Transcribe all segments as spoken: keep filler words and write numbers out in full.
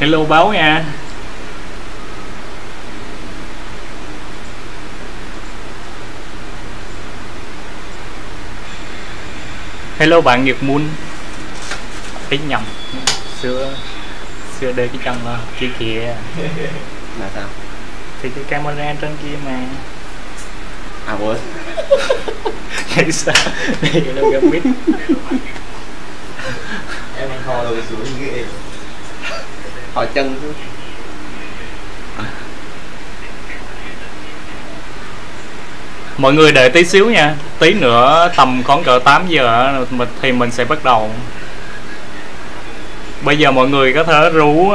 Hello báo nha. Hello bạn Nhật Moon. Tính nhầm. Xưa xưa đây cái chân kia kìa. Là sao? Thì cái camera trên kia mà. À quên. Vậy sao? Đây là gặp mít. Em thò đầu xuống ghê. Thò chân xuống. Mọi người đợi tí xíu nha, tí nữa tầm khoảng cỡ tám giờ thì mình sẽ bắt đầu. Bây giờ mọi người có thể rủ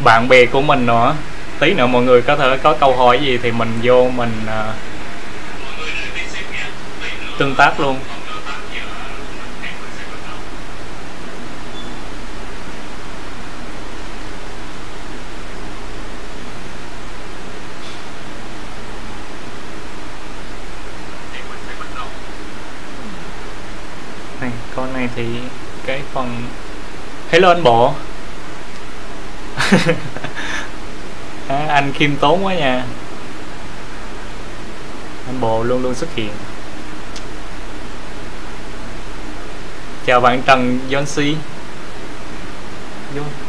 bạn bè của mình nữa, tí nữa mọi người có thể có câu hỏi gì thì mình vô mình tương tác luôn. Con này thì cái phần hello anh bộ. À, anh khiêm tốn quá nha, anh bộ luôn luôn xuất hiện. Chào bạn Trần Johnsi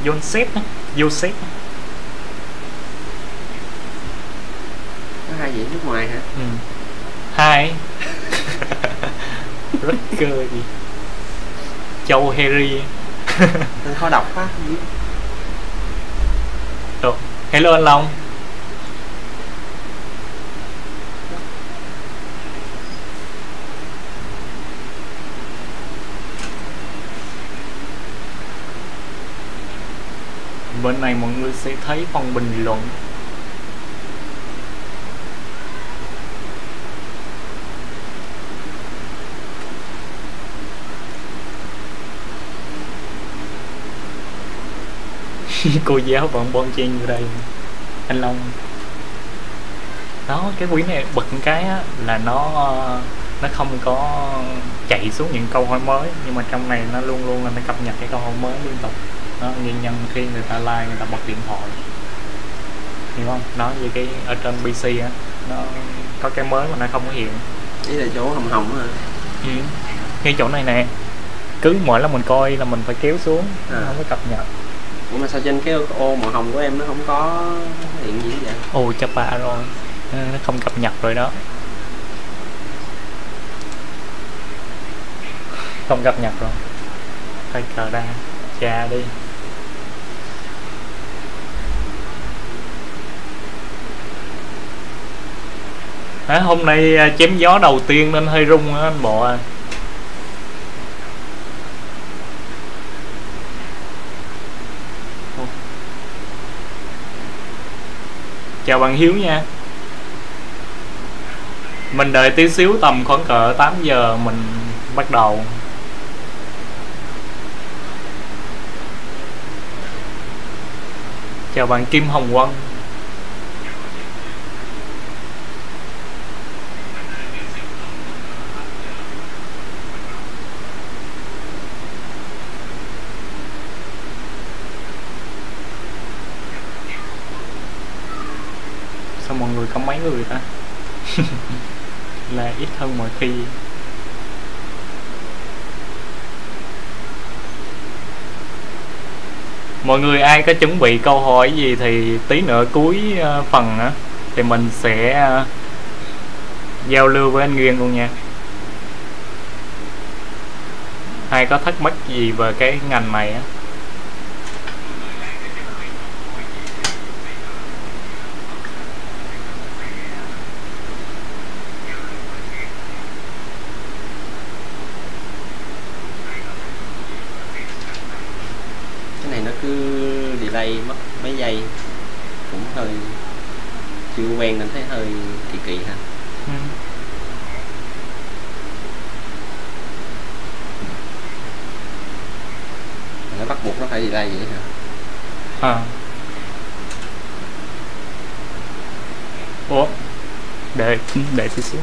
Joseph Joseph. Có hai vị nước ngoài hả? Ừ. Hai. Rất cười gì Châu Harry. Khó đọc quá. Được. Hello anh Long. Bên này mọi người sẽ thấy phần bình luận. Cô giáo bọn bon chen vô đây. Anh Long đó, cái quý này bật cái á, là nó nó không có chạy xuống những câu hỏi mới, nhưng mà trong này nó luôn luôn là nó cập nhật cái câu hỏi mới liên tục. Nó nguyên nhân khi người ta like, người ta bật điện thoại, hiểu không? Nói về cái ở trên pê xê á, nó có cái mới mà nó không có hiện. Ý là chỗ hồng hồng hả? Ừ, ngay chỗ này nè, cứ mỗi lần mình coi là mình phải kéo xuống à. Nó không có cập nhật. Ủa mà sao trên cái ô màu hồng của em nó không có hiện gì vậy? Ồ chắc bà rồi, nó không cập nhật rồi đó. Không cập nhật rồi. Phải cờ ra, trà đi. À, hôm nay chém gió đầu tiên nên hơi rung anh bộ à. Chào bạn Hiếu nha. Mình đợi tí xíu tầm khoảng cỡ tám giờ mình bắt đầu. Chào bạn Kim Hồng Quân. Mọi người có mấy người ta là ít hơn mọi khi. Mọi người ai có chuẩn bị câu hỏi gì thì tí nữa cuối phần á thì mình sẽ giao lưu với anh Nguyên luôn nha. Ai có thắc mắc gì về cái ngành này á? Mất mấy giây cũng hơi chưa quen nên thấy hơi kỳ kỳ ha. Ừ. Nó bắt buộc nó phải delay vậy hả? À. Ủa để để tí xíu.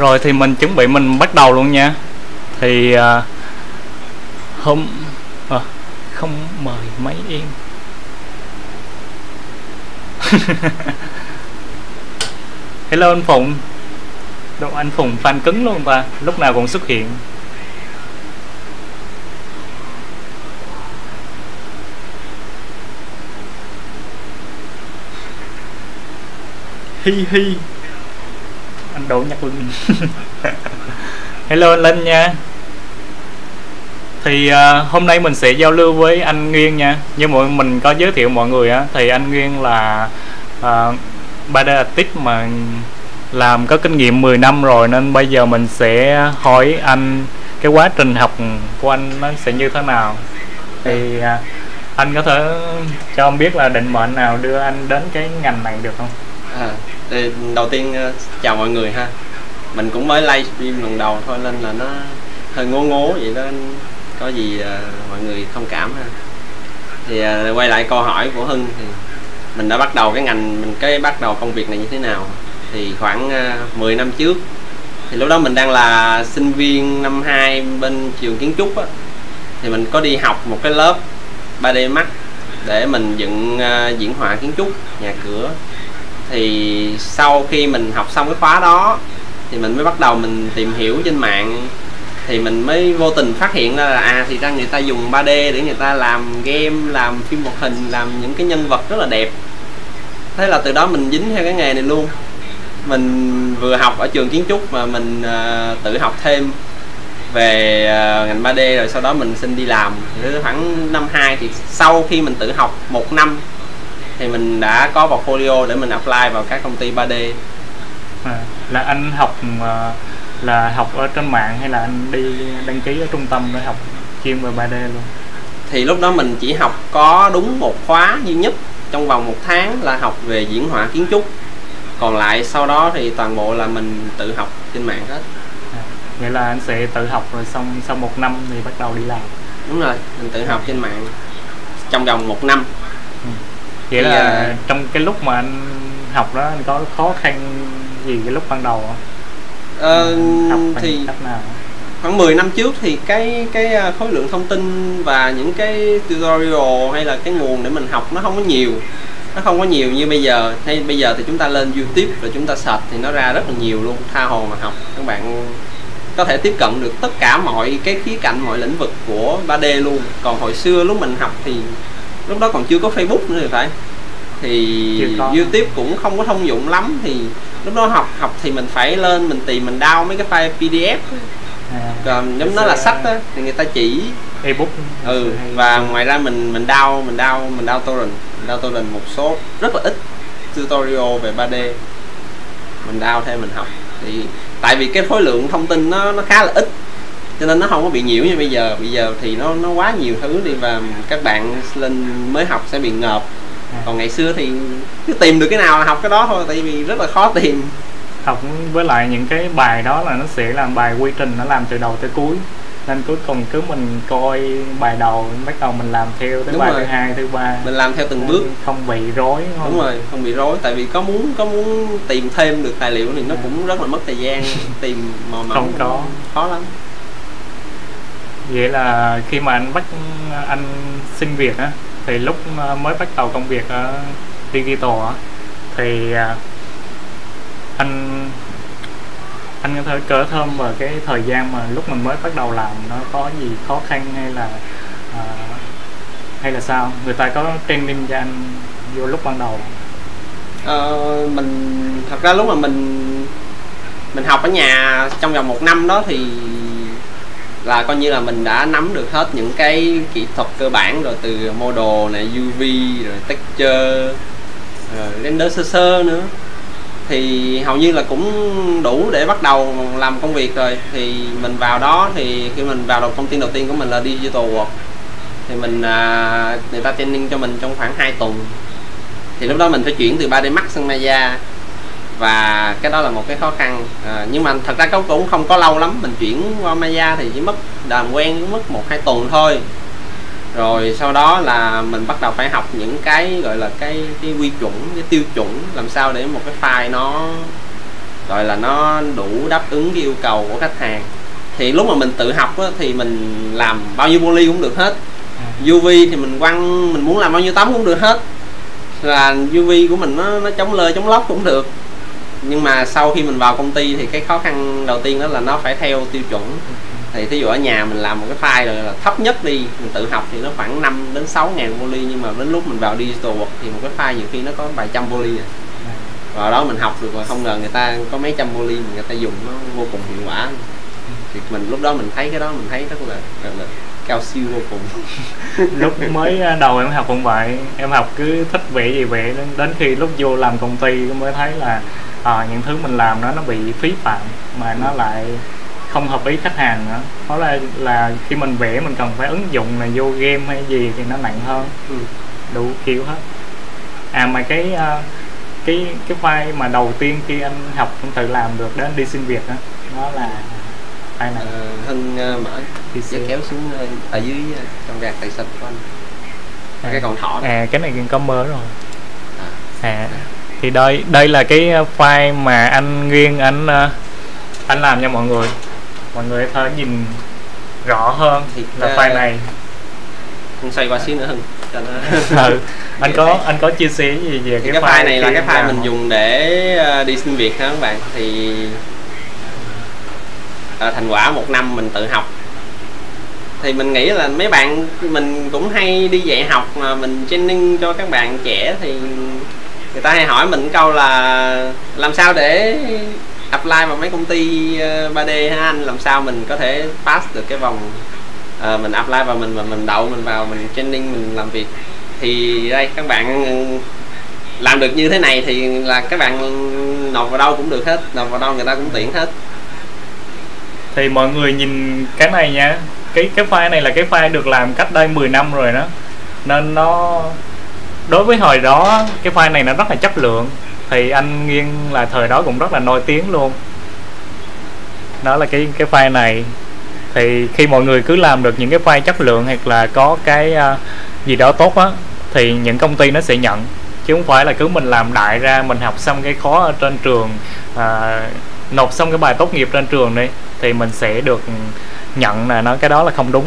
Rồi thì mình chuẩn bị mình bắt đầu luôn nha. Thì uh, hôm à, không mời mấy em. Hello anh Phùng. Đâu anh Phùng fan cứng luôn ta, lúc nào cũng xuất hiện. Hi hi. Anh Đỗ Nhật Linh. Hello anh Linh nha. Thì uh, hôm nay mình sẽ giao lưu với anh Nguyên nha. Như mọi mình có giới thiệu mọi người á, thì anh Nguyên là uh, ba đê artist mà làm có kinh nghiệm mười năm rồi, nên bây giờ mình sẽ hỏi anh cái quá trình học của anh nó sẽ như thế nào. Thì uh, anh có thể cho em biết là định mệnh nào đưa anh đến cái ngành này được không? À, thì đầu tiên uh, chào mọi người ha. Mình cũng mới livestream lần đầu thôi nên là nó hơi ngố ngố vậy đó, có gì uh, mọi người thông cảm ha. Thì uh, quay lại câu hỏi của Hưng, thì mình đã bắt đầu cái ngành mình cái bắt đầu công việc này như thế nào? Thì khoảng uh, mười năm trước, thì lúc đó mình đang là sinh viên năm hai bên trường kiến trúc á, thì mình có đi học một cái lớp ba đê Max để mình dựng uh, diễn họa kiến trúc nhà cửa. Thì sau khi mình học xong cái khóa đó thì mình mới bắt đầu mình tìm hiểu trên mạng, thì mình mới vô tình phát hiện ra là à, thì ra người ta dùng ba đê để người ta làm game, làm phim hoạt hình, làm những cái nhân vật rất là đẹp. Thế là từ đó mình dính theo cái nghề này luôn. Mình vừa học ở trường kiến trúc mà mình uh, tự học thêm về uh, ngành ba đê, rồi sau đó mình xin đi làm. Thì khoảng năm hai thì sau khi mình tự học một năm thì mình đã có portfolio để mình apply vào các công ty ba đê. À, là anh học là học ở trên mạng hay là anh đi đăng ký ở trung tâm để học chuyên về ba đê luôn? Thì lúc đó mình chỉ học có đúng một khóa duy nhất trong vòng một tháng là học về diễn họa kiến trúc. Còn lại sau đó thì toàn bộ là mình tự học trên mạng hết. À, nghĩa là anh sẽ tự học rồi xong sau một năm thì bắt đầu đi làm. Đúng rồi, mình tự học trên mạng trong vòng một năm. Ừ. Vậy thì là à, trong cái lúc mà anh học đó anh có khó khăn gì cái lúc ban đầu không? Ờ, thì cách nào? Khoảng mười năm trước thì cái cái khối lượng thông tin và những cái tutorial hay là cái nguồn để mình học nó không có nhiều. Nó không có nhiều như bây giờ. Hay bây giờ thì chúng ta lên YouTube rồi chúng ta search thì nó ra rất là nhiều luôn, tha hồ mà học. Các bạn có thể tiếp cận được tất cả mọi cái khía cạnh, mọi lĩnh vực của ba đê luôn. Còn hồi xưa lúc mình học thì lúc đó còn chưa có Facebook nữa thì phải, thì YouTube cũng không có thông dụng lắm. Thì lúc đó học học thì mình phải lên mình tìm, mình download mấy cái file pê đê ép à, còn giống nó là sách á thì người ta chỉ ebook. Ừ, và ngoài ra mình mình download mình download mình download torrent download torrent một số rất là ít tutorial về ba đê mình download thêm mình học. Thì tại vì cái khối lượng thông tin nó nó khá là ít cho nên nó không có bị nhiễu như bây giờ. Bây giờ thì nó nó quá nhiều thứ đi và các bạn lên mới học sẽ bị ngợp. Còn ngày xưa thì cứ tìm được cái nào là học cái đó thôi, tại vì rất là khó tìm. Học với lại những cái bài đó là nó sẽ làm bài quy trình, nó làm từ đầu tới cuối, nên cuối cùng cứ mình coi bài đầu bắt đầu mình làm theo tới bài thứ hai thứ ba, mình làm theo từng bước không bị rối. Đúng rồi, không bị rối, tại vì có muốn có muốn tìm thêm được tài liệu thì nó cũng rất là mất thời gian, tìm mò mẫm không có, khó lắm. Vậy là khi mà anh bắt anh xin việc á, thì lúc mới bắt đầu công việc ở digital á, thì anh anh có thể kể thêm về cái thời gian mà lúc mình mới bắt đầu làm nó có gì khó khăn hay là uh, hay là sao? Người ta có training cho anh vô lúc ban đầu? Ờ, mình thật ra lúc mà mình mình học ở nhà trong vòng một năm đó thì là coi như là mình đã nắm được hết những cái kỹ thuật cơ bản rồi, từ model này, u vê, rồi texture, rồi render sơ sơ nữa, thì hầu như là cũng đủ để bắt đầu làm công việc rồi. Thì mình vào đó, thì khi mình vào đầu công ty đầu tiên của mình là Digital Work, thì mình à, người ta training cho mình trong khoảng hai tuần. Thì lúc đó mình phải chuyển từ ba đê Max sang Maya, và cái đó là một cái khó khăn. À, nhưng mà thật ra cũng không có lâu lắm, mình chuyển qua Maya thì chỉ mất làm quen mất một hai tuần thôi. Rồi sau đó là mình bắt đầu phải học những cái gọi là cái cái quy chuẩn, cái tiêu chuẩn làm sao để một cái file nó gọi là nó đủ đáp ứng cái yêu cầu của khách hàng. Thì lúc mà mình tự học á, thì mình làm bao nhiêu poly cũng được hết, u vê thì mình quăng, mình muốn làm bao nhiêu tấm cũng được hết, là u vê của mình nó, nó chống lơ chống lóc cũng được. Nhưng mà sau khi mình vào công ty thì cái khó khăn đầu tiên đó là nó phải theo tiêu chuẩn. Thì thí dụ ở nhà mình làm một cái file rồi là thấp nhất đi, mình tự học thì nó khoảng năm đến sáu ngàn poly, nhưng mà đến lúc mình vào Digital Work thì một cái file nhiều khi nó có vài trăm poly rồi. Và đó mình học được rồi, không ngờ người ta có mấy trăm poly mà người ta dùng nó vô cùng hiệu quả. Thì mình lúc đó mình thấy cái đó mình thấy rất là, rất là cao siêu vô cùng. Lúc mới đầu em học cũng vậy, em học cứ thích vẽ gì vẽ, đến khi lúc vô làm công ty mới thấy là à, những thứ mình làm đó nó bị phí phạm mà nó lại không hợp ý khách hàng nữa. Đó là, là khi mình vẽ mình cần phải ứng dụng là vô game hay gì thì nó nặng hơn, ừ. đủ kiểu hết. À mà cái cái cái file mà đầu tiên khi anh học cũng tự làm được đến đi xin việc đó, đó là file này. Ờ, Hưng uh, mở sẽ kéo xuống uh, ở dưới uh, trong gạt tài sinh của anh. À, cái còn thỏ này. À cái này có mơ rồi. À, à. Thì đây đây là cái file mà anh Nguyên anh anh làm cho mọi người, mọi người có thể nhìn rõ hơn thì là cái file này. Không xoay qua xíu nữa hơn. Ừ. Anh có anh có chia sẻ gì về cái, cái file này? Là cái file mình dùng để đi xin việc đó các bạn. Thì à, thành quả một năm mình tự học. Thì mình nghĩ là mấy bạn mình cũng hay đi dạy học mà mình training cho các bạn trẻ thì người ta hay hỏi mình câu là làm sao để apply vào mấy công ty ba D ha anh, làm sao mình có thể pass được cái vòng à, mình apply vào mình mà mình đậu mình vào mình training mình làm việc. Thì đây các bạn làm được như thế này thì là các bạn nộp vào đâu cũng được hết, nộp vào đâu người ta cũng tuyển hết. Thì mọi người nhìn cái này nha, cái cái file này là cái file được làm cách đây mười năm rồi đó, nên nó đối với hồi đó cái file này nó rất là chất lượng. Thì anh Nghiên là thời đó cũng rất là nổi tiếng luôn. Đó là cái cái file này. Thì khi mọi người cứ làm được những cái file chất lượng hoặc là có cái uh, gì đó tốt á thì những công ty nó sẽ nhận, chứ không phải là cứ mình làm đại ra, mình học xong cái khó ở trên trường, uh, nộp xong cái bài tốt nghiệp trên trường đi thì mình sẽ được nhận là nó, cái đó là không đúng.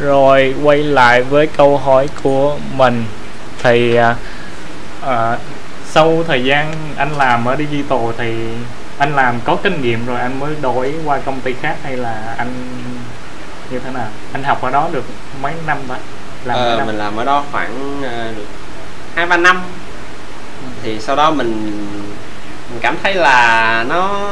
Rồi quay lại với câu hỏi của mình thì à, sau thời gian anh làm ở Digital thì anh làm có kinh nghiệm rồi anh mới đổi qua công ty khác hay là anh như thế nào? Anh học ở đó được mấy năm vậy? Làm ờ, năm? Mình làm ở đó khoảng uh, được hai ba năm thì sau đó mình, mình cảm thấy là nó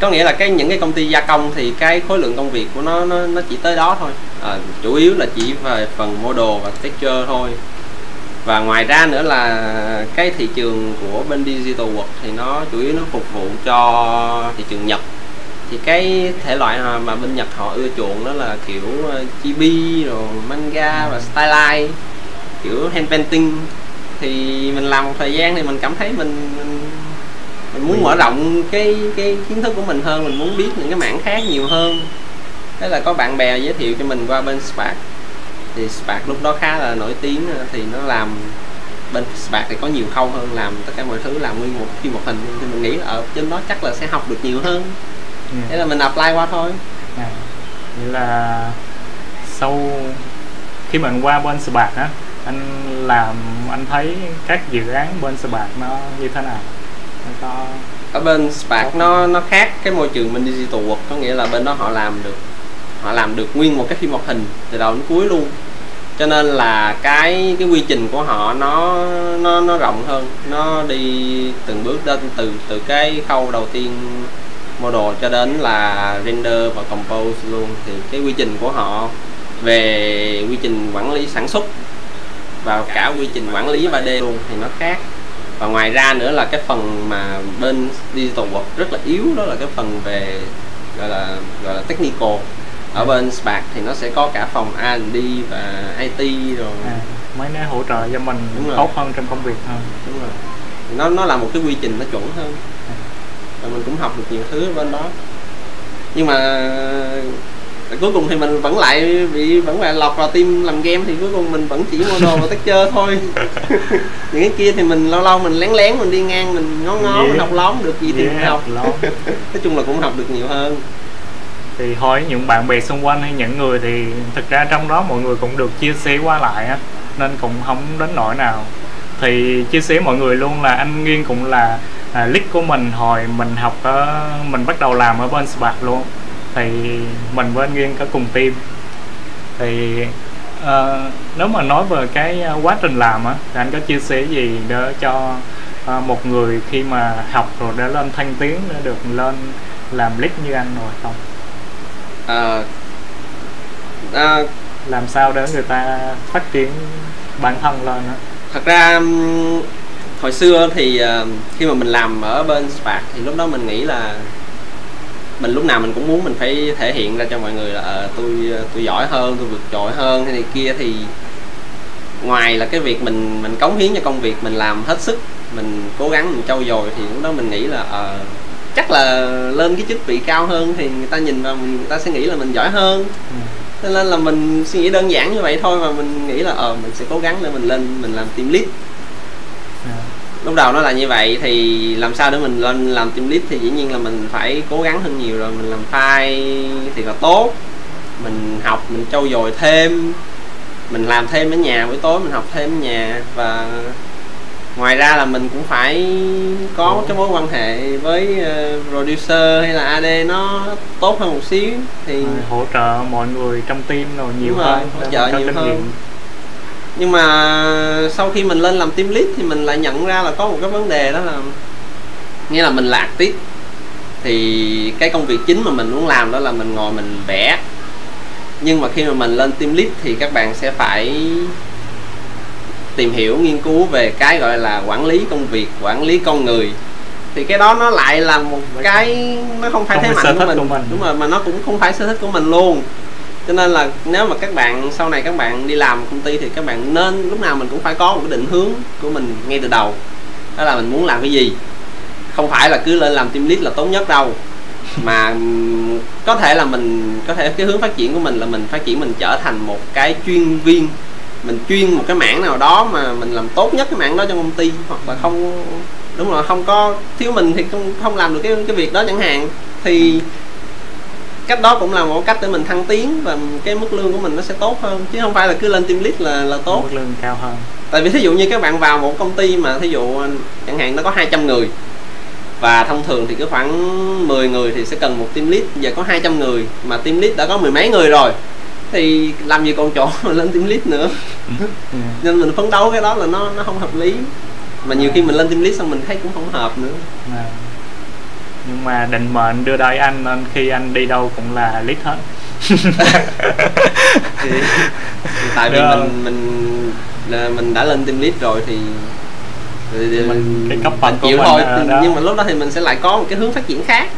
có nghĩa là cái những cái công ty gia công thì cái khối lượng công việc của nó nó, nó chỉ tới đó thôi, à, chủ yếu là chỉ về phần model và texture thôi. Và ngoài ra nữa là cái thị trường của bên Digital Work thì nó chủ yếu nó phục vụ cho thị trường Nhật. Thì cái thể loại mà bên Nhật họ ưa chuộng đó là kiểu chibi rồi manga và stylized, kiểu hand painting. Thì mình làm một thời gian thì mình cảm thấy mình, mình mình muốn mở rộng cái cái kiến thức của mình hơn, mình muốn biết những cái mảng khác nhiều hơn. Thế là có bạn bè giới thiệu cho mình qua bên Sparx. Thì Sparx lúc đó khá là nổi tiếng, thì nó làm bên Sparx thì có nhiều khâu hơn, làm tất cả mọi thứ, làm nguyên một phim một hình. Thì mình nghĩ là ở trên đó chắc là sẽ học được nhiều hơn. Ừ. Thế là mình apply qua thôi. À, vậy là sau khi mình qua bên Sparx á, anh làm anh thấy các dự án bên Sparx nó như thế nào? Ở bên Sparx nó nó khác cái môi trường bên Digital Work, có nghĩa là bên đó họ làm được họ làm được nguyên một cái phim hoạt hình từ đầu đến cuối luôn, cho nên là cái cái quy trình của họ nó nó nó rộng hơn, nó đi từng bước đến từ từ cái khâu đầu tiên model cho đến là render và compose luôn. Thì cái quy trình của họ về quy trình quản lý sản xuất và cả quy trình quản lý ba D luôn thì nó khác. Và ngoài ra nữa là cái phần mà bên Digital Work rất là yếu đó là cái phần về gọi là gọi là technical. Ở bên Sparx thì nó sẽ có cả phòng R and D và I T rồi. À, mấy nó hỗ trợ cho mình tốt hơn trong công việc hơn. Đúng rồi. Nó nó là một cái quy trình nó chuẩn hơn. Và mình cũng học được nhiều thứ bên đó. Nhưng mà cuối cùng thì mình vẫn lại bị vẫn là lọt vào team làm game, thì cuối cùng mình vẫn chỉ mono và texture thôi. Những cái kia thì mình lâu lâu mình lén lén mình đi ngang mình ngó ngó yeah. mình học lóm được gì thì yeah. mình học lóm. Nói chung là cũng học được nhiều hơn. Thì hỏi những bạn bè xung quanh hay những người thì thực ra trong đó mọi người cũng được chia sẻ qua lại á, nên cũng không đến nỗi nào. Thì chia sẻ mọi người luôn là anh Nghiên cũng là à, lead của mình hồi mình học ở, mình bắt đầu làm ở bên Sparx luôn. Thì mình với anh Nghiên có cùng team. Thì uh, nếu mà nói về cái quá trình làm á, thì anh có chia sẻ gì để cho uh, một người khi mà học rồi để lên thăng tiến, để được lên làm lead như anh rồi không? À, à, làm sao để người ta phát triển bản thân lên đó? Thật ra hồi xưa thì khi mà mình làm ở bên Sparx thì lúc đó mình nghĩ là mình lúc nào mình cũng muốn mình phải thể hiện ra cho mọi người là à, tôi tôi giỏi hơn, tôi vượt trội hơn hay này kia. Thì ngoài là cái việc mình mình cống hiến cho công việc, mình làm hết sức, mình cố gắng, mình trau dồi, thì lúc đó mình nghĩ là à, chắc là lên cái chức vị cao hơn thì người ta nhìn vào mình, người ta sẽ nghĩ là mình giỏi hơn. Thế nên là mình suy nghĩ đơn giản như vậy thôi mà mình nghĩ là ờ mình sẽ cố gắng để mình lên mình làm team lead. Lúc đầu nó là như vậy. Thì làm sao để mình lên làm team lead thì dĩ nhiên là mình phải cố gắng hơn nhiều rồi, mình làm file thì là tốt, mình học, mình trau dồi thêm, mình làm thêm ở nhà, buổi tối mình học thêm ở nhà. Và ngoài ra là mình cũng phải có ừ. cái mối quan hệ với uh, producer hay là a đê nó tốt hơn một xíu thì à, hỗ trợ mọi người trong team rồi nhiều rồi, hơn hỗ trợ nhiều hơn nghiệm. Nhưng mà sau khi mình lên làm team lead thì mình lại nhận ra là có một cái vấn đề, đó là nghĩa là mình lạc tiếp. Thì cái công việc chính mà mình muốn làm đó là mình ngồi mình vẽ, nhưng mà khi mà mình lên team lead thì các bạn sẽ phải tìm hiểu, nghiên cứu về cái gọi là quản lý công việc, quản lý con người. Thì cái đó nó lại là một cái nó không phải thế mạnh của mình. của mình đúng rồi, mà nó cũng không phải sở thích của mình luôn. Cho nên là nếu mà các bạn sau này các bạn đi làm công ty thì các bạn nên lúc nào mình cũng phải có một cái định hướng của mình ngay từ đầu, đó là mình muốn làm cái gì. Không phải là cứ lên làm team lead là tốt nhất đâu, mà có thể là mình có thể cái hướng phát triển của mình là mình phát triển mình trở thành một cái chuyên viên, mình chuyên một cái mảng nào đó mà mình làm tốt nhất cái mảng đó trong công ty, hoặc là không đúng rồi không có thiếu mình thì không không làm được cái cái việc đó chẳng hạn. Thì cách đó cũng là một cách để mình thăng tiến và cái mức lương của mình nó sẽ tốt hơn, chứ không phải là cứ lên team lead là là tốt, mức lương cao hơn. Tại vì thí dụ như các bạn vào một công ty mà thí dụ chẳng hạn nó có hai trăm người, và thông thường thì cứ khoảng mười người thì sẽ cần một team lead, giờ có hai trăm người mà team lead đã có mười mấy người rồi thì làm gì còn chỗ mà lên team lead nữa. Nên mình phấn đấu cái đó là nó nó không hợp lý, mà nhiều khi mình lên team lead xong mình thấy cũng không hợp nữa. Nhưng mà định mệnh đưa đẩy anh nên khi anh đi đâu cũng là lead hết. thì, thì tại vì mình mình là mình đã lên team lead rồi thì, thì, thì mình, cái cấp mình chịu thôi. Nhưng mà lúc đó thì mình sẽ lại có một cái hướng phát triển khác.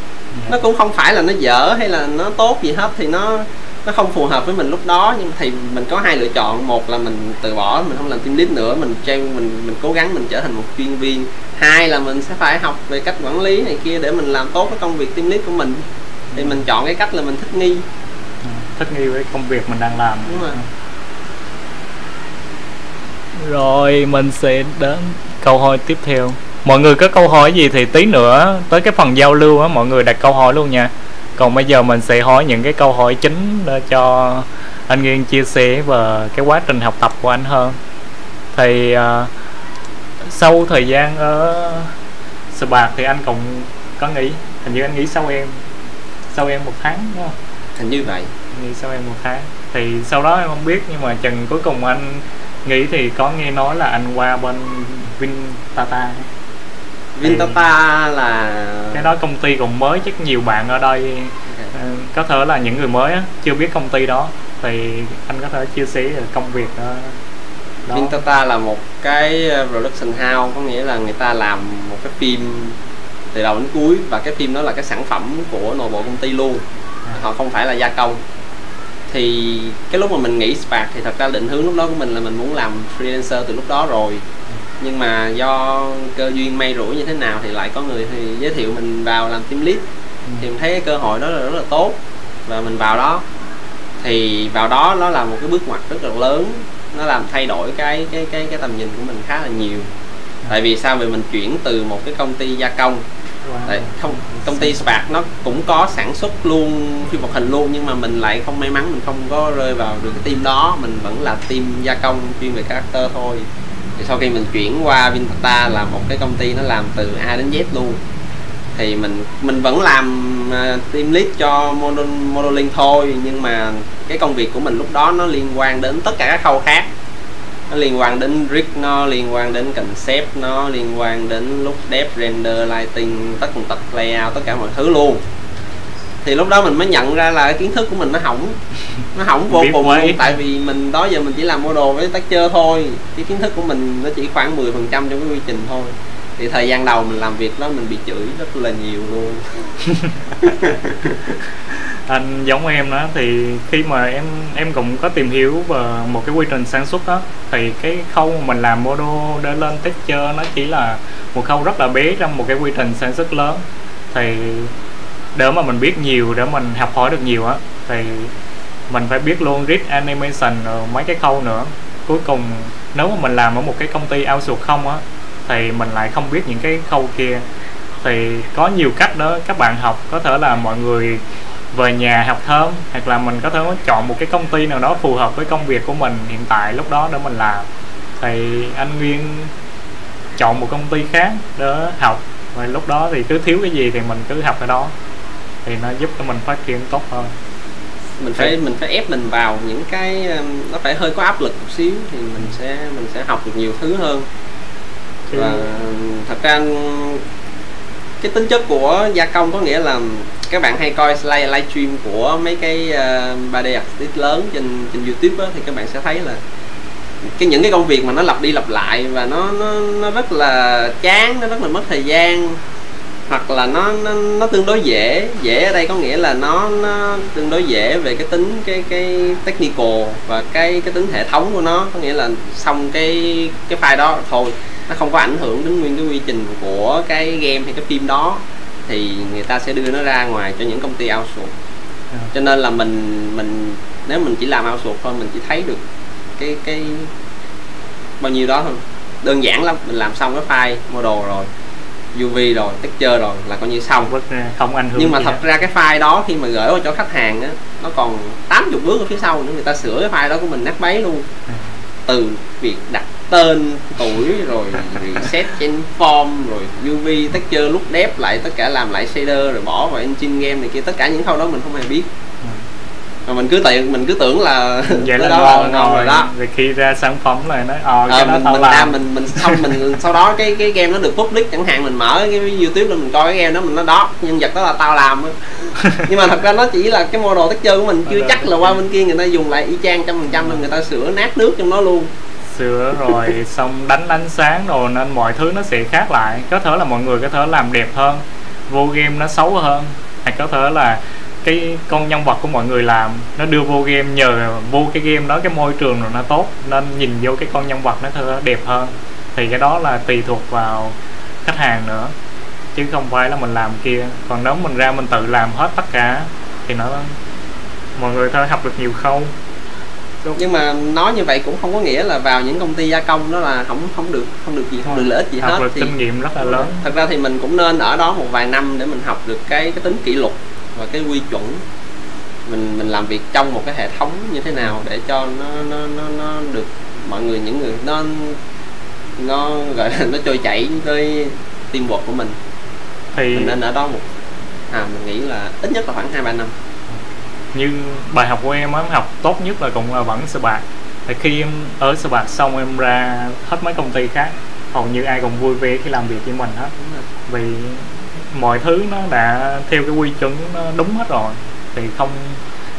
Nó cũng không phải là nó dở hay là nó tốt gì hết, thì nó nó không phù hợp với mình lúc đó. Nhưng thì mình có hai lựa chọn, một là mình từ bỏ, mình không làm team lead nữa, mình treo mình mình cố gắng mình trở thành một chuyên viên, hai là mình sẽ phải học về cách quản lý này kia để mình làm tốt cái công việc team lead của mình. Thì mình chọn cái cách là mình thích nghi thích nghi với công việc mình đang làm. Đúng rồi. Rồi mình sẽ đến câu hỏi tiếp theo. Mọi người có câu hỏi gì thì tí nữa tới cái phần giao lưu á, mọi người đặt câu hỏi luôn nha. Còn bây giờ mình sẽ hỏi những cái câu hỏi chính để cho anh Nghiên chia sẻ về cái quá trình học tập của anh hơn. Thì uh, sau thời gian ở Sparx thì anh cũng có nghỉ, hình như anh nghỉ sau em sau em một tháng đúng không? Hình như vậy. Nghỉ sau em một tháng. Thì sau đó em không biết, nhưng mà chừng cuối cùng anh nghỉ thì có nghe nói là anh qua bên Vintata. Vintata là cái đó công ty cũng mới, chắc nhiều bạn ở đây okay. có thể là những người mới á, chưa biết công ty đó, thì anh có thể chia sẻ công việc đó. Vintata là một cái production house, có nghĩa là người ta làm một cái phim từ đầu đến cuối, và cái phim đó là cái sản phẩm của nội bộ công ty luôn à. Họ không phải là gia công. Thì cái lúc mà mình nghỉ Sparx thì thật ra định hướng lúc đó của mình là mình muốn làm freelancer từ lúc đó rồi, nhưng mà do cơ duyên may rủi như thế nào thì lại có người thì giới thiệu mình vào làm team lead. Thì mình thấy cái cơ hội đó là rất là tốt và mình vào đó. thì vào đó nó là một cái bước ngoặt rất là lớn, nó làm thay đổi cái cái cái cái tầm nhìn của mình khá là nhiều. Tại vì sao? Vì mình chuyển từ một cái công ty gia công. Đấy, không, công ty Sparx nó cũng có sản xuất luôn phim hoạt hình luôn, nhưng mà mình lại không may mắn mình không có rơi vào được cái team đó, mình vẫn là team gia công chuyên về character thôi. Thì sau khi mình chuyển qua Vintata là một cái công ty nó làm từ A đến Z luôn, thì mình mình vẫn làm team lead cho modeling thôi, nhưng mà cái công việc của mình lúc đó nó liên quan đến tất cả các khâu khác. Nó liên quan đến rig, nó liên quan đến concept, nó liên quan đến look, depth, render, lighting, tất tần tật, layout, tất cả mọi thứ luôn. Thì lúc đó mình mới nhận ra là cái kiến thức của mình nó hỏng, nó hỏng vô cùng luôn. Tại vì mình đó giờ mình chỉ làm model với texture thôi, cái kiến thức của mình nó chỉ khoảng mười phần trăm trong cái quy trình thôi. Thì thời gian đầu mình làm việc đó mình bị chửi rất là nhiều luôn. Anh giống em đó, thì khi mà em em cũng có tìm hiểu về một cái quy trình sản xuất đó, thì cái khâu mình làm model để lên texture nó chỉ là một khâu rất là bé trong một cái quy trình sản xuất lớn. Thì để mà mình biết nhiều, để mình học hỏi được nhiều á, thì mình phải biết luôn rig, animation rồi mấy cái khâu nữa. Cuối cùng nếu mà mình làm ở một cái công ty outsource không á, thì mình lại không biết những cái khâu kia. Thì có nhiều cách đó các bạn học, có thể là mọi người về nhà học thêm, hoặc là mình có thể chọn một cái công ty nào đó phù hợp với công việc của mình hiện tại lúc đó để mình làm. Thì anh Nguyên chọn một công ty khác để học, và lúc đó thì cứ thiếu cái gì thì mình cứ học ở đó, thì nó giúp cho mình phát triển tốt hơn. Mình phải mình phải ép mình vào những cái nó phải hơi có áp lực một xíu thì mình sẽ mình sẽ học được nhiều thứ hơn. Và thật ra cái tính chất của gia công có nghĩa là các bạn hay coi live livestream của mấy cái uh, ba D artist lớn trên trên YouTube á, thì các bạn sẽ thấy là cái những cái công việc mà nó lặp đi lặp lại và nó nó nó rất là chán, nó rất là mất thời gian, hoặc là nó nó, nó tương đối dễ. Dễ ở đây có nghĩa là nó, nó tương đối dễ về cái tính cái cái technical và cái cái tính hệ thống của nó, có nghĩa là xong cái cái file đó thôi, nó không có ảnh hưởng đến nguyên cái quy trình của cái game hay cái phim đó, thì người ta sẽ đưa nó ra ngoài cho những công ty outsource. Cho nên là mình mình nếu mình chỉ làm outsource thôi, mình chỉ thấy được cái cái bao nhiêu đó thôi. Đơn giản lắm, mình làm xong cái file model rồi, u vê rồi, texture rồi là coi như xong, không ảnh hưởng. Nhưng mà thật hết. ra cái file đó khi mà gửi vào cho khách hàng á, nó còn tám mươi bước ở phía sau nữa, người ta sửa cái file đó của mình nát bấy luôn. Từ việc đặt tên, tuổi, rồi reset trên form, rồi u vê, texture, look depth lại, tất cả làm lại shader, rồi bỏ vào engine game này kia, tất cả những khâu đó mình không hề biết. Mà mình cứ tự mình cứ tưởng là vậy là ngon rồi, rồi đó. Rồi khi ra sản phẩm này nó ờ cái đó mình làm mình mình xong mình sau đó cái cái game nó được public chẳng hạn, mình mở cái YouTube lên mình coi cái game đó, mình nói đó nhân vật đó là tao làm á. Nhưng mà thật ra nó chỉ là cái model texture của mình, chưa chắc là qua bên kia người ta dùng lại y chang trăm phần trăm nên người ta sửa nát nước trong nó luôn. Sửa rồi xong đánh ánh sáng rồi nên mọi thứ nó sẽ khác lại. Có thể là mọi người có thể làm đẹp hơn, vô game nó xấu hơn, hoặc có thể là cái con nhân vật của mọi người làm nó đưa vô game, nhờ vô cái game đó cái môi trường rồi nó tốt nên nhìn vô cái con nhân vật nó thơ đẹp hơn. Thì cái đó là tùy thuộc vào khách hàng nữa, chứ không phải là mình làm kia. Còn nếu mình ra mình tự làm hết tất cả thì nó mọi người thôi học được nhiều khâu. Nhưng mà nói như vậy cũng không có nghĩa là vào những công ty gia công đó là không không được không được gì, không được lợi ích gì hết. Học được kinh nghiệm rất là lớn. Thật ra thì mình cũng nên ở đó một vài năm để mình học được cái cái tính kỷ luật và cái quy chuẩn, mình mình làm việc trong một cái hệ thống như thế nào để cho nó nó nó, nó được mọi người, những người nó nó gọi là nó trôi chảy với team work của mình. Thì mình nên ở đó một à mình nghĩ là ít nhất là khoảng hai ba năm. Như bài học của em, em học tốt nhất là cũng là vẫn Sparx. Thì khi em ở Sparx xong em ra hết mấy công ty khác, hầu như ai cũng vui vẻ khi làm việc với mình hết, vì mọi thứ nó đã theo cái quy chuẩn nó đúng hết rồi, thì không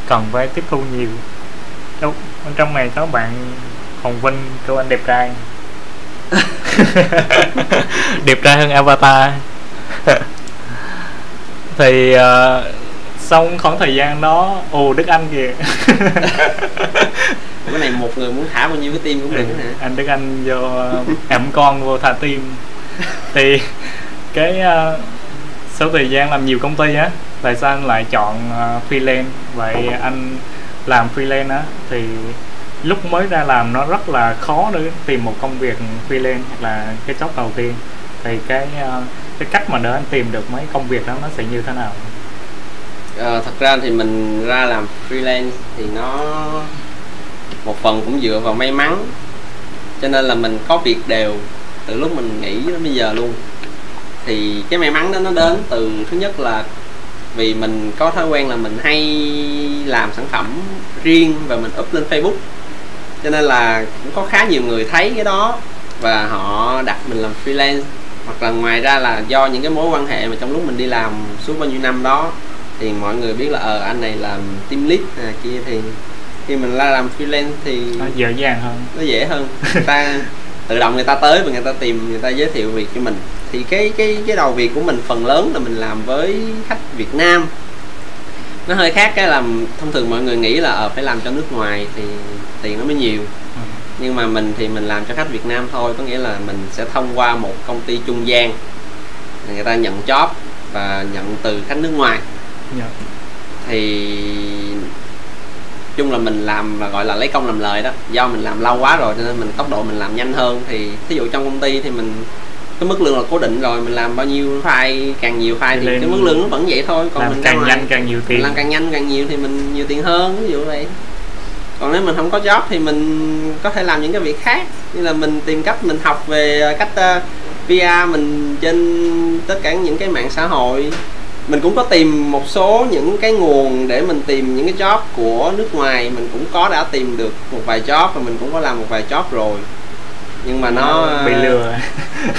cần phải tiếp thu nhiều. Đúng, bên trong này có bạn Hồng Vinh, cô anh đẹp trai. Đẹp trai hơn avatar. Thì uh, xong khoảng thời gian đó, ồ Đức Anh kìa. Cái này một người muốn thả bao nhiêu cái tim cũng được hả? Anh Đức Anh vô ẩm con vô thả tim. Thì cái uh, sau thời gian làm nhiều công ty á, tại sao anh lại chọn uh, freelance? Vậy anh làm freelance á, thì lúc mới ra làm nó rất là khó để tìm một công việc freelance hoặc là cái job đầu tiên, thì cái cái cách mà để anh tìm được mấy công việc đó nó sẽ như thế nào? À, thật ra thì mình ra làm freelance thì nó một phần cũng dựa vào may mắn, cho nên là mình có việc đều từ lúc mình nghỉ đến bây giờ luôn. Thì cái may mắn đó nó đến từ, thứ nhất là vì mình có thói quen là mình hay làm sản phẩm riêng và mình up lên Facebook, cho nên là cũng có khá nhiều người thấy cái đó và họ đặt mình làm freelance. Hoặc là ngoài ra là do những cái mối quan hệ mà trong lúc mình đi làm suốt bao nhiêu năm đó thì mọi người biết là ờ anh này làm team lead à, kia, thì khi mình ra làm freelance thì nó dễ dàng hơn, nó dễ hơn người ta tự động người ta tới và người ta tìm, người ta giới thiệu việc cho mình. Thì cái cái cái đầu việc của mình phần lớn là mình làm với khách Việt Nam, nó hơi khác cái làm thông thường mọi người nghĩ là ờ, phải làm cho nước ngoài thì tiền nó mới nhiều. Nhưng mà mình thì mình làm cho khách Việt Nam thôi, có nghĩa là mình sẽ thông qua một công ty trung gian, người ta nhận job và nhận từ khách nước ngoài. Yeah. Thì chung là mình làm và gọi là lấy công làm lợi đó, do mình làm lâu quá rồi cho nên mình tốc độ mình làm nhanh hơn. Thì thí dụ trong công ty thì mình cái mức lương là cố định rồi, mình làm bao nhiêu file, càng nhiều file thì lên cái mức lương nó vẫn vậy thôi. Còn làm mình càng nhanh lại, càng nhiều tiền, mình làm càng nhanh càng nhiều thì mình nhiều tiền hơn, ví dụ vậy. Còn nếu mình không có job thì mình có thể làm những cái việc khác, như là mình tìm cách mình học về cách pê e rờ mình trên tất cả những cái mạng xã hội. Mình cũng có tìm một số những cái nguồn để mình tìm những cái job của nước ngoài, mình cũng có đã tìm được một vài job và mình cũng có làm một vài job rồi, nhưng mà nó bị lừa.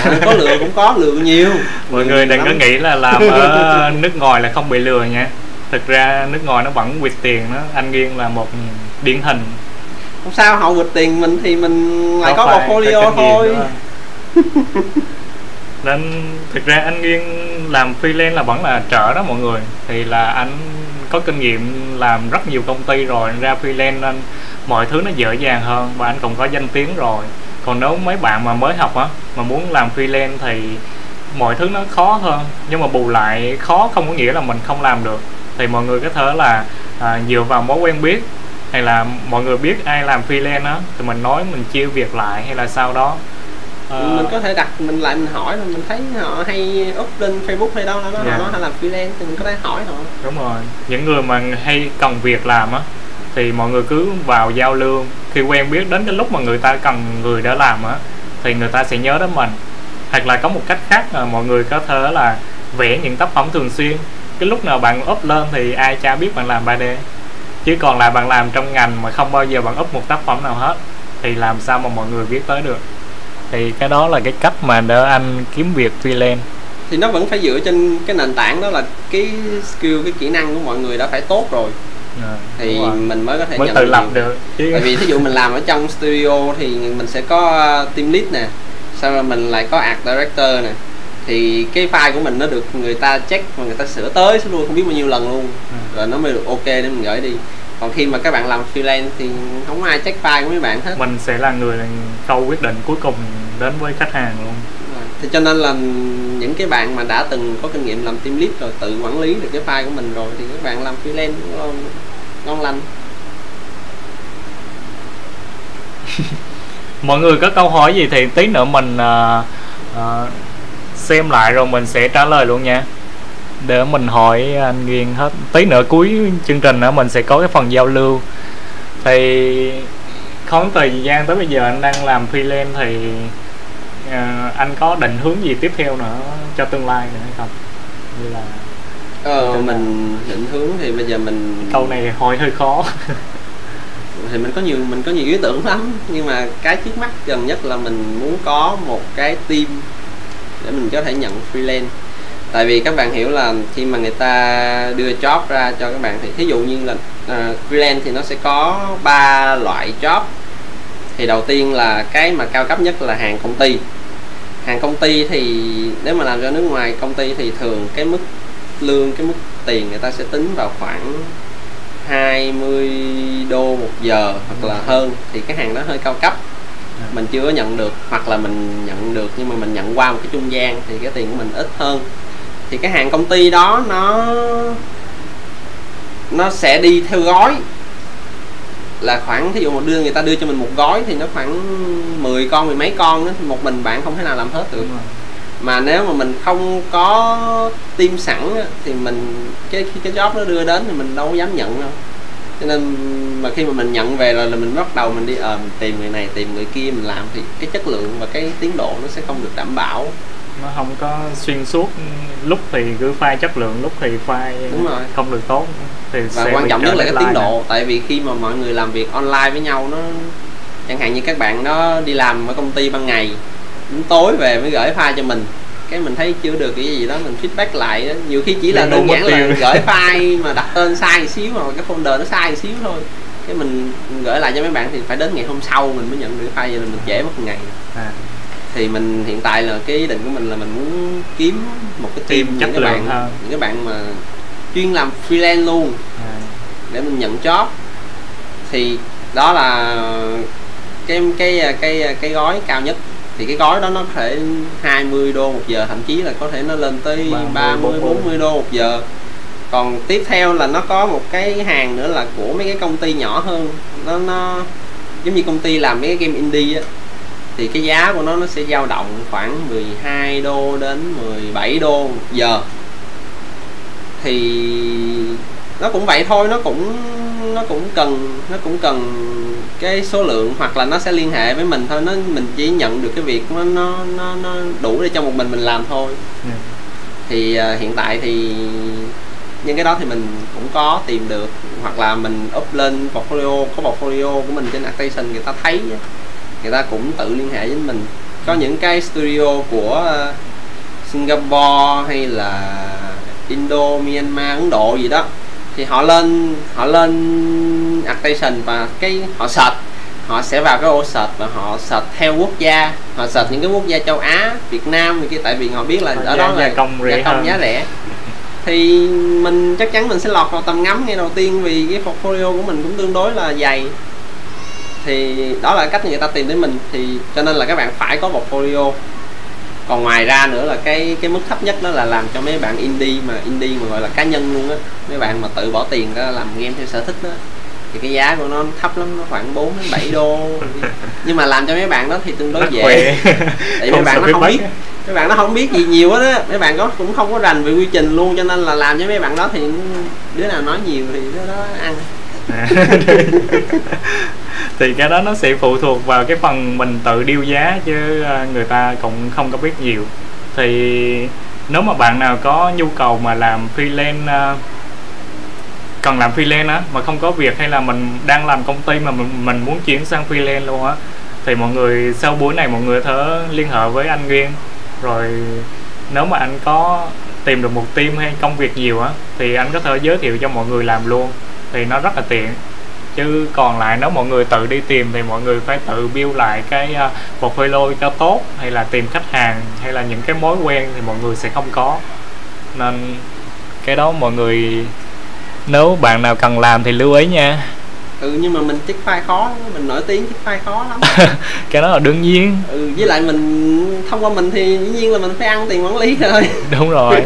À, có lừa cũng có lừa nhiều. Mọi người đừng có nghĩ là làm ở nước ngoài là không bị lừa nha, thực ra nước ngoài nó vẫn quỵt tiền đó. Anh Nghiên là một điển hình. Không sao, họ quỵt tiền mình thì mình lại có, có portfolio thôi. Nên thực ra anh Nghiên làm freelance là vẫn là trợ đó mọi người, thì là anh có kinh nghiệm làm rất nhiều công ty rồi, anh ra freelance nên mọi thứ nó dễ dàng hơn và anh còn có danh tiếng rồi. Còn nếu mấy bạn mà mới học á mà muốn làm freelance thì mọi thứ nó khó hơn, nhưng mà bù lại khó không có nghĩa là mình không làm được. Thì mọi người có thể là à, dựa vào mối quen biết, hay là mọi người biết ai làm freelance á thì mình nói mình chia việc lại, hay là sau đó mình có thể đặt mình lại mình hỏi là mình thấy họ hay up lên Facebook hay đâu đó nó yeah. Họ làm freelance thì mình có thể hỏi họ. Đúng rồi, những người mà hay cần việc làm á thì mọi người cứ vào giao lưu, khi quen biết đến cái lúc mà người ta cần người đã làm á thì người ta sẽ nhớ đến mình. Hoặc là có một cách khác là mọi người có thể là vẽ những tác phẩm thường xuyên, cái lúc nào bạn up lên thì ai chả biết bạn làm ba D, chứ còn là bạn làm trong ngành mà không bao giờ bạn up một tác phẩm nào hết thì làm sao mà mọi người biết tới được. Thì cái đó là cái cách mà để anh kiếm việc freelance. Thì nó vẫn phải dựa trên cái nền tảng đó là cái skill, cái kỹ năng của mọi người đã phải tốt rồi à, thì rồi. Mình mới có thể mới nhận tự lập được chứ. Bởi vì thí dụ mình làm ở trong studio thì mình sẽ có team lead nè, xong rồi mình lại có art director nè, thì cái file của mình nó được người ta check và người ta sửa tới sửa lui không biết bao nhiêu lần luôn à. Rồi nó mới được ok để mình gửi đi. Còn khi mà các bạn làm freelance thì không ai check file của mấy bạn hết, mình sẽ là người câu quyết định cuối cùng đến với khách hàng luôn. Thì cho nên là những cái bạn mà đã từng có kinh nghiệm làm team lead rồi, tự quản lý được cái file của mình rồi thì các bạn làm freelance cũng ngon lành. Mọi người có câu hỏi gì thì tí nữa mình uh, uh, xem lại rồi mình sẽ trả lời luôn nha, để mình hỏi anh Nghiên hết. Tí nữa cuối chương trình nữa mình sẽ có cái phần giao lưu. Thì không thời gian tới bây giờ anh đang làm freelance thì uh, anh có định hướng gì tiếp theo nữa cho tương lai nữa hay không? Như là ờ, mình là... định hướng thì bây giờ mình câu này hỏi hơi khó. Thì mình có nhiều mình có nhiều ý tưởng lắm, nhưng mà cái trước mắt gần nhất là mình muốn có một cái team để mình có thể nhận freelance. Tại vì các bạn hiểu là khi mà người ta đưa job ra cho các bạn thì thí dụ như là uh, freelance thì nó sẽ có ba loại job. Thì đầu tiên là cái mà cao cấp nhất là hàng công ty. Hàng công ty thì nếu mà làm cho nước ngoài công ty thì thường cái mức lương, cái mức tiền người ta sẽ tính vào khoảng hai mươi đô một giờ hoặc là hơn. Thì cái hàng đó hơi cao cấp, mình chưa nhận được, hoặc là mình nhận được nhưng mà mình nhận qua một cái trung gian thì cái tiền của mình ít hơn. Thì cái hàng công ty đó nó nó sẽ đi theo gói, là khoảng thí dụ mà đưa người ta đưa cho mình một gói thì nó khoảng mười con, mười mấy con đó, một mình bạn không thể nào làm hết được. Mà nếu mà mình không có team sẵn á, thì mình cái cái job nó đưa đến thì mình đâu có dám nhận đâu. Cho nên mà khi mà mình nhận về là, là mình bắt đầu mình đi ờ à, mình tìm người này tìm người kia mình làm thì cái chất lượng và cái tiến độ nó sẽ không được đảm bảo, nó không có xuyên suốt, lúc thì cứ file chất lượng, lúc thì file không được tốt thì và quan trọng nhất là cái tiến độ này. Tại vì khi mà mọi người làm việc online với nhau nó chẳng hạn như các bạn nó đi làm ở công ty ban ngày đến tối về mới gửi file cho mình, cái mình thấy chưa được cái gì đó mình feedback lại đó. Nhiều khi chỉ là đơn giản là gửi file mà đặt tên sai một xíu hoặc cái folder nó sai một xíu thôi, cái mình gửi lại cho mấy bạn thì phải đến ngày hôm sau mình mới nhận được file, vậy là mình trễ mất một ngày. À. Thì mình hiện tại là cái ý định của mình là mình muốn kiếm một cái team, team những các bạn hơn. Những các bạn mà chuyên làm freelance luôn à. Để mình nhận job thì đó là cái cái cái cái gói cao nhất. Thì cái gói đó nó có thể hai mươi đô một giờ, thậm chí là có thể nó lên tới ba mươi bốn mươi đô một giờ. Còn tiếp theo là nó có một cái hàng nữa là của mấy cái công ty nhỏ hơn, nó nó giống như công ty làm mấy cái game indie á, thì cái giá của nó nó sẽ dao động khoảng mười hai đô đến mười bảy đô một giờ. Thì nó cũng vậy thôi, nó cũng nó cũng cần nó cũng cần cái số lượng, hoặc là nó sẽ liên hệ với mình thôi, nó mình chỉ nhận được cái việc nó nó nó, nó đủ để cho một mình mình làm thôi. Yeah. Thì uh, hiện tại thì những cái đó thì mình cũng có tìm được, hoặc là mình up lên portfolio, có portfolio của mình trên ArtStation người ta thấy, người ta cũng tự liên hệ với mình. Có những cái studio của uh, Singapore hay là Indo, Myanmar, Ấn Độ gì đó, thì họ lên họ lên ArtStation và cái họ search, họ sẽ vào cái ô search và họ search theo quốc gia, họ search những cái quốc gia châu Á, Việt Nam này kia, tại vì họ biết là ở đó là gia công giá rẻ, thì mình chắc chắn mình sẽ lọt vào tầm ngắm ngay đầu tiên vì cái portfolio của mình cũng tương đối là dày. Thì đó là cách người ta tìm đến mình, thì cho nên là các bạn phải có portfolio. Còn ngoài ra nữa là cái cái mức thấp nhất đó là làm cho mấy bạn indie, mà indie mà gọi là cá nhân luôn á, mấy bạn mà tự bỏ tiền ra làm game theo sở thích đó, thì cái giá của nó thấp lắm, nó khoảng bốn đến bảy đô. Nhưng mà làm cho mấy bạn đó thì tương đối dễ, tại mấy bạn nó không biết, mấy bạn nó không biết gì nhiều hết á, mấy bạn có cũng không có rành về quy trình luôn, cho nên là làm cho mấy bạn đó thì đứa nào nói nhiều thì đứa đó ăn. Thì cái đó nó sẽ phụ thuộc vào cái phần mình tự điêu giá, chứ người ta cũng không có biết nhiều. Thì nếu mà bạn nào có nhu cầu mà làm freelance, cần làm freelance á, mà không có việc, hay là mình đang làm công ty mà mình, mình muốn chuyển sang freelance luôn á, thì mọi người sau buổi này mọi người thớ liên hệ với anh Nguyên. Rồi nếu mà anh có tìm được một team hay công việc nhiều á, thì anh có thể giới thiệu cho mọi người làm luôn, thì nó rất là tiện. Chứ còn lại nếu mọi người tự đi tìm thì mọi người phải tự build lại cái portfolio cho tốt, hay là tìm khách hàng, hay là những cái mối quen thì mọi người sẽ không có. Nên cái đó mọi người, nếu bạn nào cần làm thì lưu ý nha. Ừ, nhưng mà mình check file khó lắm, mình nổi tiếng check file khó lắm. Cái đó là đương nhiên. Ừ, với lại mình thông qua mình thì dĩ nhiên là mình phải ăn tiền quản lý thôi. Đúng rồi.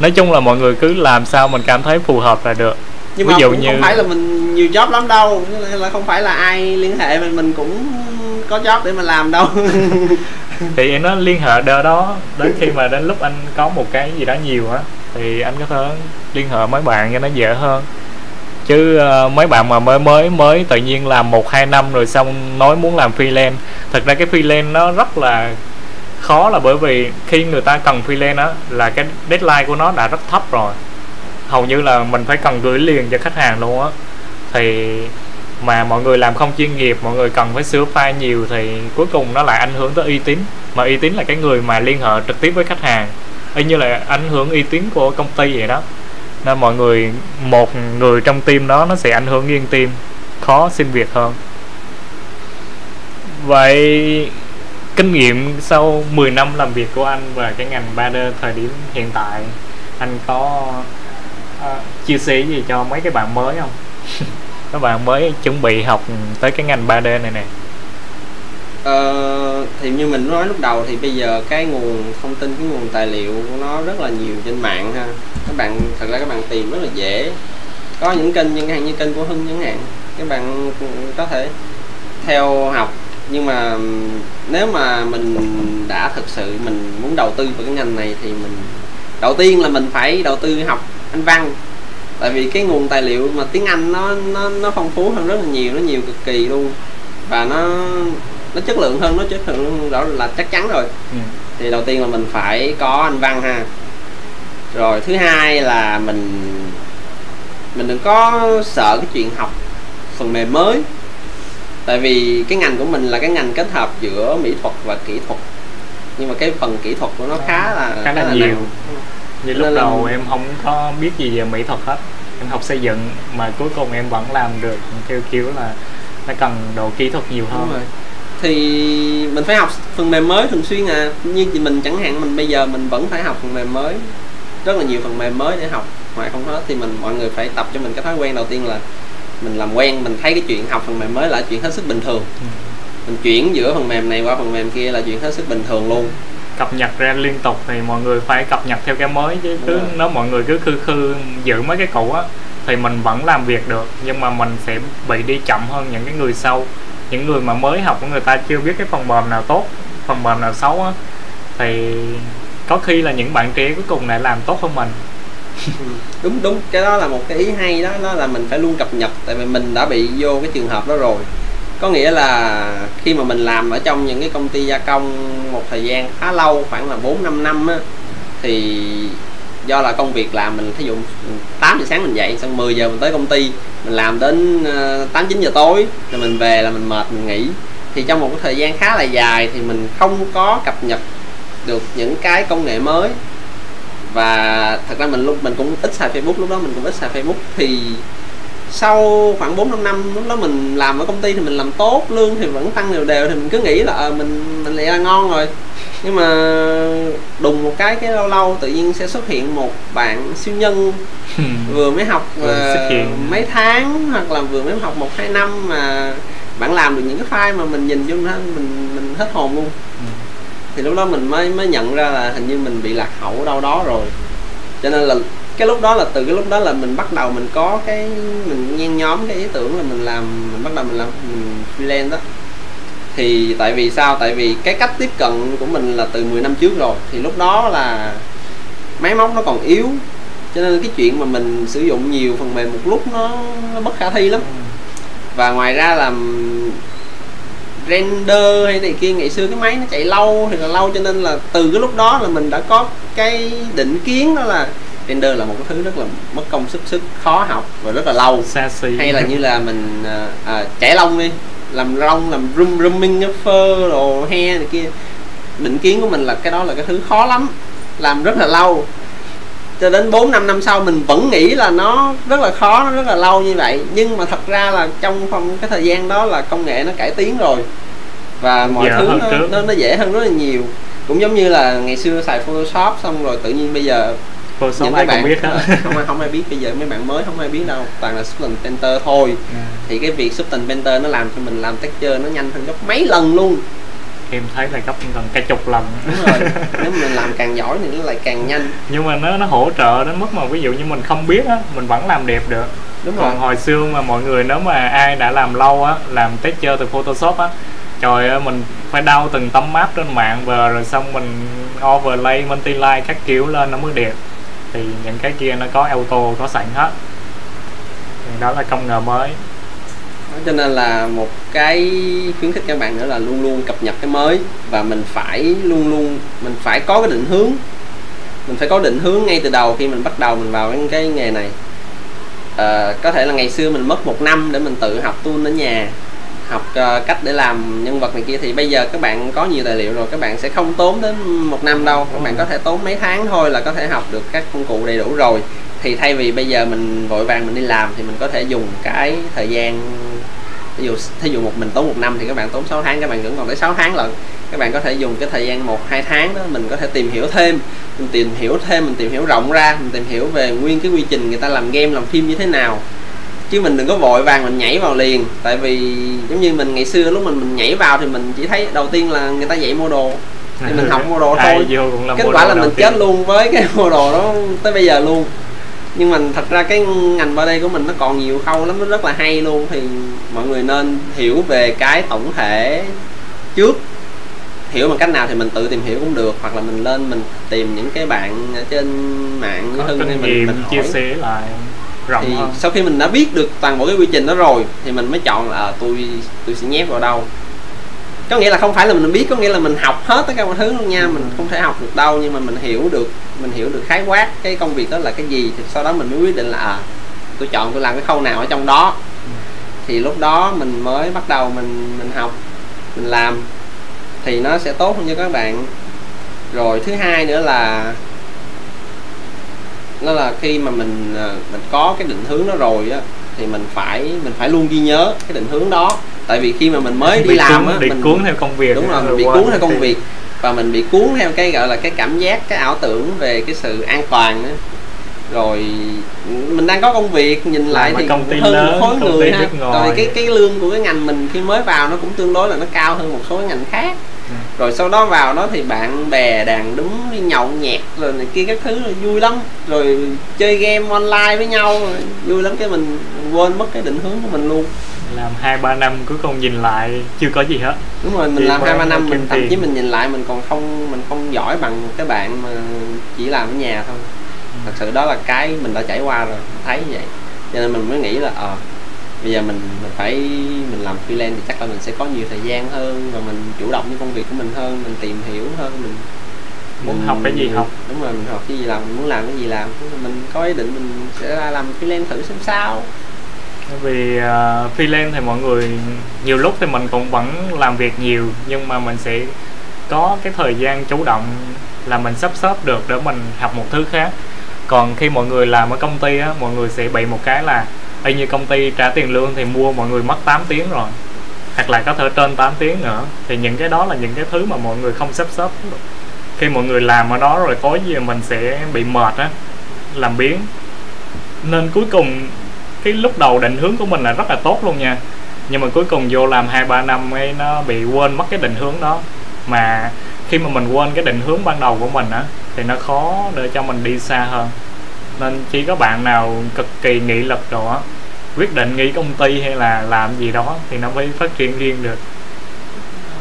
Nói chung là mọi người cứ làm sao mình cảm thấy phù hợp là được. Nhưng ví dụ mà cũng như... không phải là mình nhiều job lắm đâu, là không phải là ai liên hệ mình mình cũng có job để mà làm đâu. Thì nó liên hệ đờ đó, đến khi mà đến lúc anh có một cái gì đó nhiều á thì anh có thể liên hệ mấy bạn cho nó dễ hơn. Chứ uh, mấy bạn mà mới mới mới tự nhiên làm một hai năm rồi xong nói muốn làm freelance, thật ra cái freelance nó rất là khó, là bởi vì khi người ta cần freelance á là cái deadline của nó đã rất thấp rồi, hầu như là mình phải cần gửi liền cho khách hàng luôn á. Thì mà mọi người làm không chuyên nghiệp, mọi người cần phải sửa file nhiều thì cuối cùng nó lại ảnh hưởng tới uy tín, mà uy tín là cái người mà liên hệ trực tiếp với khách hàng, y như là ảnh hưởng uy tín của công ty vậy đó. Nên mọi người, một người trong team đó nó sẽ ảnh hưởng riêng team, khó xin việc hơn. Vậy kinh nghiệm sau mười năm làm việc của anh và cái ngành ba D thời điểm hiện tại, anh có À, chia sẻ gì cho mấy cái bạn mới không? Các bạn mới chuẩn bị học tới cái ngành ba D này nè. Ờ, thì như mình nói lúc đầu thì bây giờ cái nguồn thông tin, cái nguồn tài liệu của nó rất là nhiều trên mạng ha. Các bạn, thật ra các bạn tìm rất là dễ. Có những kênh chẳng hạn như kênh của Hưng chẳng hạn, các bạn có thể theo học. Nhưng mà nếu mà mình đã thực sự mình muốn đầu tư vào cái ngành này thì mình đầu tiên là mình phải đầu tư học Anh văn, tại vì cái nguồn tài liệu mà tiếng Anh nó nó, nó phong phú hơn rất là nhiều, nó nhiều cực kỳ luôn, và nó nó chất lượng hơn, nó chất lượng đó là chắc chắn rồi. Ừ. Thì đầu tiên là mình phải có Anh văn ha, rồi thứ hai là mình mình đừng có sợ cái chuyện học phần mềm mới, tại vì cái ngành của mình là cái ngành kết hợp giữa mỹ thuật và kỹ thuật, nhưng mà cái phần kỹ thuật của nó khá là khá là, khá là nhiều. Như lúc đầu em không có biết gì về mỹ thuật hết, em học xây dựng mà cuối cùng em vẫn làm được theo kiểu là nó cần độ kỹ thuật nhiều hơn. Đúng rồi. Thì mình phải học phần mềm mới thường xuyên à, như mình chẳng hạn mình bây giờ mình vẫn phải học phần mềm mới, rất là nhiều phần mềm mới để học ngoài không hết. Thì mình mọi người phải tập cho mình cái thói quen đầu tiên là mình làm quen, mình thấy cái chuyện học phần mềm mới là chuyện hết sức bình thường. Ừ. Mình chuyển giữa phần mềm này qua phần mềm kia là chuyện hết sức bình thường luôn. Cập nhật ra liên tục thì mọi người phải cập nhật theo cái mới, chứ cứ nếu mọi người cứ khư khư giữ mấy cái cũ á thì mình vẫn làm việc được, nhưng mà mình sẽ bị đi chậm hơn những cái người sau. Những người mà mới học của người ta chưa biết cái phần mềm nào tốt, phần mềm nào xấu á, thì có khi là những bạn trẻ cuối cùng lại làm tốt hơn mình. Đúng đúng, cái đó là một cái ý hay đó, đó là mình phải luôn cập nhật, tại vì mình đã bị vô cái trường hợp đó rồi. Có nghĩa là khi mà mình làm ở trong những cái công ty gia công một thời gian khá lâu, khoảng là bốn năm năm á, thì do là công việc làm mình, thí dụ tám giờ sáng mình dậy, xong mười giờ mình tới công ty, mình làm đến tám chín giờ tối rồi mình về là mình mệt mình nghỉ. Thì trong một cái thời gian khá là dài thì mình không có cập nhật được những cái công nghệ mới, và thật ra mình lúc mình cũng ít xài Facebook, lúc đó mình cũng ít xài Facebook. Thì sau khoảng bốn năm năm lúc đó mình làm ở công ty thì mình làm tốt, lương thì vẫn tăng đều đều, thì mình cứ nghĩ là à, mình mình lại là ngon rồi. Nhưng mà đùng một cái cái lâu lâu tự nhiên sẽ xuất hiện một bạn siêu nhân vừa mới học uh, mấy tháng, hoặc là vừa mới học một hai năm mà bạn làm được những cái file mà mình nhìn vô mình mình hết hồn luôn. Thì lúc đó mình mới mới nhận ra là hình như mình bị lạc hậu đâu đó rồi, cho nên là cái lúc đó là từ cái lúc đó là mình bắt đầu mình có cái mình nhen nhóm cái ý tưởng là mình làm mình bắt đầu mình làm mình freelance đó. Thì tại vì sao, tại vì cái cách tiếp cận của mình là từ mười năm trước rồi, thì lúc đó là máy móc nó còn yếu, cho nên cái chuyện mà mình sử dụng nhiều phần mềm một lúc nó, nó bất khả thi lắm. Và ngoài ra là render hay này kia, ngày xưa cái máy nó chạy lâu thì là lâu, cho nên là từ cái lúc đó là mình đã có cái định kiến đó là render là một cái thứ rất là mất công sức sức khó học và rất là lâu, xa xỉ. Hay là như là mình à, chảy lông đi, làm rong, làm rum ruming phơ đồ he này kia, định kiến của mình là cái đó là cái thứ khó lắm, làm rất là lâu, cho đến bốn năm năm sau mình vẫn nghĩ là nó rất là khó, nó rất là lâu như vậy. Nhưng mà thật ra là trong phòng cái thời gian đó là công nghệ nó cải tiến rồi, và mọi dạ, thứ nó, nó, nó dễ hơn rất là nhiều. Cũng giống như là ngày xưa xài Photoshop xong rồi tự nhiên bây giờ Photoshop ai bạn, cũng biết hết. Không, ai, không ai biết, bây giờ mấy bạn mới không ai biết đâu, toàn là Substance Painter thôi. À. Thì cái việc Substance Painter nó làm cho mình làm texture nó nhanh hơn gấp mấy lần luôn. Em thấy là gấp gần cả chục lần. Đúng rồi. Nếu mình làm càng giỏi thì nó lại càng nhanh. Nhưng mà nó nó hỗ trợ đến mức mà ví dụ như mình không biết á, mình vẫn làm đẹp được. Đúng rồi. Còn hồi xưa mà mọi người nếu mà ai đã làm lâu á, làm texture từ Photoshop á, trời ơi, mình phải đau từng tấm map trên mạng và rồi xong mình overlay, multiply các kiểu lên nó mới đẹp. Thì những cái kia nó có auto, có sẵn hết. Đó là công nghệ mới. Cho nên là một cái khuyến khích các bạn nữa là luôn luôn cập nhật cái mới. Và mình phải luôn luôn, mình phải có cái định hướng. Mình phải có định hướng ngay từ đầu khi mình bắt đầu mình vào cái nghề này. à, Có thể là ngày xưa mình mất một năm để mình tự học tool ở nhà, học uh, cách để làm nhân vật này kia. Thì bây giờ các bạn có nhiều tài liệu rồi, các bạn sẽ không tốn đến một năm đâu. Các bạn có thể tốn mấy tháng thôi là có thể học được các công cụ đầy đủ rồi. Thì thay vì bây giờ mình vội vàng mình đi làm thì mình có thể dùng cái thời gian, ví dụ thí dụ một mình tốn một năm thì các bạn tốn sáu tháng, các bạn vẫn còn tới sáu tháng lận. Các bạn có thể dùng cái thời gian một hai tháng đó mình có thể tìm hiểu thêm, mình tìm hiểu thêm, mình tìm hiểu rộng ra, mình tìm hiểu về nguyên cái quy trình người ta làm game, làm phim như thế nào. Chứ mình đừng có vội vàng mình nhảy vào liền. Tại vì giống như mình ngày xưa lúc mình, mình nhảy vào thì mình chỉ thấy đầu tiên là người ta dạy mua đồ thì mình học mua đồ thôi. Ai, vô cũng làm kết quả là mình chết luôn với cái mua đồ đó tới bây giờ luôn. Nhưng mà thật ra cái ngành ba D của mình nó còn nhiều khâu lắm, nó rất là hay luôn. Thì mọi người nên hiểu về cái tổng thể trước, hiểu bằng cách nào thì mình tự tìm hiểu cũng được, hoặc là mình lên mình tìm những cái bạn ở trên mạng có kinh nghiệm mình, mình chia sẻ lại rộng thì hơn. Sau khi mình đã biết được toàn bộ cái quy trình đó rồi thì mình mới chọn là tôi tôi sẽ nhét vào đâu. Có nghĩa là không phải là mình biết, có nghĩa là mình học hết tất cả mọi thứ luôn nha, ừ. Mình không thể học được đâu, nhưng mà mình hiểu được, mình hiểu được khái quát cái công việc đó là cái gì, thì sau đó mình mới quyết định là à, tôi chọn tôi làm cái khâu nào ở trong đó, ừ. Thì lúc đó mình mới bắt đầu mình mình học, mình làm thì nó sẽ tốt hơn cho các bạn. Rồi thứ hai nữa là nó là khi mà mình mình có cái định hướng đó rồi á thì mình phải mình phải luôn ghi nhớ cái định hướng đó, tại vì khi mà mình mới đi làm á mình bị cuốn theo công việc, đúng rồi, mình bị cuốn theo công việc và mình bị cuốn theo cái gọi là cái cảm giác, cái ảo tưởng về cái sự an toàn á. Rồi mình đang có công việc nhìn lại thì công ty hơn lớn, khối công người ty ha. Rồi cái cái lương của cái ngành mình khi mới vào nó cũng tương đối là nó cao hơn một số cái ngành khác, ừ. Rồi sau đó vào đó thì bạn bè đàn đúng đi nhậu nhẹt rồi này kia các thứ, rồi vui lắm, rồi chơi game online với nhau rồi, vui lắm, cái mình, mình quên mất cái định hướng của mình luôn. Làm hai ba năm cuối cùng nhìn lại chưa có gì hết. Đúng rồi, mình chỉ làm hai ba năm mình thậm chí mình nhìn lại mình còn không mình không giỏi bằng một cái bạn mà chỉ làm ở nhà thôi. Thật sự đó là cái mình đã trải qua rồi, mình thấy như vậy cho nên mình mới nghĩ là ờ à, bây giờ mình, mình phải mình làm freelance thì chắc là mình sẽ có nhiều thời gian hơn và mình chủ động với công việc của mình hơn, mình tìm hiểu hơn, mình muốn mình, học cái gì mình, học đúng rồi mình học cái gì làm, mình muốn làm cái gì làm, mình có ý định mình sẽ làm freelance thử xem sao. Vì uh, freelance thì mọi người nhiều lúc thì mình cũng vẫn làm việc nhiều nhưng mà mình sẽ có cái thời gian chủ động là mình sắp xếp được để mình học một thứ khác. Còn khi mọi người làm ở công ty á, mọi người sẽ bị một cái là y như công ty trả tiền lương thì mua mọi người mất tám tiếng rồi, hoặc là có thể trên tám tiếng nữa. Thì những cái đó là những cái thứ mà mọi người không sắp xếp. Khi mọi người làm ở đó rồi tối về mình sẽ bị mệt á, làm biếng. Nên cuối cùng cái lúc đầu định hướng của mình là rất là tốt luôn nha, nhưng mà cuối cùng vô làm hai ba năm ấy nó bị quên mất cái định hướng đó. Mà khi mà mình quên cái định hướng ban đầu của mình á thì nó khó để cho mình đi xa hơn. Nên chỉ có bạn nào cực kỳ nghị lực rồi á, quyết định nghỉ công ty hay là làm gì đó thì nó mới phát triển riêng được.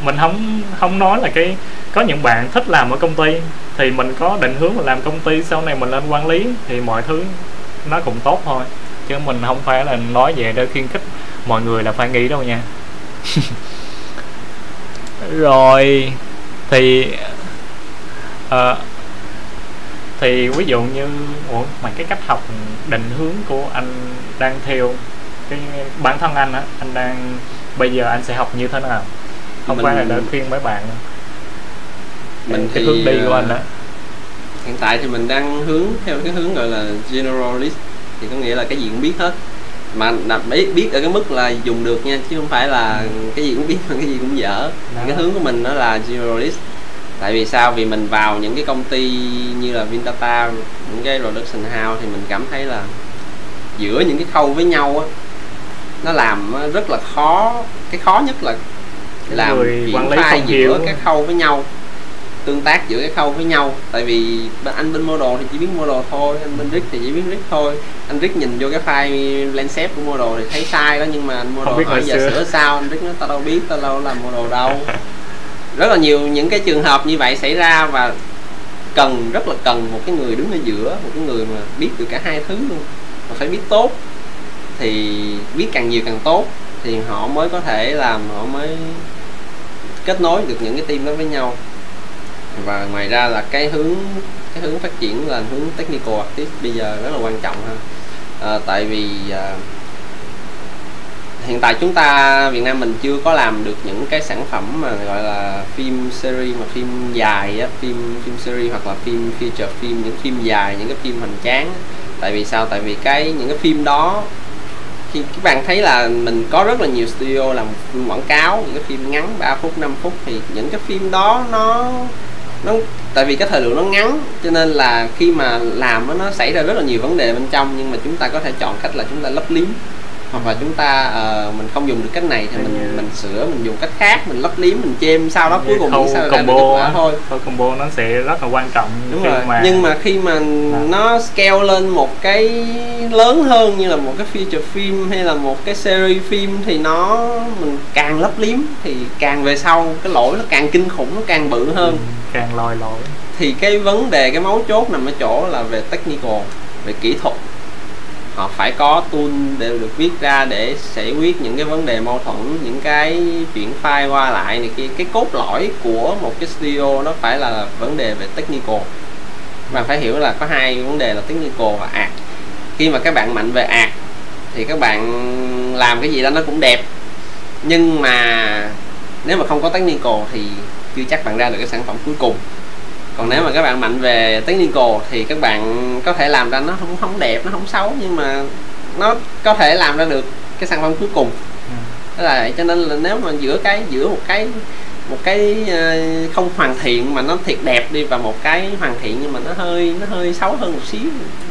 Mình không không nói là cái có những bạn thích làm ở công ty thì mình có định hướng mình làm công ty, sau này mình lên quản lý thì mọi thứ nó cũng tốt thôi, chứ mình không phải là nói vậy để khuyến khích mọi người là phải nghỉ đâu nha. Rồi thì à, thì ví dụ như ủa, mà cái cách học định hướng của anh đang theo cái bản thân anh á, anh đang bây giờ anh sẽ học như thế nào? Không phải là để khuyên mấy bạn mình cái hướng đi của anh đó. Hiện tại thì mình đang hướng theo cái hướng gọi là generalist, thì có nghĩa là cái gì cũng biết hết, mà biết biết ở cái mức là dùng được nha, chứ không phải là cái gì cũng biết mà cái gì cũng dở. Đó. Cái hướng của mình nó là generalist. Tại vì sao? Vì mình vào những cái công ty như là Vintata, những cái production house thì mình cảm thấy là giữa những cái khâu với nhau á, nó làm rất là khó. Cái khó nhất là làm triển khai giữa các khâu với nhau, tương tác giữa cái khâu với nhau. Tại vì anh bên model thì chỉ biết model thôi, anh bên rig thì chỉ biết rig thôi. Anh rig nhìn vô cái file Landscape của model thì thấy sai đó, nhưng mà anh model hỏi giờ sửa sao, anh rig nó tao đâu biết, tao đâu làm model đâu. Rất là nhiều những cái trường hợp như vậy xảy ra và cần, rất là cần một cái người đứng ở giữa, một cái người mà biết được cả hai thứ luôn, mà phải biết tốt, thì biết càng nhiều càng tốt thì họ mới có thể làm, họ mới kết nối được những cái team đó với nhau. Và ngoài ra là cái hướng cái hướng phát triển là hướng technical artist bây giờ rất là quan trọng ha. À, tại vì à, hiện tại chúng ta Việt Nam mình chưa có làm được những cái sản phẩm mà gọi là phim series, mà phim dài á, phim phim series hoặc là phim feature phim, những phim dài, những cái phim hoành tráng. Tại vì sao? Tại vì cái những cái phim đó khi các bạn thấy là mình có rất là nhiều studio làm phim quảng cáo, những cái phim ngắn ba phút năm phút, thì những cái phim đó nó nó tại vì cái thời lượng nó ngắn cho nên là khi mà làm nó xảy ra rất là nhiều vấn đề bên trong, nhưng mà chúng ta có thể chọn cách là chúng ta lấp liếm hoặc là chúng ta uh, mình không dùng được cách này thì mình mình sửa, mình dùng cách khác, mình lấp liếm, mình chêm, sau đó cuối cùng khâu sao combo ra thôi. Khâu combo nó sẽ rất là quan trọng. Đúng rồi. Mà... nhưng mà khi mà à. nó scale lên một cái lớn hơn như là một cái feature phim hay là một cái series phim thì nó mình càng lấp liếm thì càng về sau cái lỗi nó càng kinh khủng, nó càng bự hơn, ừ, càng lòi lỗi. Thì cái vấn đề, cái mấu chốt nằm ở chỗ là về technical, về kỹ thuật. Họ phải có tool để được viết ra để giải quyết những cái vấn đề mâu thuẫn, những cái chuyển file qua lại này kia. Cái cốt lõi của một cái studio nó phải là vấn đề về technical. Mà phải hiểu là có hai vấn đề là technical và art. Khi mà các bạn mạnh về art thì các bạn làm cái gì đó nó cũng đẹp. Nhưng mà nếu mà không có technical thì chưa chắc bạn ra được cái sản phẩm cuối cùng. Còn nếu mà các bạn mạnh về technical thì các bạn có thể làm ra nó không không đẹp, nó không xấu, nhưng mà nó có thể làm ra được cái sản phẩm cuối cùng. Thế là cho nên là nếu mà giữa cái giữa một cái một cái không hoàn thiện mà nó thiệt đẹp đi và một cái hoàn thiện nhưng mà nó hơi nó hơi xấu hơn một xíu,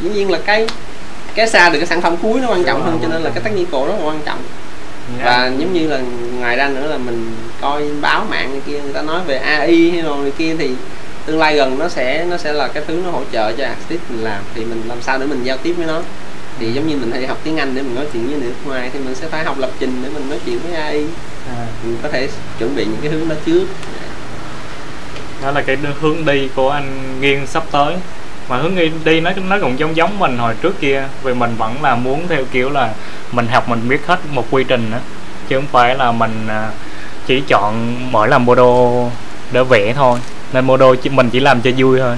dĩ nhiên là cái cái ra được cái sản phẩm cuối nó quan trọng hơn, cho nên là cái technical rất là quan trọng. Và giống như là ngoài ra nữa là mình coi báo mạng này kia, người ta nói về a i hay rồi này kia thì tương lai gần nó sẽ nó sẽ là cái thứ nó hỗ trợ cho artist mình làm, thì mình làm sao để mình giao tiếp với nó. Thì giống như mình hay học tiếng Anh để mình nói chuyện với nước ngoài thì mình sẽ phải học lập trình để mình nói chuyện với a i. À. Mình có thể chuẩn bị những cái hướng đó trước. Đó là cái hướng đi của anh Nghiên sắp tới. Mà hướng đi nó nó cũng giống giống mình hồi trước kia, vì mình vẫn là muốn theo kiểu là mình học mình biết hết một quy trình nữa, chứ không phải là mình chỉ chọn mỗi làm model để vẽ thôi. Nên model mình chỉ làm cho vui thôi.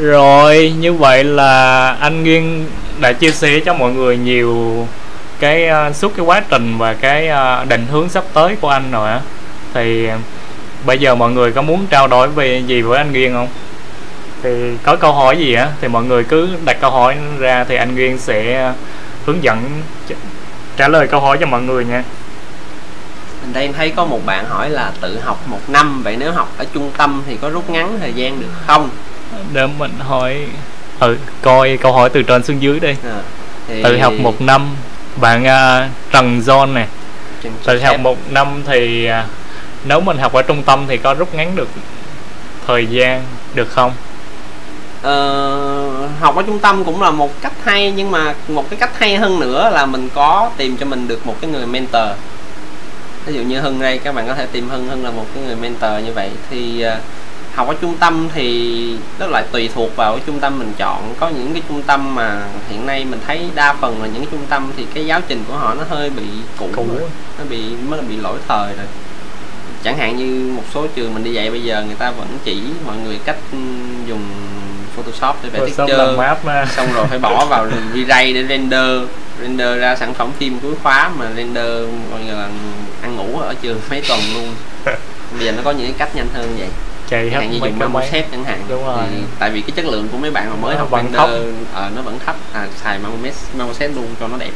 Rồi như vậy là anh Nghiên đã chia sẻ cho mọi người nhiều cái uh, suốt cái quá trình và cái uh, định hướng sắp tới của anh rồi á. Thì bây giờ mọi người có muốn trao đổi về gì với anh Nghiên không? Thì có câu hỏi gì á thì mọi người cứ đặt câu hỏi ra thì anh Nghiên sẽ hướng dẫn trả lời câu hỏi cho mọi người nha. Mình đây thấy có một bạn hỏi là tự học một năm, vậy nếu học ở trung tâm thì có rút ngắn thời gian được không? Để mình hỏi, ừ, coi câu hỏi từ trên xuống dưới đi. À, thì... tự học một năm, bạn uh, Trần John nè. Tự học một năm thì uh, nếu mình học ở trung tâm thì có rút ngắn được thời gian được không? Uh, học ở trung tâm cũng là một cách hay, nhưng mà một cái cách hay hơn nữa là mình có tìm cho mình được một cái người mentor. Ví dụ như Hưng đây, các bạn có thể tìm Hưng, Hưng là một cái người mentor như vậy. Thì uh, học ở trung tâm thì nó lại tùy thuộc vào cái trung tâm mình chọn. Có những cái trung tâm mà hiện nay mình thấy đa phần là những cái trung tâm thì cái giáo trình của họ nó hơi bị cũ, cũ. Nó bị mới là bị lỗi thời rồi. Chẳng hạn như một số trường mình đi dạy bây giờ, người ta vẫn chỉ mọi người cách dùng Photoshop để vẽ texture, xong rồi phải bỏ vào V-Ray để render render ra sản phẩm phim cuối khóa, mà render coi như là ăn ngủ ở trường mấy tuần luôn. Bây giờ nó có những cái cách nhanh hơn vậy. Chạy hết như dùng Marmoset chẳng hạn. Đúng rồi. Thì, tại vì cái chất lượng của mấy bạn mà mới nó học render à, nó vẫn thấp, à, xài Marmoset luôn cho nó đẹp.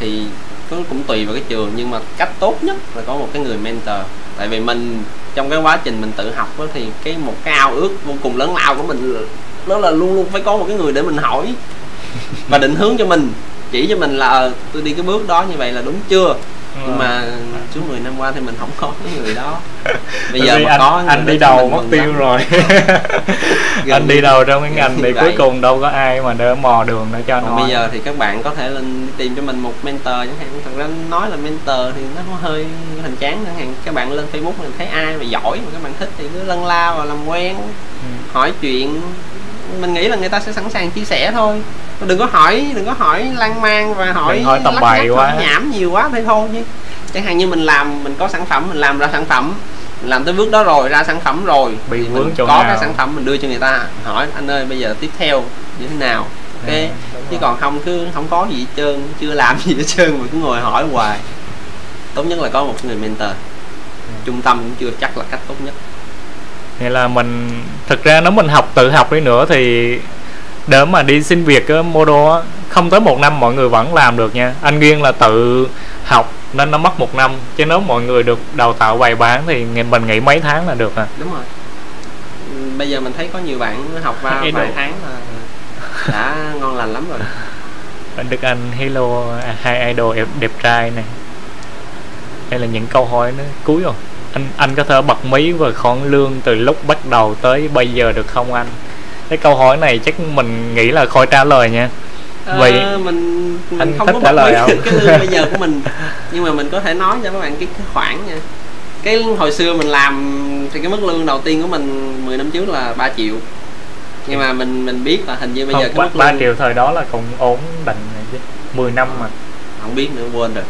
Thì cũng tùy vào cái trường, nhưng mà cách tốt nhất là có một cái người mentor. Tại vì mình trong cái quá trình mình tự học đó, thì cái một cái ao ước vô cùng lớn lao của mình đó là luôn luôn phải có một cái người để mình hỏi và định hướng cho mình, chỉ cho mình là tôi đi cái bước đó như vậy là đúng chưa. Nhưng mà suốt mười năm qua thì mình không có cái người đó. Bây giờ mà anh, có anh đi đầu mất tiêu rồi. Anh đi đầu trong cái ngành thì cuối cùng đâu có ai mà đỡ mò đường để cho nó. Bây giờ thì các bạn có thể lên tìm cho mình một mentor chẳng hạn. Thật ra nói là mentor thì nó hơi hình chán chẳng hạn. Các bạn lên Facebook mình thấy ai mà giỏi mà các bạn thích thì cứ lân la và làm quen, hỏi chuyện. Mình nghĩ là người ta sẽ sẵn sàng chia sẻ thôi. Đừng có hỏi, đừng có hỏi lan man và hỏi, hỏi tầm bậy quá, nhảm nhiều quá thế thôi. Chứ chẳng hạn như mình làm, mình có sản phẩm, mình làm ra sản phẩm, mình làm tới bước đó rồi, ra sản phẩm rồi bị thì mình có nào? Cái sản phẩm mình đưa cho người ta hỏi anh ơi bây giờ tiếp theo như thế nào, ok à, chứ còn không cứ không có gì hết trơn, chưa làm gì hết trơn mà cứ ngồi hỏi hoài. Tốt nhất là có một người mentor. Trung tâm cũng chưa chắc là cách tốt nhất. Nghĩa là mình thực ra nếu mình học tự học đi nữa thì để mà đi xin việc cái model á, không tới một năm mọi người vẫn làm được nha. Anh Nghiên là tự học nên nó mất một năm, chứ nếu mọi người được đào tạo bài bản thì mình nghĩ mấy tháng là được à. Đúng rồi. Bây giờ mình thấy có nhiều bạn học vào vài tháng là đã ngon lành lắm rồi. Anh Đức Anh hello hai idol đẹp, đẹp trai này. Đây là những câu hỏi nó cuối rồi. Anh anh có thể bật mí về khoản lương từ lúc bắt đầu tới bây giờ được không anh? Cái câu hỏi này chắc mình nghĩ là khỏi trả lời nha. Vì à, mình, mình anh không thích có trả lời không? Cái lương bây giờ của mình, nhưng mà mình có thể nói cho các bạn cái, cái khoảng nha. Cái hồi xưa mình làm thì cái mức lương đầu tiên của mình mười năm trước là ba triệu. Nhưng mà mình mình biết là hình như bây không, giờ cái mức ba lương... triệu thời đó là còn ổn định này chứ. mười năm mà. Không biết nữa, quên rồi.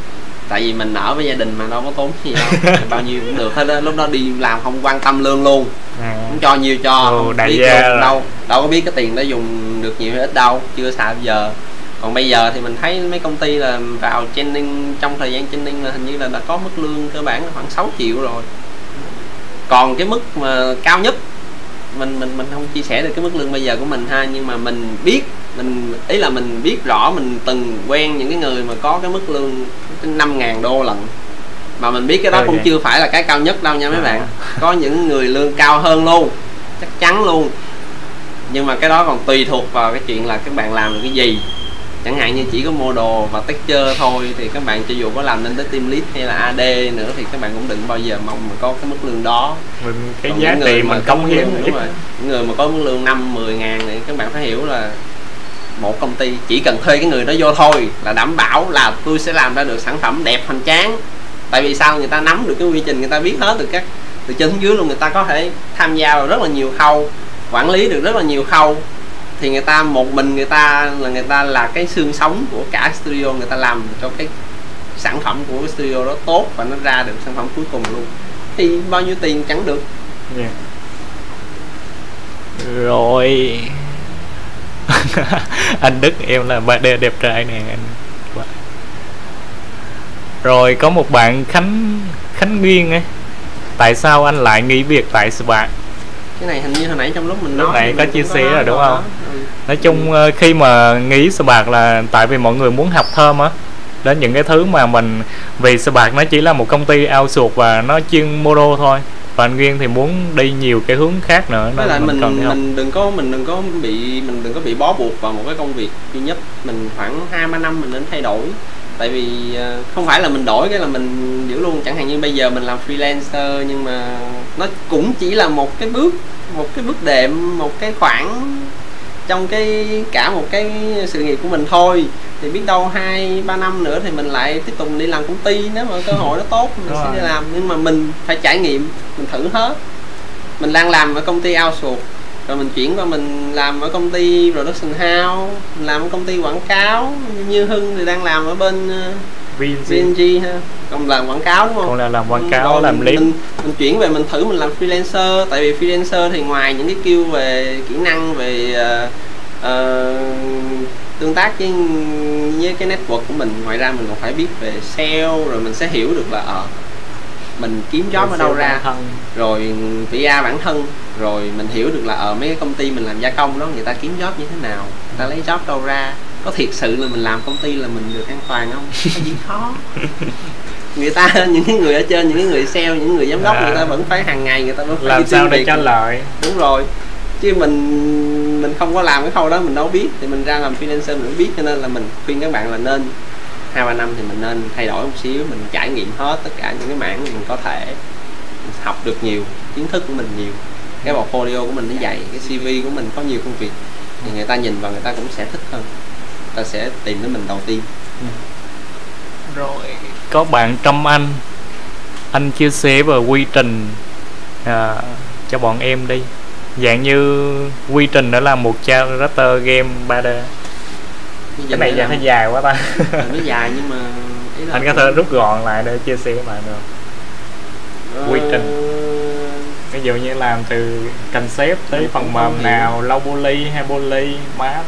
Tại vì mình ở với gia đình mà đâu có tốn gì đâu. Bao nhiêu cũng được hết đó. Lúc đó đi làm không quan tâm lương luôn. À, cũng cho nhiều cho ừ, không đại biết gia luôn, đâu đâu có biết cái tiền đó dùng được nhiều hay ít đâu, chưa xài bây giờ. Còn bây giờ thì mình thấy mấy công ty là vào training, trong thời gian training là hình như là đã có mức lương cơ bản là khoảng sáu triệu rồi. Còn cái mức mà cao nhất mình mình mình không chia sẻ được cái mức lương bây giờ của mình ha, nhưng mà mình biết, mình ý là mình biết rõ, mình từng quen những cái người mà có cái mức lương năm ngàn đô lận, mà mình biết cái đó ừ, cũng vậy. Chưa phải là cái cao nhất đâu nha mấy à. bạn, có những người lương cao hơn luôn, chắc chắn luôn, nhưng mà cái đó còn tùy thuộc vào cái chuyện là các bạn làm được cái gì. Chẳng hạn như chỉ có model và texture thôi thì các bạn cho dù có làm lên tới team lead hay là a đê nữa thì các bạn cũng đừng bao giờ mong mà có cái mức lương đó. Mình, cái còn giá trị mình cống hiến đúng rồi. Những người mà có mức lương năm mười ngàn thì các bạn phải hiểu là một công ty chỉ cần thuê cái người đó vô thôi là đảm bảo là tôi sẽ làm ra được sản phẩm đẹp hoành tráng. Tại vì sao? Người ta nắm được cái quy trình, người ta biết hết được các từ trên xuống dưới luôn, người ta có thể tham gia vào rất là nhiều khâu, quản lý được rất là nhiều khâu. Thì người ta một mình người ta là người ta là cái xương sống của cả studio, người ta làm cho cái sản phẩm của studio đó tốt và nó ra được sản phẩm cuối cùng luôn thì bao nhiêu tiền chẳng được. Yeah. Rồi anh Đức em là ba D đẹp trai nè. Rồi có một bạn Khánh Khánh Nguyên ấy, tại sao anh lại nghỉ việc tại Sparx? Cái này hình như hồi nãy trong lúc mình lúc nói nãy có chia sẻ rồi đúng không? Ừ. Nói chung khi mà nghĩ Sparx là tại vì mọi người muốn học thơm á, đến những cái thứ mà mình, vì Sparx nó chỉ là một công ty outsource và nó chuyên model thôi, và anh Nguyên thì muốn đi nhiều cái hướng khác nữa. Nên là mình mình, mình đừng có mình đừng có bị mình đừng có bị bó buộc vào một cái công việc duy nhất. Mình khoảng hai ba năm mình nên thay đổi. Tại vì không phải là mình đổi cái là mình giữ luôn. Chẳng hạn như bây giờ mình làm freelancer, nhưng mà nó cũng chỉ là một cái bước, một cái bước đệm, một cái khoảng trong cái cả một cái sự nghiệp của mình thôi. Thì biết đâu hai ba năm nữa thì mình lại tiếp tục đi làm công ty. Nếu mà cơ hội nó tốt mình Đúng sẽ rồi. đi làm. Nhưng mà mình phải trải nghiệm, mình thử hết. Mình đang làm ở công ty outsource, rồi mình chuyển qua mình làm ở công ty production house, mình làm ở công ty quảng cáo. Như Hưng thì đang làm ở bên vê en giê ha, còn làm quảng cáo đúng không? Còn là làm quảng cáo, rồi làm clip. Mình, mình chuyển về mình thử mình làm freelancer, tại vì freelancer thì ngoài những cái skill về kỹ năng về uh, uh, tương tác với, với cái network của mình, ngoài ra mình còn phải biết về sale, rồi mình sẽ hiểu được là ở mình kiếm job ở đâu ra, rồi pê e rờ bản thân, rồi mình hiểu được là ở mấy cái công ty mình làm gia công đó người ta kiếm job như thế nào, người ta lấy job đâu ra, có thiệt sự là mình làm công ty là mình được an toàn không? Cái gì khó. Người ta, những người ở trên, những người sale, những người giám đốc à, người ta vẫn phải hàng ngày người ta vẫn phải làm sao để cho lợi. Đúng rồi. Chứ mình mình không có làm cái khâu đó mình đâu biết, thì mình ra làm freelancer mình cũng biết, cho nên là mình khuyên các bạn là nên hai ba năm thì mình nên thay đổi một xíu, mình trải nghiệm hết tất cả những cái mảng mình có thể, mình học được nhiều, kiến thức của mình nhiều, cái portfolio của mình nó dày, cái xê vê của mình có nhiều công việc thì người ta nhìn vào người ta cũng sẽ thích hơn, người ta sẽ tìm đến mình đầu tiên. Rồi có bạn Trâm Anh, anh chia sẻ về quy trình à, cho bọn em đi, dạng như quy trình đó là một character game ba D. Cái này dài, dài quá ta. Nó dài nhưng mà anh có thể rút gọn lại để chia sẻ với bạn được ờ... quy trình. Ví dụ như làm từ concept tới ừ, phần mềm nào, low poly, high poly, map.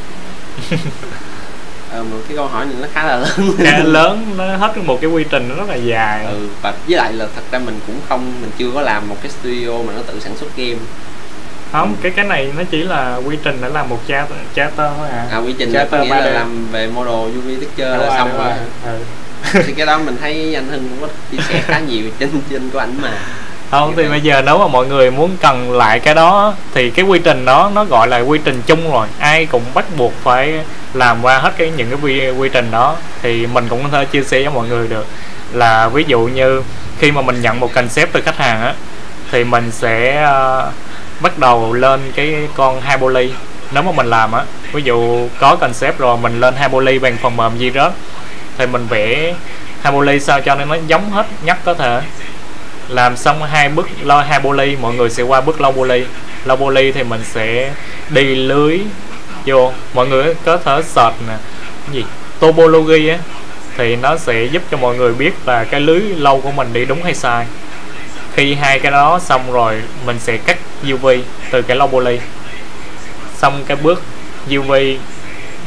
Ờ, một cái câu hỏi này nó khá là lớn. Khá lớn, nó hết một cái quy trình nó rất là dài. Ừ, và với lại là thật ra mình cũng không, mình chưa có làm một cái studio mà nó tự sản xuất game. Không, cái cái này nó chỉ là quy trình để làm một character, character thôi à. À, quy trình là nghĩa là làm về model u vê texture là xong rồi. Rồi. Ừ. Thì cái đó mình thấy anh Hưng cũng có chia sẻ khá nhiều trên trên của ảnh mà. Không thì bây giờ nếu mà mọi người muốn cần lại cái đó thì cái quy trình đó nó gọi là quy trình chung rồi, ai cũng bắt buộc phải làm qua hết cái những cái quy, quy trình đó. Thì mình cũng có thể chia sẻ với mọi người được là ví dụ như khi mà mình nhận một concept từ khách hàng á thì mình sẽ uh, bắt đầu lên cái con hai poly. Nếu mà mình làm á, ví dụ có concept rồi mình lên hai poly bằng phần mềm ZBrush thì mình vẽ hai poly sao cho nên nó giống hết nhất có thể. Làm xong hai bước lo hai poly, mọi người sẽ qua bước low poly. Low poly thì mình sẽ đi lưới vô, mọi người có thể search nè cái gì topology á thì nó sẽ giúp cho mọi người biết là cái lưới low của mình đi đúng hay sai. Khi hai cái đó xong rồi mình sẽ cắt u vê từ cái low poly, xong cái bước u vê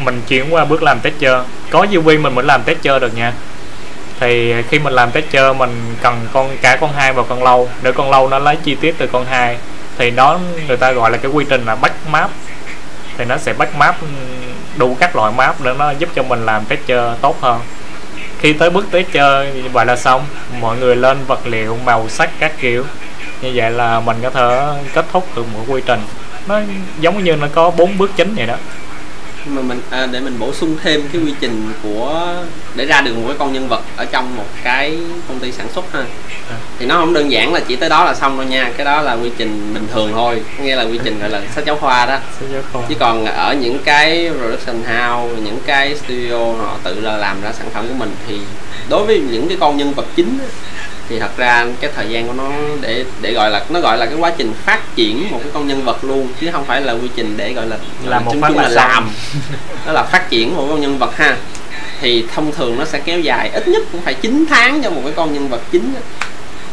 mình chuyển qua bước làm texture. Có u vê mình mới làm texture được nha. Thì khi mình làm texture mình cần con cả con hai và con lâu, để con lâu nó lấy chi tiết từ con hai thì nó người ta gọi là cái quy trình là back map. Thì nó sẽ back map đủ các loại map để nó giúp cho mình làm texture tốt hơn. Khi tới bước texture như vậy là xong, mọi người lên vật liệu, màu sắc các kiểu. Như vậy là mình có thể kết thúc được một quy trình. Nó giống như nó có bốn bước chính vậy đó. Mà mình à, để mình bổ sung thêm cái quy trình của để ra được một cái con nhân vật ở trong một cái công ty sản xuất ha. À. Thì nó không đơn giản là chỉ tới đó là xong đâu nha, cái đó là quy trình bình thường thôi, nghĩa là quy trình gọi là sách giáo khoa đó. Chứ còn ở những cái production house, những cái studio họ tự là làm ra sản phẩm của mình thì đối với những cái con nhân vật chính thì thật ra cái thời gian của nó để để gọi là nó gọi là cái quá trình phát triển một cái con nhân vật luôn, chứ không phải là quy trình để gọi là làm một phát là làm đó là phát triển một con nhân vật ha. Thì thông thường nó sẽ kéo dài ít nhất cũng phải chín tháng cho một cái con nhân vật chính.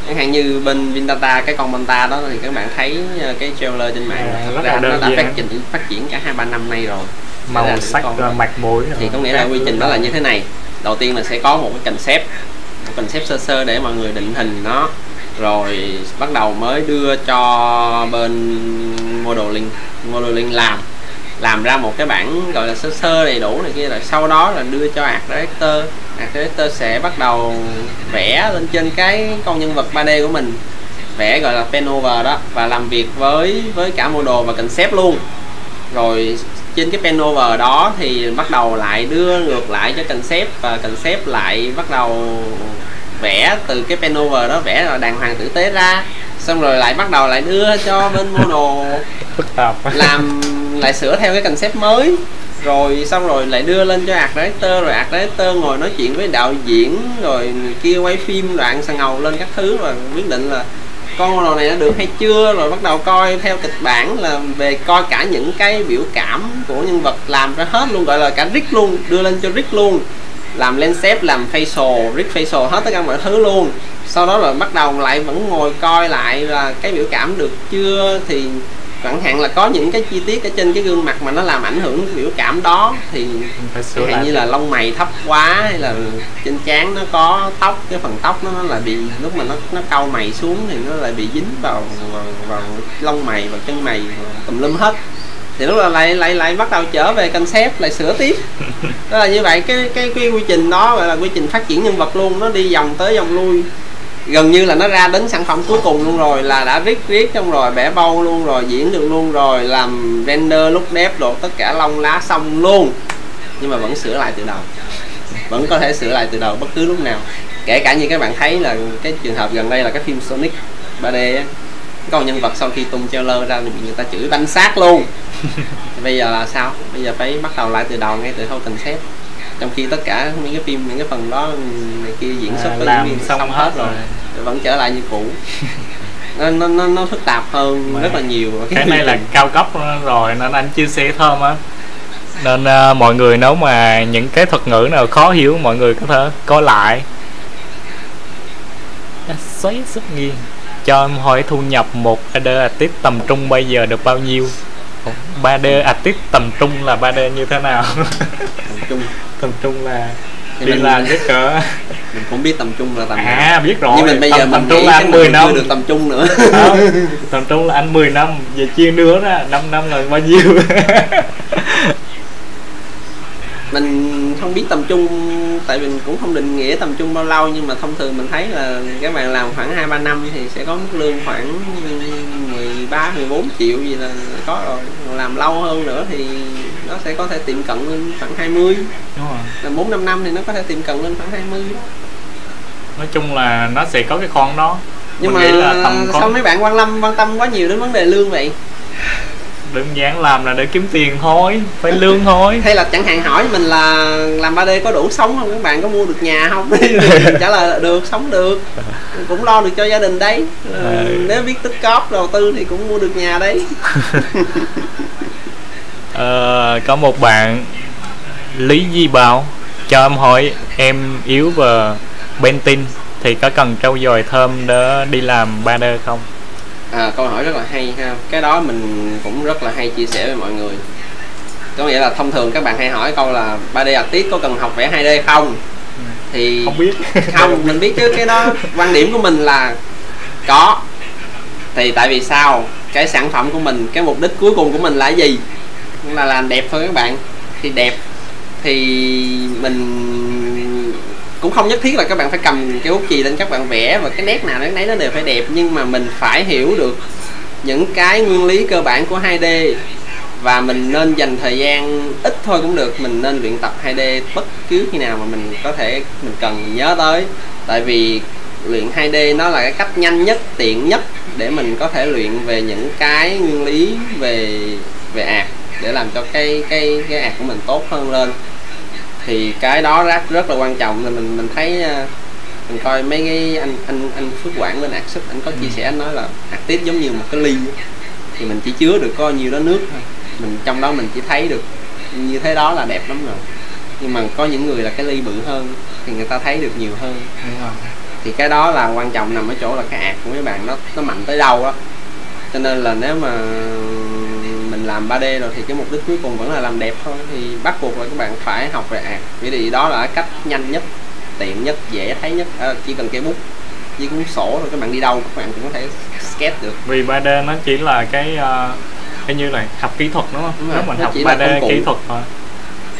Chẳng hạn như bên Vintata, cái con Benta đó thì các bạn thấy cái trailer trên mạng, à, thật ra nó đã phát triển phát triển cả hai ba năm nay rồi. Màu sắc mặt mũi thì có nghĩa là quy trình đó là như thế này. Đầu tiên là sẽ có một cái concept concept sơ sơ để mọi người định hình nó, rồi bắt đầu mới đưa cho bên modeling modeling làm làm ra một cái bản gọi là sơ sơ đầy đủ này kia, rồi sau đó là đưa cho art director. Art director sẽ bắt đầu vẽ lên trên cái con nhân vật ba D của mình, vẽ gọi là pen over đó, và làm việc với với cả model và concept luôn. Rồi trên cái pen over đó thì bắt đầu lại đưa ngược lại cho concept, và concept lại bắt đầu vẽ từ cái pen over đó, vẽ rồi đàng hoàng tử tế ra, xong rồi lại bắt đầu lại đưa cho bên model làm lại sửa theo cái concept mới, rồi xong rồi lại đưa lên cho art director, rồi art director ngồi nói chuyện với đạo diễn, rồi người kia quay phim đoạn sàn ngầu lên các thứ, rồi quyết định là con model này nó được hay chưa, rồi bắt đầu coi theo kịch bản là về coi cả những cái biểu cảm của nhân vật làm ra hết luôn, gọi là cả rig luôn, đưa lên cho rig luôn, làm landscape, làm facial, rig facial hết tất cả mọi thứ luôn. Sau đó rồi bắt đầu lại vẫn ngồi coi lại là cái biểu cảm được chưa, thì chẳng hạn là có những cái chi tiết ở trên cái gương mặt mà nó làm ảnh hưởng cái biểu cảm đó thì chẳng hạn như là lông mày thấp quá, hay là trên trán nó có tóc, cái phần tóc nó lại bị lúc mà nó nó cau mày xuống thì nó lại bị dính vào vào, vào lông mày, vào chân mày, tùm lum hết. Thì lúc là lại lại lại bắt đầu trở về concept, lại sửa tiếp. Đó là như vậy, cái cái cái quy trình đó gọi là quy trình phát triển nhân vật luôn, nó đi vòng tới vòng lui, gần như là nó ra đến sản phẩm cuối cùng luôn rồi, là đã riết riết xong rồi bẻ bâu luôn rồi, diễn được luôn rồi, làm render lúc đẹp đồ tất cả lông lá xong luôn. Nhưng mà vẫn sửa lại từ đầu, vẫn có thể sửa lại từ đầu bất cứ lúc nào. Kể cả như các bạn thấy là cái trường hợp gần đây là cái phim Sonic ba D á, còn nhân vật sau khi tung trailer ra thì bị người ta chửi banh xác luôn. Bây giờ là sao? Bây giờ phải bắt đầu lại từ đầu ngay từ khâu concept, trong khi tất cả những cái phim, những cái phần đó này kia diễn xuất à, làm diễn xong, xong hết rồi, rồi vẫn trở lại như cũ. nó, nó nó nó phức tạp hơn mà rất là nhiều. Cái này là cao cấp rồi nên anh chia sẻ thơm á, nên uh, mọi người nếu mà những cái thuật ngữ nào khó hiểu mọi người có thể coi lại. Xoáy rất nghiêng cho em hỏi thu nhập một ba D artist tầm trung bây giờ được bao nhiêu? ba D artist tầm trung là ba D như thế nào? Tầm trung tầm trung là thì đi mình làm cái cỡ mình cũng biết tầm trung là tầm à nào. Biết rồi, nhưng mình bây tầm, giờ tầm mình trung là anh mười năm được tầm trung nữa. Đó, tầm trung là anh mười năm về chia nữa ra năm năm là bao nhiêu. mình không biết tầm trung, tại mình cũng không định nghĩa tầm trung bao lâu, nhưng mà thông thường mình thấy là các bạn làm khoảng hai ba năm thì sẽ có mức lương khoảng mười ba mười bốn triệu gì là có rồi. Làm lâu hơn nữa thì nó sẽ có thể tiệm cận lên khoảng hai mươi. Đúng rồi. Làm bốn năm năm thì nó có thể tiệm cận lên khoảng hai mươi. Nói chung là nó sẽ có cái con đó. Nhưng mình mà nghĩ là tầm con... sao mấy bạn quan tâm quan tâm quá nhiều đến vấn đề lương vậy? Đơn giản làm là để kiếm tiền thôi, phải lương thôi. Hay là chẳng hạn hỏi mình là làm ba D có đủ sống không, các bạn có mua được nhà không? Trả lời là được, sống được, cũng lo được cho gia đình đấy. À, nếu biết tích cóp đầu tư thì cũng mua được nhà đấy. À, có một bạn Lý Di Bảo cho em hỏi em yếu về painting thì có cần trau dồi thơm để đi làm ba D không? À, câu hỏi rất là hay ha. Cái đó mình cũng rất là hay chia sẻ với mọi người. Có nghĩa là thông thường các bạn hay hỏi câu là ba D artist có cần học vẽ hai D không? Thì không biết. Không, mình biết chứ, cái đó quan điểm của mình là có. Thì tại vì sao? Cái sản phẩm của mình, cái mục đích cuối cùng của mình là gì? Là làm đẹp thôi các bạn. Thì đẹp thì mình cũng không nhất thiết là các bạn phải cầm cái bút chì lên các bạn vẽ, và cái nét nào đến nấy nó đều phải đẹp, nhưng mà mình phải hiểu được những cái nguyên lý cơ bản của hai D, và mình nên dành thời gian ít thôi cũng được, mình nên luyện tập hai D bất cứ khi nào mà mình có thể, mình cần nhớ tới. Tại vì luyện hai D nó là cái cách nhanh nhất, tiện nhất để mình có thể luyện về những cái nguyên lý về về art, để làm cho cái cái cái art của mình tốt hơn lên. Thì cái đó rất rất là quan trọng. Nên mình mình thấy, mình coi mấy cái anh anh anh Phước Quảng bên Artsup, anh có chia sẻ, anh nói là artist giống như một cái ly, thì mình chỉ chứa được có nhiêu đó nước thôi, mình trong đó mình chỉ thấy được như thế đó là đẹp lắm rồi, nhưng mà có những người là cái ly bự hơn thì người ta thấy được nhiều hơn. Đúng rồi. Thì cái đó là quan trọng, nằm ở chỗ là cái art của mấy bạn nó nó mạnh tới đâu á. Cho nên là nếu mà mình làm ba D rồi thì cái mục đích cuối cùng vẫn là làm đẹp thôi, thì bắt buộc là các bạn phải học về art, bởi vì đó là cách nhanh nhất, tiện nhất, dễ thấy nhất. À, chỉ cần cái bút với cuốn sổ rồi các bạn đi đâu các bạn cũng có thể sketch được. Vì ba D nó chỉ là cái cái như này, học kỹ thuật đúng không? Đúng, nếu mình học ba D kỹ thuật thôi.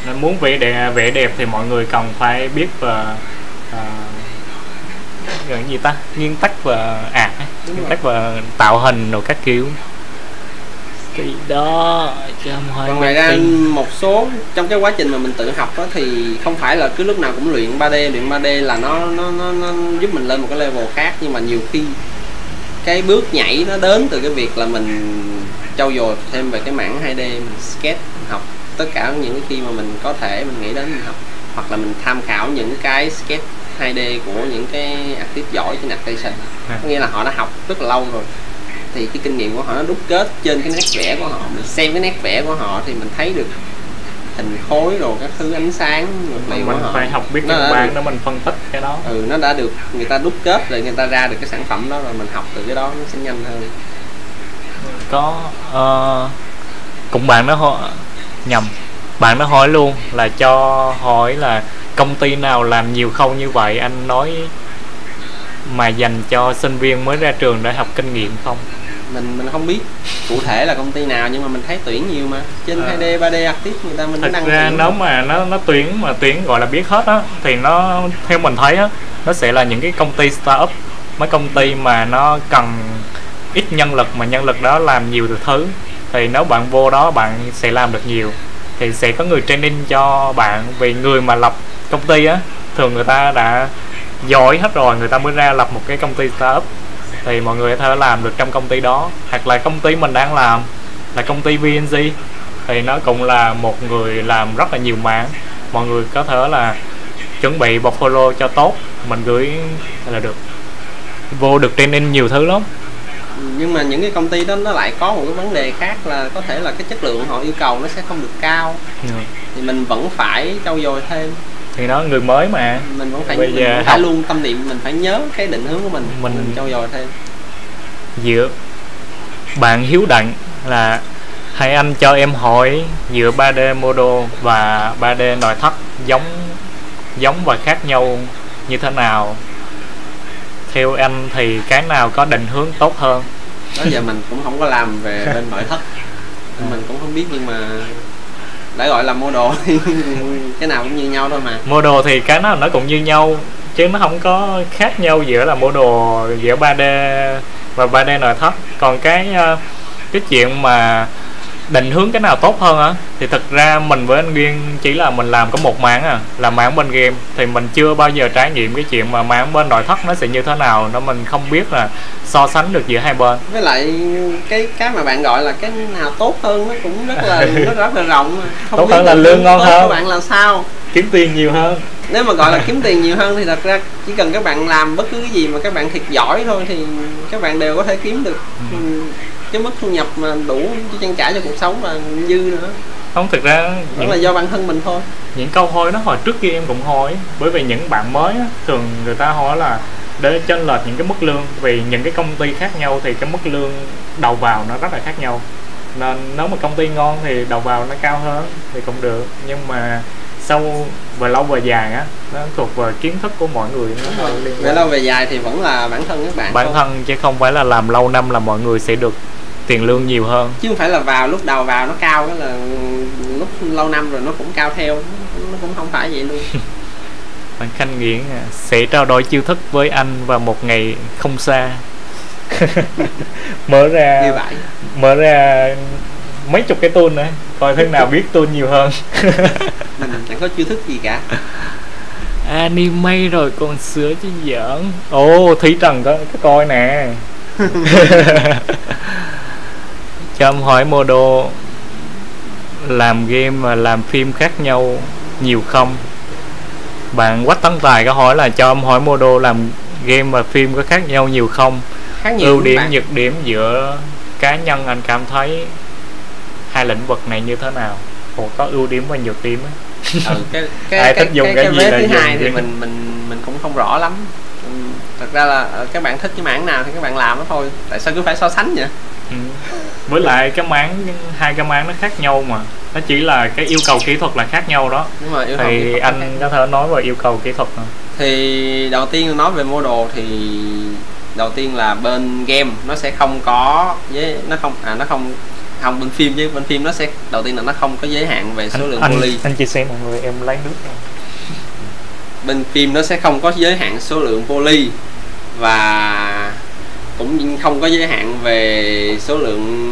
Nên muốn vẽ đẹp, vẽ đẹp thì mọi người cần phải biết về uh, gì ta, nguyên tắc về art, nguyên tắc về tạo hình rồi các kiểu. Thì đó, còn ngoài ra một số trong cái quá trình mà mình tự học đó, thì không phải là cứ lúc nào cũng luyện ba D. Luyện ba D là nó, nó nó nó giúp mình lên một cái level khác, nhưng mà nhiều khi cái bước nhảy nó đến từ cái việc là mình trau dồi thêm về cái mảng hai D, mình sketch, mình học tất cả những khi mà mình có thể, mình nghĩ đến mình học, hoặc là mình tham khảo những cái sketch hai D của những cái artist giỏi trên ArtStation. À, có nghĩa là họ đã học rất là lâu rồi, thì cái kinh nghiệm của họ nó đúc kết trên cái nét vẽ của họ. Mình xem cái nét vẽ của họ thì mình thấy được hình khối rồi các thứ, ánh sáng rồi mình của phải họ. Học biết cái bản đó, mình phân tích cái đó. Ừ, nó đã được người ta đúc kết rồi, người ta ra được cái sản phẩm đó rồi, mình học từ cái đó nó sẽ nhanh hơn. Có uh, cũng bạn nó hỏi, nhầm bạn nó hỏi luôn là cho hỏi là công ty nào làm nhiều khâu như vậy, anh nói mà dành cho sinh viên mới ra trường để học kinh nghiệm không? Mình mình không biết cụ thể là công ty nào, nhưng mà mình thấy tuyển nhiều mà trên à. hai D ba D artist người ta mình đăng ra nó không? Mà nó nó tuyển mà tuyển gọi là biết hết á, thì nó theo mình thấy á, nó sẽ là những cái công ty startup, mấy công ty mà nó cần ít nhân lực mà nhân lực đó làm nhiều thứ, thì nếu bạn vô đó bạn sẽ làm được nhiều, thì sẽ có người training cho bạn. Vì người mà lập công ty á, thường người ta đã giỏi hết rồi, người ta mới ra lập một cái công ty startup, thì mọi người có thể làm được trong công ty đó. Hoặc là công ty mình đang làm là công ty vê en giê, thì nó cũng là một người làm rất là nhiều mảng. Mọi người có thể là chuẩn bị portfolio cho tốt, mình gửi là được, vô được training nhiều thứ lắm. Nhưng mà những cái công ty đó nó lại có một cái vấn đề khác là có thể là cái chất lượng họ yêu cầu nó sẽ không được cao. Ừ. Thì mình vẫn phải trau dồi thêm, thì nó người mới mà mình cũng phải, mình phải học luôn, tâm niệm mình phải nhớ cái định hướng của mình, mình, mình trau dồi thêm. Dựa bạn Hiếu Đặng là hai anh cho em hỏi giữa ba D model và ba D nội thất giống giống và khác nhau như thế nào, theo anh thì cái nào có định hướng tốt hơn? Đó giờ mình cũng không có làm về bên nội thất, mình cũng không biết, nhưng mà đã gọi là mua đồ thì cái nào cũng như nhau thôi mà. Mua đồ thì cái nào nó cũng như nhau chứ nó không có khác nhau giữa là mua đồ giữa ba D và ba D nội thất. Còn cái cái chuyện mà định hướng cái nào tốt hơn á thì thật ra mình với anh Nguyên chỉ là mình làm có một mảng à, là mảng bên game, thì mình chưa bao giờ trải nghiệm cái chuyện mà mảng bên nội thất nó sẽ như thế nào, nó mình không biết là so sánh được giữa hai bên. Với lại cái cái mà bạn gọi là cái nào tốt hơn nó cũng rất là nó rất là rộng, không tốt biết hơn là lương ngon hơn các bạn là sao, kiếm tiền nhiều hơn. Nếu mà gọi là kiếm tiền nhiều hơn thì thật ra chỉ cần các bạn làm bất cứ cái gì mà các bạn thiệt giỏi thôi thì các bạn đều có thể kiếm được ừ. cái mức thu nhập mà đủ trang trải cho cuộc sống và dư nữa. Không, thực ra vẫn là do bản thân mình thôi. Những câu hỏi đó hồi trước kia em cũng hỏi, bởi vì những bạn mới á, thường người ta hỏi là để chênh lệch những cái mức lương, vì những cái công ty khác nhau thì cái mức lương đầu vào nó rất là khác nhau, nên nếu mà công ty ngon thì đầu vào nó cao hơn thì cũng được, nhưng mà sau về lâu về dài á nó thuộc về kiến thức của mọi người. Nó về lâu về dài thì vẫn là bản thân các bạn, bản thôi. thân chứ không phải là làm lâu năm là mọi người sẽ được tiền lương nhiều hơn, chứ không phải là vào lúc đầu vào nó cao đó là lúc lâu năm rồi nó cũng cao theo, nó cũng không phải vậy luôn. Bạn Khanh Nguyễn sẽ trao đổi chiêu thức với anh vào một ngày không xa. Mở ra mở ra mấy chục cái tool nữa coi thế nào biết tool nhiều hơn. Mình chẳng có chiêu thức gì cả, anime rồi còn sửa chứ giỡn. Ồ oh, Thúy Trần có cái coi nè. Cho em hỏi mua đồ làm game và làm phim khác nhau nhiều không? Bạn Quách Tấn Tài có hỏi là cho em hỏi mua đồ làm game và phim có khác nhau nhiều không? Ưu điểm, bạn. nhược điểm giữa cá nhân anh cảm thấy hai lĩnh vực này như thế nào? Ủa, có ưu điểm và nhược điểm á. Ừ, cái cái Ai cái, thích dùng cái, cái, cái gì vế là thứ hai thì mình mình mình cũng không rõ lắm. Thật ra là các bạn thích cái mảng nào thì các bạn làm nó thôi. Tại sao cứ phải so sánh vậy? Ừ. Với lại cái mảng, hai cái mảng nó khác nhau mà, nó chỉ là cái yêu cầu kỹ thuật là khác nhau đó. Đúng rồi, yêu cầu thì kỹ thuật anh có thể nói về yêu cầu kỹ thuật nữa. Thì đầu tiên nói về mua đồ thì đầu tiên là bên game nó sẽ không có với nó không à nó không không bên phim chứ bên phim nó sẽ đầu tiên là nó không có giới hạn về số anh, lượng anh, poly. Anh chia sẻ mọi người, em lấy nước này. Bên phim nó sẽ không có giới hạn số lượng poly và cũng không có giới hạn về số lượng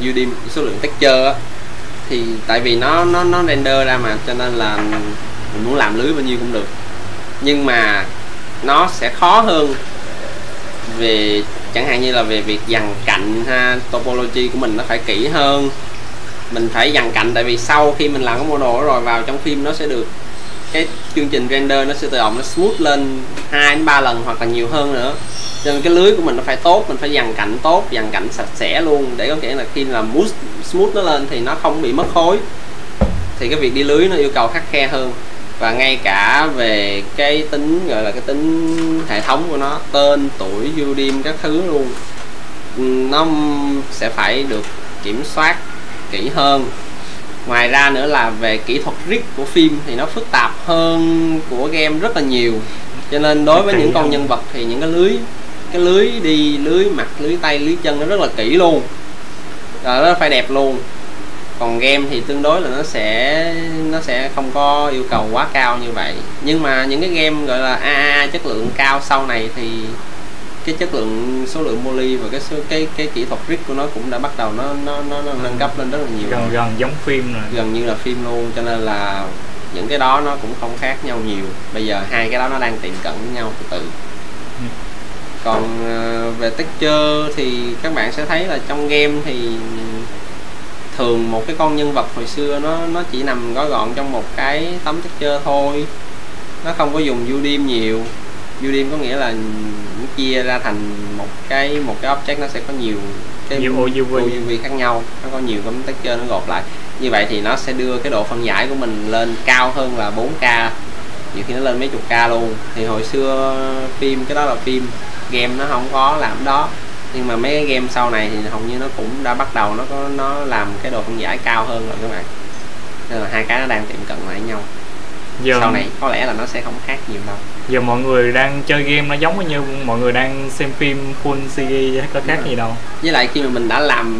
u đê, số lượng texture á. Thì tại vì nó nó nó render ra mà, cho nên là mình muốn làm lưới bao nhiêu cũng được. Nhưng mà nó sẽ khó hơn về chẳng hạn như là về việc dằn cạnh ha, topology của mình nó phải kỹ hơn. Mình phải dằn cạnh tại vì sau khi mình làm cái model rồi vào trong phim nó sẽ được cái chương trình render nó sẽ tự động nó smooth lên hai đến ba lần hoặc là nhiều hơn nữa. Cho nên cái lưới của mình nó phải tốt, mình phải dằn cạnh tốt, dằn cạnh sạch sẽ luôn để có nghĩa là khi là mousse, smooth nó lên thì nó không bị mất khối. Thì cái việc đi lưới nó yêu cầu khắt khe hơn. Và ngay cả về cái tính gọi là cái tính hệ thống của nó, tên, tuổi, u đê các thứ luôn, nó sẽ phải được kiểm soát kỹ hơn. Ngoài ra nữa là về kỹ thuật rig của phim thì nó phức tạp hơn của game rất là nhiều. Cho nên đối với những con nhân vật thì những cái lưới cái lưới đi, lưới mặt, lưới tay, lưới chân nó rất là kỹ luôn. Rồi nó phải đẹp luôn. Còn game thì tương đối là nó sẽ nó sẽ không có yêu cầu quá cao như vậy. Nhưng mà những cái game gọi là a a chất lượng cao sau này thì cái chất lượng số lượng poly và cái số, cái cái kỹ thuật rig của nó cũng đã bắt đầu nó nó nó, nó nâng cấp lên rất là nhiều. Gần rồi. gần giống phim rồi. Gần như là phim luôn, cho nên là những cái đó nó cũng không khác nhau nhiều. Bây giờ hai cái đó nó đang tiệm cận với nhau từ từ. Còn về texture thì các bạn sẽ thấy là trong game thì thường một cái con nhân vật hồi xưa nó nó chỉ nằm gói gọn trong một cái tấm texture thôi. Nó không có dùng u đê nhiều. u đê có nghĩa là chia ra thành một cái một cái object nó sẽ có nhiều cái u vê khác nhau, nó có nhiều cái texture nó gộp lại. Như vậy thì nó sẽ đưa cái độ phân giải của mình lên cao hơn là bốn K, nhiều khi nó lên mấy chục K luôn. Thì hồi xưa phim cái đó là phim, game nó không có làm đó. Nhưng mà mấy cái game sau này thì hầu như nó cũng đã bắt đầu nó có nó làm cái độ phân giải cao hơn rồi các bạn. Nên là hai cái nó đang tiệm cận lại nhau. Giờ sau này có lẽ là nó sẽ không khác nhiều đâu. Giờ mọi người đang chơi game nó giống như mọi người đang xem phim full xê giê, có khác gì đâu. Với lại khi mà mình đã làm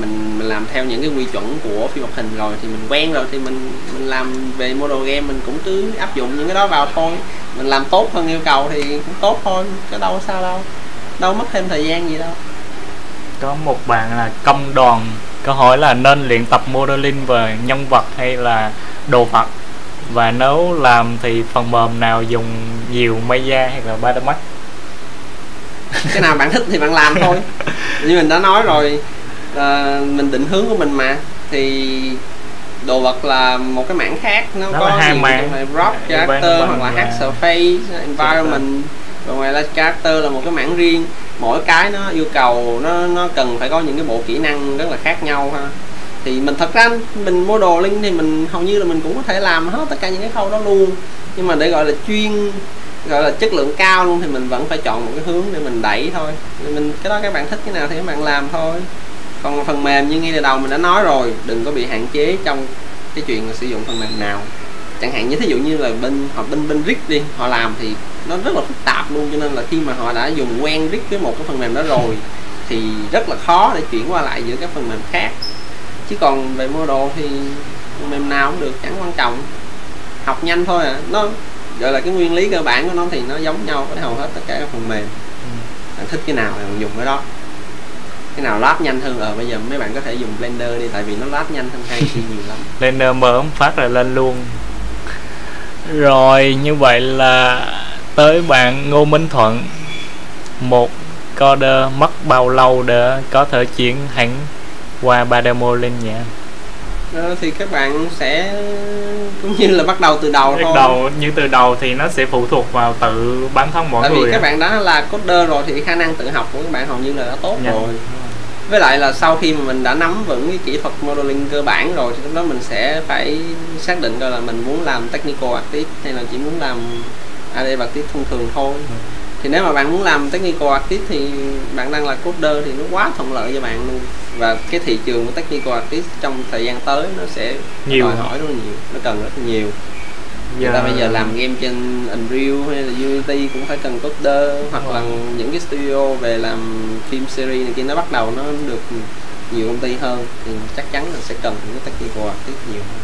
mình làm theo những cái quy chuẩn của phim hoạt hình rồi thì mình quen rồi, thì mình mình làm về model game mình cũng cứ áp dụng những cái đó vào thôi, mình làm tốt hơn yêu cầu thì cũng tốt thôi, chứ đâu có sao đâu, đâu mất thêm thời gian gì đâu. Có một bạn là công đoàn có hỏi là nên luyện tập modeling về nhân vật hay là đồ vật, và nếu làm thì phần mềm nào dùng nhiều, Maya hay là ba D Max? Cái nào bạn thích thì bạn làm thôi. Như mình đã nói rồi, à, mình định hướng của mình mà, thì đồ vật là một cái mảng khác, nó đó có hai mảng, rock character hoặc là hack surface environment, và ngoài ra character là một cái mảng riêng. Mỗi cái nó yêu cầu nó nó cần phải có những cái bộ kỹ năng rất là khác nhau ha. Thì mình thật ra mình modeling thì mình hầu như là mình cũng có thể làm hết tất cả những cái khâu đó luôn, nhưng mà để gọi là chuyên, gọi là chất lượng cao luôn thì mình vẫn phải chọn một cái hướng để mình đẩy thôi. Mình cái đó các bạn thích cái nào thì các bạn làm thôi. Còn phần mềm như ngay từ đầu mình đã nói rồi, đừng có bị hạn chế trong cái chuyện là sử dụng phần mềm nào. Chẳng hạn như thí dụ như là bên họ bên bên rig đi, họ làm thì nó rất là phức tạp luôn, cho nên là khi mà họ đã dùng quen rig với một cái phần mềm đó rồi thì rất là khó để chuyển qua lại giữa các phần mềm khác. Chứ còn về model thì phần mềm nào cũng được, chẳng quan trọng, học nhanh thôi à. Nó gọi là cái nguyên lý cơ bản của nó thì nó giống nhau với hầu hết tất cả các phần mềm. Bạn thích cái nào thì bạn dùng cái đó, cái nào lát nhanh hơn. Ờ bây giờ mấy bạn có thể dùng Blender đi, tại vì nó lát nhanh hơn hay thì nhiều lắm. Blender mở không phát là lên luôn. Rồi như vậy là tới bạn Ngô Minh Thuận, một coder mất bao lâu để có thể chuyển hẳn qua ba D modeling nhỉ? Thì các bạn sẽ cũng như là bắt đầu từ đầu thôi. Đầu, như từ đầu thì nó sẽ phụ thuộc vào tự bản thân mỗi người. Tại vì người các bạn đã là coder rồi thì khả năng tự học của các bạn hầu như là đã tốt. Nhân. Rồi với lại là sau khi mà mình đã nắm vững cái kỹ thuật modeling cơ bản rồi thì lúc đó mình sẽ phải xác định coi là mình muốn làm technical artist hay là chỉ muốn làm a đê artist thông thường thôi. Ừ. Thì nếu mà bạn muốn làm technical artist thì bạn đang là coder thì nó quá thuận lợi cho bạn luôn. Và cái thị trường của technical artist trong thời gian tới nó sẽ nhiều, đòi hỏi rất là nhiều, nó cần rất là nhiều. Người ta bây giờ làm game trên Unreal hay là Unity cũng phải cần coder, hoặc ừ. là những cái studio về làm phim series này kia nó bắt đầu nó được nhiều công ty hơn thì chắc chắn là sẽ cần những cái technical artist nhiều hơn.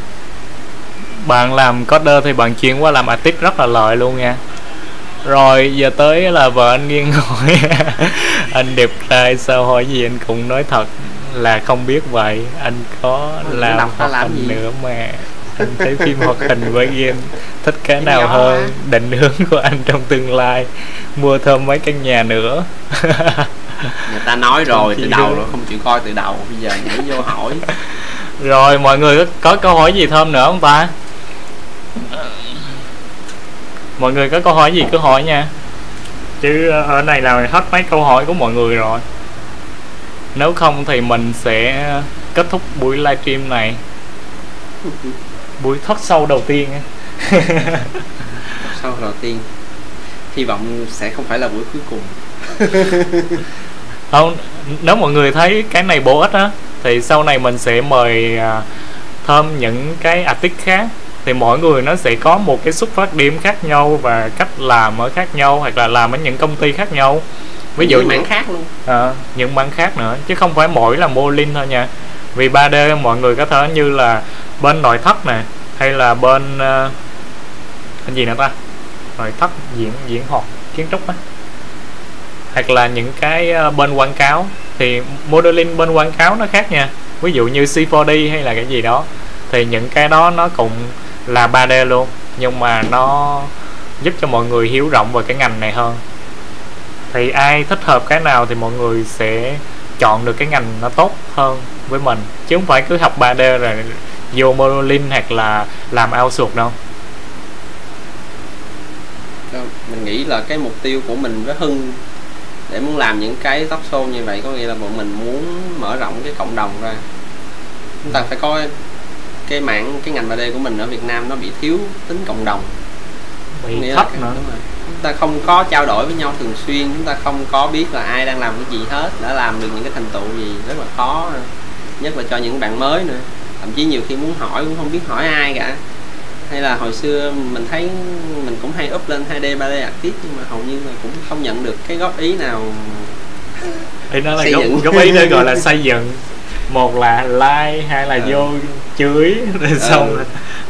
Bạn làm coder thì bạn chuyển qua làm artist rất là lợi luôn nha. Rồi giờ tới là vợ anh Nghiên hỏi anh đẹp trai sao hỏi gì anh cũng nói thật là không biết vậy, anh có anh làm hoạt làm hình gì nữa mà anh thấy phim hoạt hình với game thích cái nào nhỏ hơn, à. Định hướng của anh trong tương lai mua thêm mấy căn nhà nữa. Người ta nói rồi từ đầu rồi, không chịu coi từ đầu, bây giờ nhảy vô hỏi. Rồi mọi người có, có câu hỏi gì thêm nữa không ta? Mọi người có câu hỏi gì cứ hỏi nha, chứ ở này là hết mấy câu hỏi của mọi người rồi. Nếu không thì mình sẽ kết thúc buổi livestream này, buổi thoát show đầu tiên. Thoát show đầu tiên, hy vọng sẽ không phải là buổi cuối cùng. Không, nếu mọi người thấy cái này bổ ích á thì sau này mình sẽ mời thêm những cái artist khác, thì mỗi người nó sẽ có một cái xuất phát điểm khác nhau và cách làm ở khác nhau, hoặc là làm ở những công ty khác nhau, ví dụ những mảng khác luôn, à, những mảng khác nữa, chứ không phải mỗi là modeling thôi nha. Vì ba D mọi người có thể như là bên nội thất nè, hay là bên uh, cái gì nữa ta, nội thất diễn diễn học kiến trúc á, hoặc là những cái uh, bên quảng cáo, thì modeling bên quảng cáo nó khác nha, ví dụ như xê bốn đê hay là cái gì đó, thì những cái đó nó cũng là ba D luôn, nhưng mà nó giúp cho mọi người hiểu rộng về cái ngành này hơn. Thì ai thích hợp cái nào thì mọi người sẽ chọn được cái ngành nó tốt hơn với mình, chứ không phải cứ học ba D rồi vô modeling hoặc là làm outsource đâu. Mình nghĩ là cái mục tiêu của mình với Hưng để muốn làm những cái talk show như vậy có nghĩa là bọn mình muốn mở rộng cái cộng đồng ra. Chúng ta phải coi cái mảng, cái ngành ba D của mình ở Việt Nam nó bị thiếu tính cộng đồng, bị thấp là, nữa. Chúng ta không có trao đổi với nhau thường xuyên, chúng ta không có biết là ai đang làm cái gì hết, đã làm được những cái thành tựu gì, rất là khó, nhất là cho những bạn mới nữa. Thậm chí nhiều khi muốn hỏi cũng không biết hỏi ai cả. Hay là hồi xưa mình thấy mình cũng hay up lên hai D ba D artist nhưng mà hầu như là cũng không nhận được cái góp ý nào. Thì nó là góp, góp ý để gọi là xây dựng một là like, hai là ừ. vô chửi rồi xong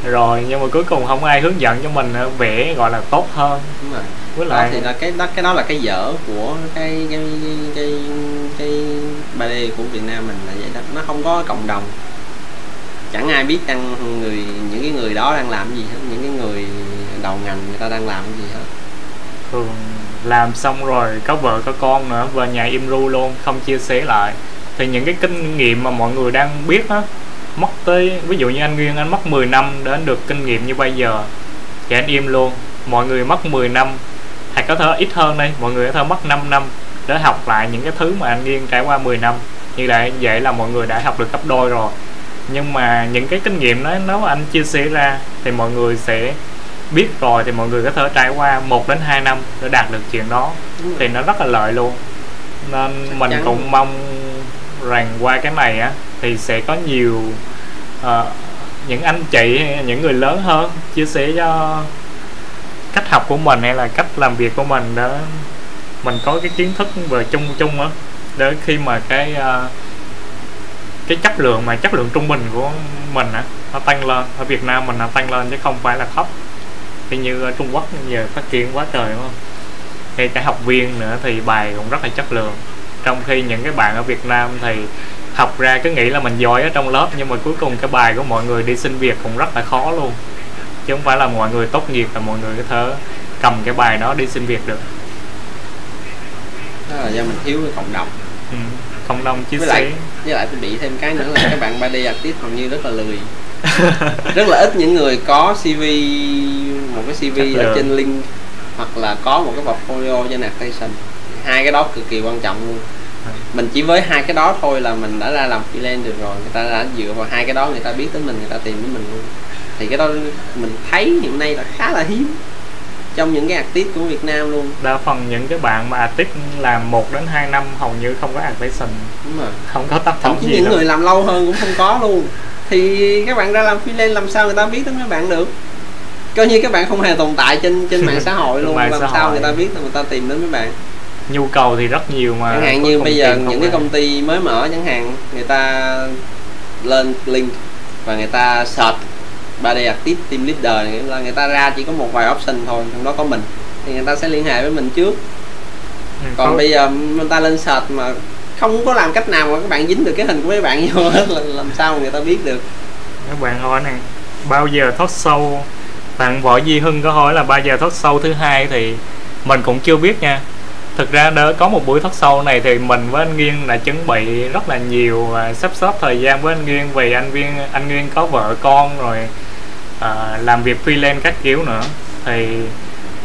ừ. rồi, nhưng mà cuối cùng không ai hướng dẫn cho mình vẽ gọi là tốt hơn. Đúng rồi. Với lại đó thì là cái đó cái đó là cái dở của cái cái cái, cái ba D của Việt Nam mình là vậy đó, nó không có cộng đồng, chẳng ai biết đang người những cái người đó đang làm gì hết, những cái người đầu ngành người ta đang làm gì hết. Thường làm xong rồi có vợ có con nữa, về nhà im ru luôn, không chia sẻ lại, thì những cái kinh nghiệm mà mọi người đang biết á mất tới, ví dụ như anh Nguyên anh mất mười năm để anh được kinh nghiệm như bây giờ thì anh im luôn. Mọi người mất mười năm hay có thể ít hơn đây, mọi người có thể mất năm năm để học lại những cái thứ mà anh Nguyên trải qua mười năm, như vậy vậy là mọi người đã học được gấp đôi rồi. Nhưng mà những cái kinh nghiệm đó nếu anh chia sẻ ra thì mọi người sẽ biết rồi, thì mọi người có thể trải qua một đến hai năm để đạt được chuyện đó, thì nó rất là lợi luôn. Nên chắc mình chắn. Cũng mong rằng qua cái này á thì sẽ có nhiều uh, những anh chị, những người lớn hơn chia sẻ cho cách học của mình hay là cách làm việc của mình, để mình có cái kiến thức về chung chung á, để khi mà cái uh, cái chất lượng mà chất lượng trung bình của mình á nó tăng lên, ở Việt Nam mình nó tăng lên chứ không phải là thấp thì như Trung Quốc giờ phát triển quá trời, đúng không? Hay cả học viên nữa thì bài cũng rất là chất lượng, trong khi những cái bạn ở Việt Nam thì học ra cứ nghĩ là mình giỏi ở trong lớp, nhưng mà cuối cùng cái bài của mọi người đi xin việc cũng rất là khó luôn, chứ không phải là mọi người tốt nghiệp là mọi người có thể cầm cái bài đó đi xin việc được. Đó là do mình thiếu cái cộng đồng, ừ, cộng đồng chia sẻ. Với lại tôi bị thêm cái nữa là các bạn ba D artist hầu như rất là lười. Rất là ít những người có xê vê, một cái xê vê chắc ở được. Trên link hoặc là có một cái portfolio trên ArtStation. Hai cái đó cực kỳ quan trọng luôn. Mình chỉ với hai cái đó thôi là mình đã ra làm freelance được rồi, người ta đã dựa vào hai cái đó, người ta biết tới mình, người ta tìm đến mình luôn. Thì cái đó mình thấy hiện nay là khá là hiếm trong những cái artist của Việt Nam luôn. Đa phần những cái bạn mà artist làm một đến hai năm hầu như không có ArtStation. Đúng rồi. Không có tác phẩm gì. Những đâu. Người làm lâu hơn cũng không có luôn. Thì các bạn ra làm freelance làm sao người ta biết tới các bạn được? Coi như các bạn không hề tồn tại trên trên mạng xã hội luôn, làm sao người ta biết là người ta tìm đến các bạn? Nhu cầu thì rất nhiều mà. Chẳng hạn như bây giờ những cái công ty mới mở chẳng hạn, người ta lên link và người ta search ba D artist team leader, nghĩa là người ta ra chỉ có một vài option thôi, trong đó có mình, thì người ta sẽ liên hệ với mình trước. Còn không. Bây giờ người ta lên search mà không có làm cách nào mà các bạn dính được cái hình của mấy bạn vô hết, là làm sao mà người ta biết được? Các bạn hỏi này, bao giờ thoát sâu? Bạn Võ Duy Hưng có hỏi là bao giờ thoát sâu thứ hai, thì mình cũng chưa biết nha. Thực ra đó có một buổi thoát sâu này thì mình với anh Nguyên đã chuẩn bị rất là nhiều, sắp xếp thời gian với anh Nguyên vì anh Nguyên anh Nguyên có vợ con rồi, à, làm việc freelance các kiểu nữa, thì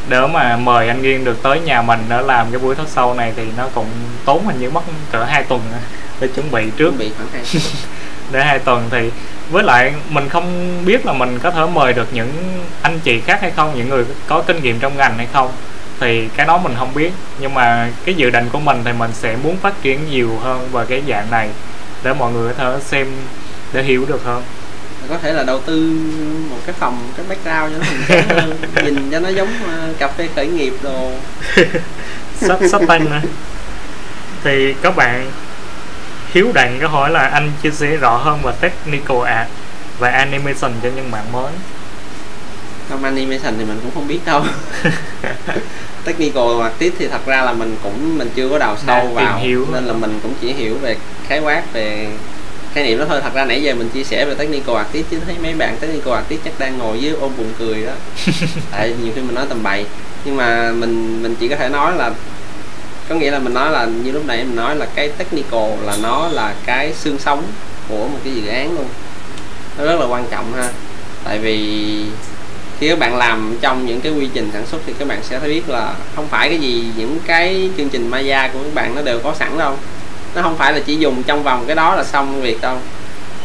đỡ mà mời anh Nguyên được tới nhà mình để làm cái buổi thoát sâu này thì nó cũng tốn hình như mất cỡ hai tuần để chuẩn bị trước, chuẩn bị khoảng hai tuần. Để hai tuần thì với lại mình không biết là mình có thể mời được những anh chị khác hay không, những người có kinh nghiệm trong ngành hay không, thì cái đó mình không biết. Nhưng mà cái dự định của mình thì mình sẽ muốn phát triển nhiều hơn về cái dạng này để mọi người có thể xem để hiểu được hơn. Có thể là đầu tư một cái phòng, cái background cho nó hơn, nhìn cho nó giống cà phê khởi nghiệp đồ. Sắp sắp tăng nữa. Thì các bạn Hiếu Đặng có hỏi là anh chia sẻ rõ hơn về technical art và animation cho những bạn mới. Trong animation thì mình cũng không biết đâu. Technical artist thì thật ra là mình cũng mình chưa có đào sâu Đã vào nên rồi. Là mình cũng chỉ hiểu về khái quát về khái niệm đó thôi. Thật ra nãy giờ mình chia sẻ về technical artist chứ thấy mấy bạn technical artist chắc đang ngồi dưới ôm buồn cười đó. Tại nhiều khi mình nói tầm bậy, nhưng mà mình mình chỉ có thể nói là, có nghĩa là mình nói là như lúc nãy mình nói là cái technical là nó là cái xương sống của một cái dự án luôn, nó rất là quan trọng ha. Tại vì khi các bạn làm trong những cái quy trình sản xuất thì các bạn sẽ thấy biết là không phải cái gì những cái chương trình Maya của các bạn nó đều có sẵn đâu, nó không phải là chỉ dùng trong vòng cái đó là xong việc đâu,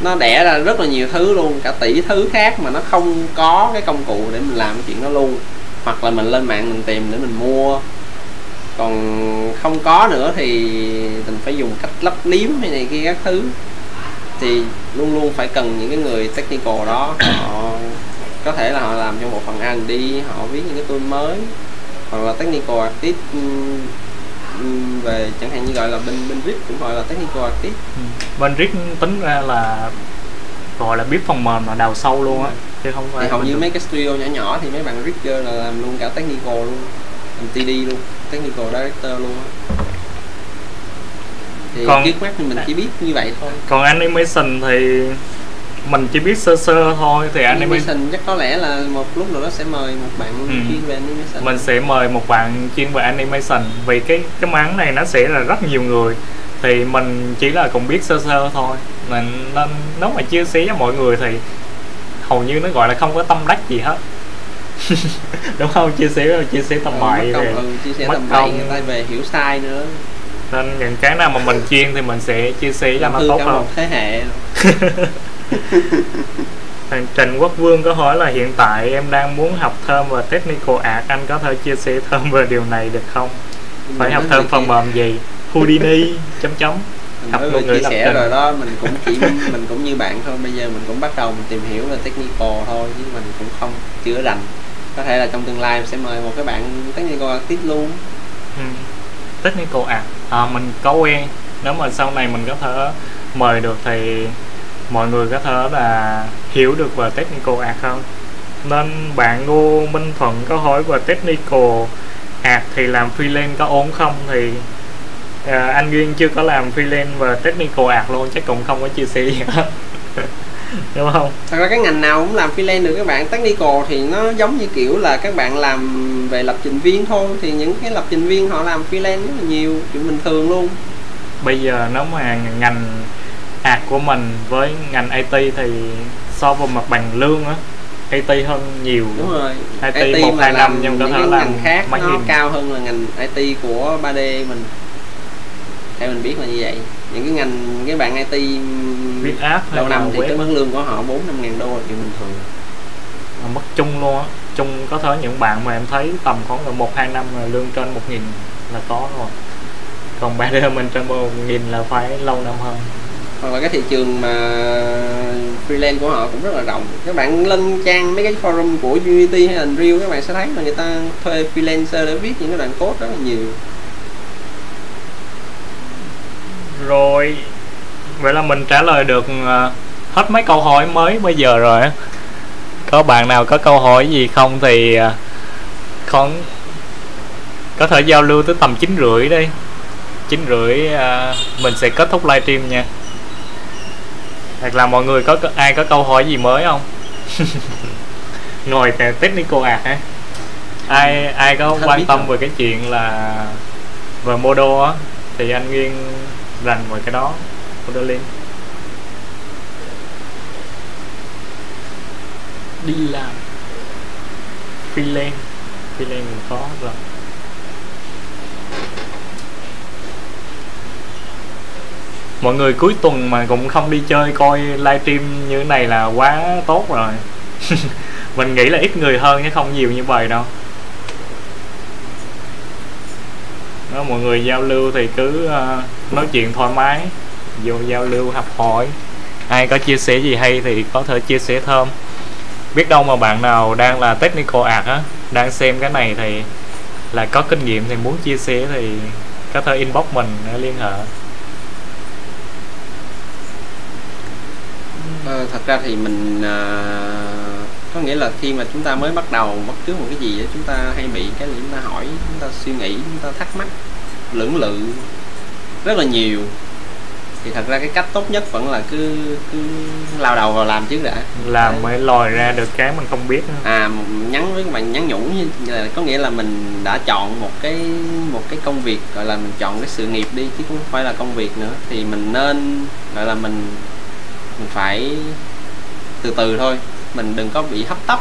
nó đẻ ra rất là nhiều thứ luôn, cả tỷ thứ khác mà nó không có cái công cụ để mình làm chuyện đó luôn, hoặc là mình lên mạng mình tìm để mình mua, còn không có nữa thì mình phải dùng cách lấp liếm hay này kia các thứ, thì luôn luôn phải cần những cái người technical đó, họ có thể là họ làm trong bộ phận R and D, họ viết những cái tool mới, hoặc là technical artist về chẳng hạn như gọi là bên bên rít cũng gọi là technical artist. Ừ. Bên rít tính ra là gọi là biết phần mềm là đào sâu luôn á. Ừ. Chứ không phải hầu như mấy cái studio nhỏ nhỏ thì mấy bạn rigger là làm luôn cả technical luôn, làm tê đê luôn, technical director luôn á. Thì trước mắt thì mình chỉ biết như vậy thôi. Còn animation thì mình chỉ biết sơ sơ thôi. Thì animation chắc có lẽ là một lúc nào đó sẽ mời một bạn ừ. chuyên về animation. Mình sẽ mời một bạn chuyên về animation, vì cái cái mảng này nó sẽ là rất nhiều người, thì mình chỉ là cũng biết sơ sơ thôi. Nên, nên nếu mà chia sẻ với mọi người thì hầu như nó gọi là không có tâm đắc gì hết. Đúng không? Chia sẻ chia sẻ tầm bậy, ừ, ừ, chia sẻ tầm bậy người ta về hiểu sai nữa. Nên những cái nào mà mình chuyên thì mình sẽ chia sẻ cho nó tốt hơn. Một thế hệ. Trần Quốc Vương có hỏi là hiện tại em đang muốn học thêm về technical art, anh có thể chia sẻ thêm về điều này được không? Phải mình học thêm phần mềm gì? Houdini chấm chấm. Mình mới vừa chia sẻ trình. Rồi đó, mình cũng chỉ mình cũng như bạn thôi, bây giờ mình cũng bắt đầu mình tìm hiểu về technical thôi, chứ mình cũng không chữa rành. Có thể là trong tương lai mình sẽ mời một cái bạn technical artist luôn. Ừ. Technical art à, mình có quen, nếu mà sau này mình có thể mời được thì mọi người có thể là hiểu được về technical art hơn. Nên bạn Ngô Minh Thuận có hỏi về technical art thì làm freelance có ổn không, thì à, anh Nguyên chưa có làm freelance và technical art luôn, chắc cũng không có chia sẻ gì hết. Đúng không? Thật ra cái ngành nào cũng làm freelance được các bạn. Technical thì nó giống như kiểu là các bạn làm về lập trình viên thôi, thì những cái lập trình viên họ làm freelance rất là nhiều, chuyện bình thường luôn. Bây giờ nếu mà ngành art của mình với ngành i tê thì so với mặt bằng lương á, i tê hơn nhiều. Đúng rồi. i tê một hai năm, nhưng có thể làm khác nó nhìn cao hơn là ngành i tê của ba D mình. Để mình biết là như vậy, những cái ngành cái bạn i tê viết app đầu năm thì cái mức lương của họ bốn năm ngàn đô là chuyện bình thường, mất chung luôn á. Chung có thể những bạn mà em thấy tầm khoảng là một hai năm là lương trên một nghìn là có rồi, còn bạn đưa mình trên một nghìn là phải lâu năm hơn. Còn là cái thị trường mà freelance của họ cũng rất là rộng. Các bạn lên trang mấy cái forum của Unity hay Unreal, các bạn sẽ thấy là người ta thuê freelancer để viết những cái đoạn code rất là nhiều. Rồi, vậy là mình trả lời được hết mấy câu hỏi mới bây giờ rồi. Có bạn nào có câu hỏi gì không thì con có thể giao lưu tới tầm chín rưỡi đi. Chín rưỡi mình sẽ kết thúc livestream nha. Hoặc là mọi người có ai có câu hỏi gì mới không? Ngồi technical art hả? Ai ai có quan tâm về cái chuyện là về model á thì anh Nguyên rành về cái đó. Modeling đi làm freelance freelance mình có rồi. Mọi người cuối tuần mà cũng không đi chơi coi livestream như thế này là quá tốt rồi. Mình nghĩ là ít người hơn chứ không nhiều như vậy đâu. Đó, mọi người giao lưu thì cứ uh, nói chuyện thoải mái, vô giao lưu học hỏi, ai có chia sẻ gì hay thì có thể chia sẻ thêm. Biết đâu mà bạn nào đang là technical art á, đang xem cái này thì là có kinh nghiệm thì muốn chia sẻ thì có thể inbox mình để liên hệ. Ờ, thật ra thì mình uh, có nghĩa là khi mà chúng ta mới bắt đầu bắt trước một cái gì đó, chúng ta hay bị cái là chúng ta hỏi, chúng ta suy nghĩ, chúng ta thắc mắc, lưỡng lự rất là nhiều. Thì thật ra cái cách tốt nhất vẫn là cứ, cứ lao đầu vào làm trước đã, làm mới lòi ra được cái mình không biết nữa. À, nhắn với các bạn, nhắn nhủ như là có nghĩa là mình đã chọn một cái một cái công việc, gọi là mình chọn cái sự nghiệp đi chứ cũng không phải là công việc nữa, thì mình nên gọi là mình mình phải từ từ thôi, mình đừng có bị hấp tấp.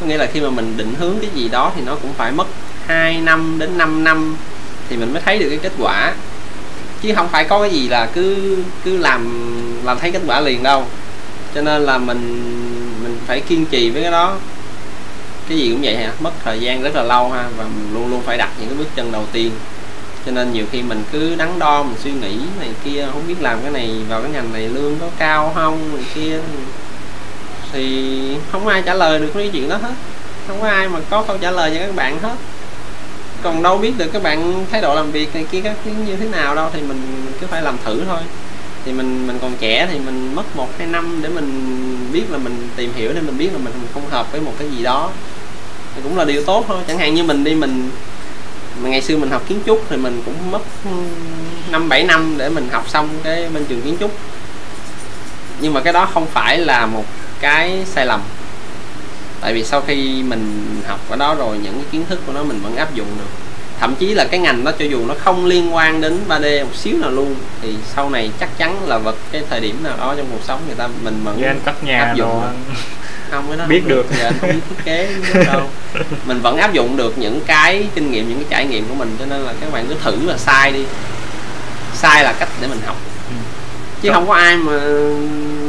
Có nghĩa là khi mà mình định hướng cái gì đó thì nó cũng phải mất hai năm đến năm năm thì mình mới thấy được cái kết quả, chứ không phải có cái gì là cứ cứ làm làm thấy kết quả liền đâu. Cho nên là mình mình phải kiên trì với cái đó. Cái gì cũng vậy hả, mất thời gian rất là lâu ha, và mình luôn luôn phải đặt những cái bước chân đầu tiên. Cho nên nhiều khi mình cứ đắn đo, mình suy nghĩ này kia, không biết làm cái này vào cái ngành này lương có cao không này kia, thì không ai trả lời được cái chuyện đó hết, không có ai mà có câu trả lời cho các bạn hết. còn đâu biết được các bạn thái độ làm việc này kia các thứ như thế nào đâu, thì mình cứ phải làm thử thôi. Thì mình mình còn trẻ thì mình mất một hai năm để mình biết là mình tìm hiểu, để mình biết là mình không hợp với một cái gì đó thì cũng là điều tốt thôi. Chẳng hạn như mình đi, mình mà ngày xưa mình học kiến trúc thì mình cũng mất năm bảy năm để mình học xong cái bên trường kiến trúc, nhưng mà cái đó không phải là một cái sai lầm, tại vì sau khi mình học ở đó rồi những cái kiến thức của nó mình vẫn áp dụng được. Thậm chí là cái ngành đó cho dù nó không liên quan đến ba D một xíu nào luôn thì sau này chắc chắn là vật cái thời điểm nào đó trong cuộc sống người ta mình vẫn anh cất nhà áp dụng được. Không, cái đó biết không được, được. Giờ anh không biết thiết kế đâu. Mình vẫn áp dụng được những cái kinh nghiệm, những cái trải nghiệm của mình, cho nên là các bạn cứ thử là sai đi, sai là cách để mình học. Chứ Đúng. Không có ai mà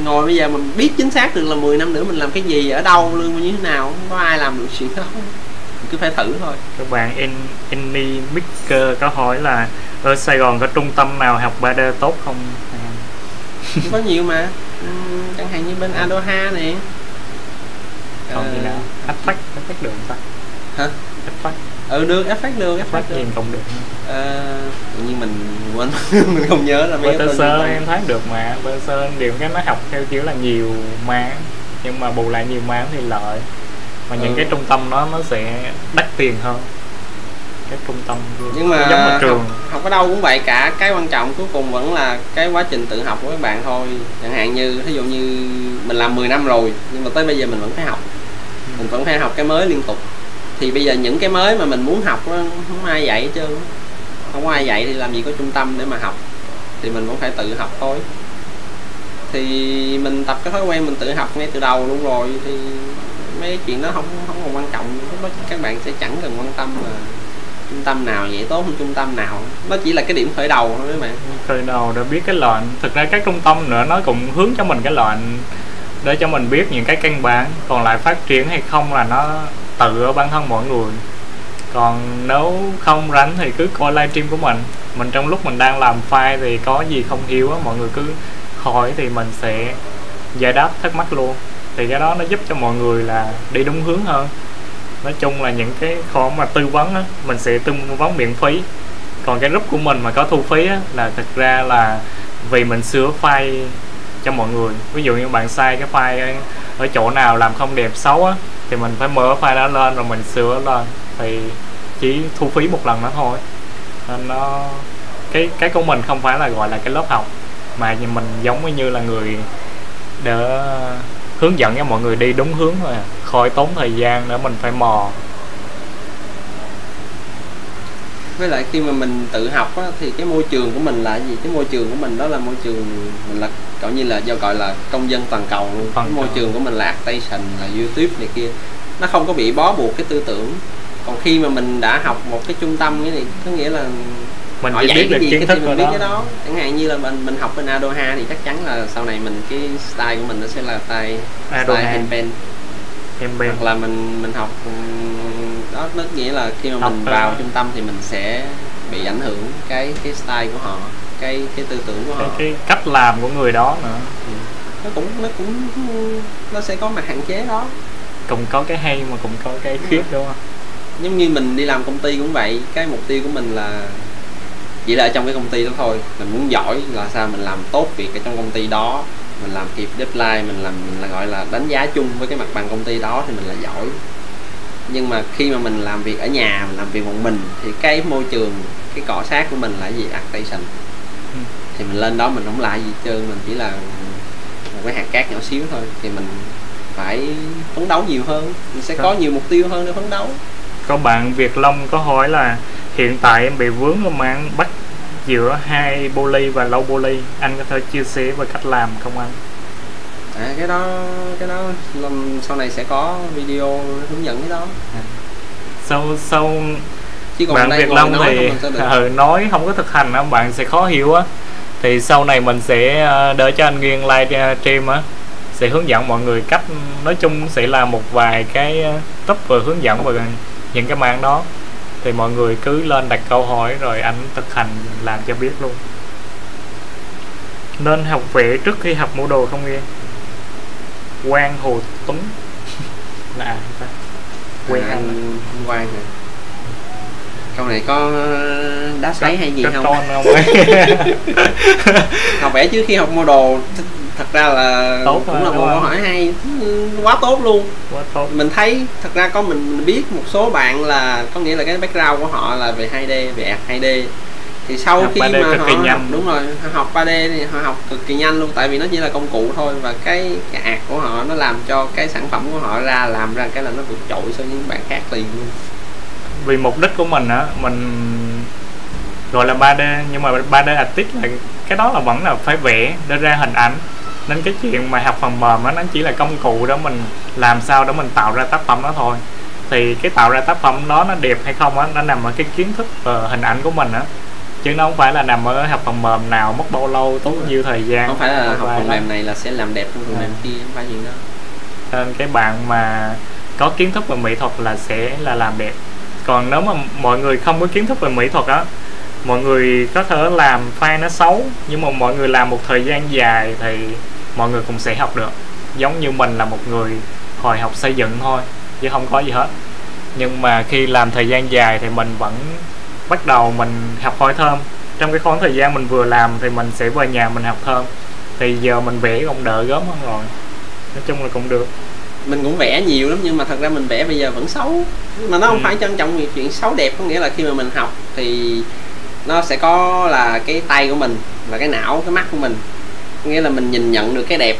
ngồi bây giờ mình biết chính xác được là mười năm nữa mình làm cái gì, ở đâu, lương như thế nào, không có ai làm được chuyện đó. Mình cứ phải thử thôi. Các bạn Annie Maker có hỏi là ở Sài Gòn có trung tâm nào học ba D tốt không? Có nhiều mà, chẳng hạn như bên Adoha nè. Còn gì nào? Effect, effect được không ta? Hả? Effect. Ừ được, effect được, effect được. Cũng được. Ờ, tự nhiên mình quên mình không nhớ là mấy cái tên. Em thấy được mà, bơ sơn điều cái nó học theo kiểu là nhiều má, nhưng mà bù lại nhiều má thì lợi. Mà ừ. những cái trung tâm đó nó sẽ đắt tiền hơn. Cái trung tâm nhưng mà giống trường. Học, học ở đâu cũng vậy cả, cái quan trọng cuối cùng vẫn là cái quá trình tự học của các bạn thôi. Chẳng hạn như thí dụ như mình làm mười năm rồi nhưng mà tới bây giờ mình vẫn phải học. Ừ. Mình vẫn phải học cái mới liên tục. Thì bây giờ những cái mới mà mình muốn học đó, không ai dạy chứ, không ai dạy thì làm gì có trung tâm để mà học, thì mình cũng phải tự học thôi. Thì mình tập cái thói quen mình tự học ngay từ đầu luôn rồi thì mấy chuyện đó không không còn quan trọng. Các bạn sẽ chẳng cần quan tâm là trung tâm nào vậy tốt hơn trung tâm nào, nó chỉ là cái điểm khởi đầu thôi các bạn. Khởi đầu đã biết cái lệnh, thực ra các trung tâm nữa nó cũng hướng cho mình cái lệnh để cho mình biết những cái căn bản, còn lại phát triển hay không là nó tự ở bản thân mọi người. Còn nếu không rảnh thì cứ coi livestream của mình mình trong lúc mình đang làm file thì có gì không hiểu á, mọi người cứ hỏi thì mình sẽ giải đáp thắc mắc luôn, thì cái đó nó giúp cho mọi người là đi đúng hướng hơn. Nói chung là những cái khó mà tư vấn á, mình sẽ tư vấn miễn phí, còn cái group của mình mà có thu phí á, là thực ra là vì mình sửa file cho mọi người. Ví dụ như bạn sai cái file ở chỗ nào làm không đẹp xấu á, thì mình phải mở file đó lên rồi mình sửa lên, thì chỉ thu phí một lần đó thôi. Nên nó cái cái của mình không phải là gọi là cái lớp học, mà mình giống như là người để hướng dẫn cho mọi người đi đúng hướng thôi à, khỏi tốn thời gian nữa mình phải mò. Với lại khi mà mình tự học á, thì cái môi trường của mình là gì? Cái môi trường của mình đó là môi trường mình là gọi như là do gọi là công dân toàn cầu luôn. Toàn cái môi cầu. Trường của mình là ArtStation, là YouTube này kia, nó không có bị bó buộc cái tư tưởng. Còn khi mà mình đã học một cái trung tâm cái này có nghĩa là mình họ dạy cái gì cái thì mình biết đó. Cái đó chẳng hạn như là mình mình học bên Adoha thì chắc chắn là sau này mình cái style của mình nó sẽ là style Adoha. Style handpaint, hoặc là mình mình học đó, nó nghĩa là khi mà học mình vào trung tâm thì mình sẽ bị ảnh hưởng cái cái style của họ, cái cái tư tưởng của cái, họ, cái cách làm của người đó nữa. Ừ. nó cũng nó cũng nó sẽ có mặt hạn chế đó, cũng có cái hay mà cũng có cái khiếp đúng không? Giống như mình đi làm công ty cũng vậy, cái mục tiêu của mình là chỉ là ở trong cái công ty đó thôi, mình muốn giỏi là sao mình làm tốt việc ở trong công ty đó, mình làm kịp deadline, mình làm mình là gọi là đánh giá chung với cái mặt bằng công ty đó thì mình là giỏi. Nhưng mà khi mà mình làm việc ở nhà, mình làm việc một mình thì cái môi trường, cái cọ sát của mình là gì? ArtStation. Ừ. Thì mình lên đó mình không lại gì trơn, mình chỉ là một cái hạt cát nhỏ xíu thôi, thì mình phải phấn đấu nhiều hơn, mình sẽ có nhiều mục tiêu hơn để phấn đấu. Có bạn Việt Long có hỏi là hiện tại em bị vướng ở mảng bắt giữa high poly và low poly, anh có thể chia sẻ về cách làm không anh? À, cái đó cái đó sau này sẽ có video hướng dẫn cái đó. À. Sau sau Chứ còn bạn Việt Long nói thì không nói không có thực hành á, bạn sẽ khó hiểu á. Thì sau này mình sẽ đỡ cho anh Nghiên live stream á, sẽ hướng dẫn mọi người cách, nói chung sẽ là một vài cái top vừa hướng dẫn về những cái mảng đó. Thì mọi người cứ lên đặt câu hỏi rồi anh thực hành làm cho biết luôn. Nên học vẽ trước khi học mua đồ không nghe? Quang Hồ Tuấn là ai ta? Quang Anh Quang này. Con này có đá sấy hay gì không? Không, học vẽ trước khi học model thật ra là tốt cũng thôi, là một câu hỏi hay, quá tốt luôn, quá tốt. Mình thấy thật ra có mình, mình biết một số bạn là có nghĩa là cái background của họ là về hai D, về hai D thì sau học khi ba D mà họ học, đúng rồi, học ba D thì họ học cực kỳ nhanh luôn, tại vì nó chỉ là công cụ thôi, và cái cái art của họ nó làm cho cái sản phẩm của họ ra làm ra cái là nó vượt trội so với những bạn khác liền luôn. Vì mục đích của mình á, mình gọi là ba D nhưng mà ba D artist là cái đó là vẫn là phải vẽ để ra hình ảnh, nên cái chuyện mà học phần mềm á nó chỉ là công cụ đó, mình làm sao để mình tạo ra tác phẩm đó thôi. Thì cái tạo ra tác phẩm đó nó đẹp hay không á, nó nằm ở cái kiến thức và hình ảnh của mình á, chứ nó không phải là nằm ở học phần mềm nào mất bao lâu, tốn nhiều thời gian. Không phải là học phần mềm này là sẽ làm đẹp hơn phần mềm kia, không phải gì đó. Nên cái bạn mà có kiến thức về mỹ thuật là sẽ là làm đẹp, còn nếu mà mọi người không có kiến thức về mỹ thuật á, mọi người có thể làm file nó xấu nhưng mà mọi người làm một thời gian dài thì mọi người cũng sẽ học được. Giống như mình là một người hồi học xây dựng thôi chứ không có gì hết, nhưng mà khi làm thời gian dài thì mình vẫn bắt đầu mình học hỏi thơm. Trong cái khoảng thời gian mình vừa làm thì mình sẽ về nhà mình học thơm, thì giờ mình vẽ cũng đỡ gớm hơn rồi, nói chung là cũng được. Mình cũng vẽ nhiều lắm nhưng mà thật ra mình vẽ bây giờ vẫn xấu, mà nó không ừ. phải trân trọng chuyện xấu đẹp, có nghĩa là khi mà mình học thì nó sẽ có là cái tay của mình và cái não, cái mắt của mình, nghĩa là mình nhìn nhận được cái đẹp,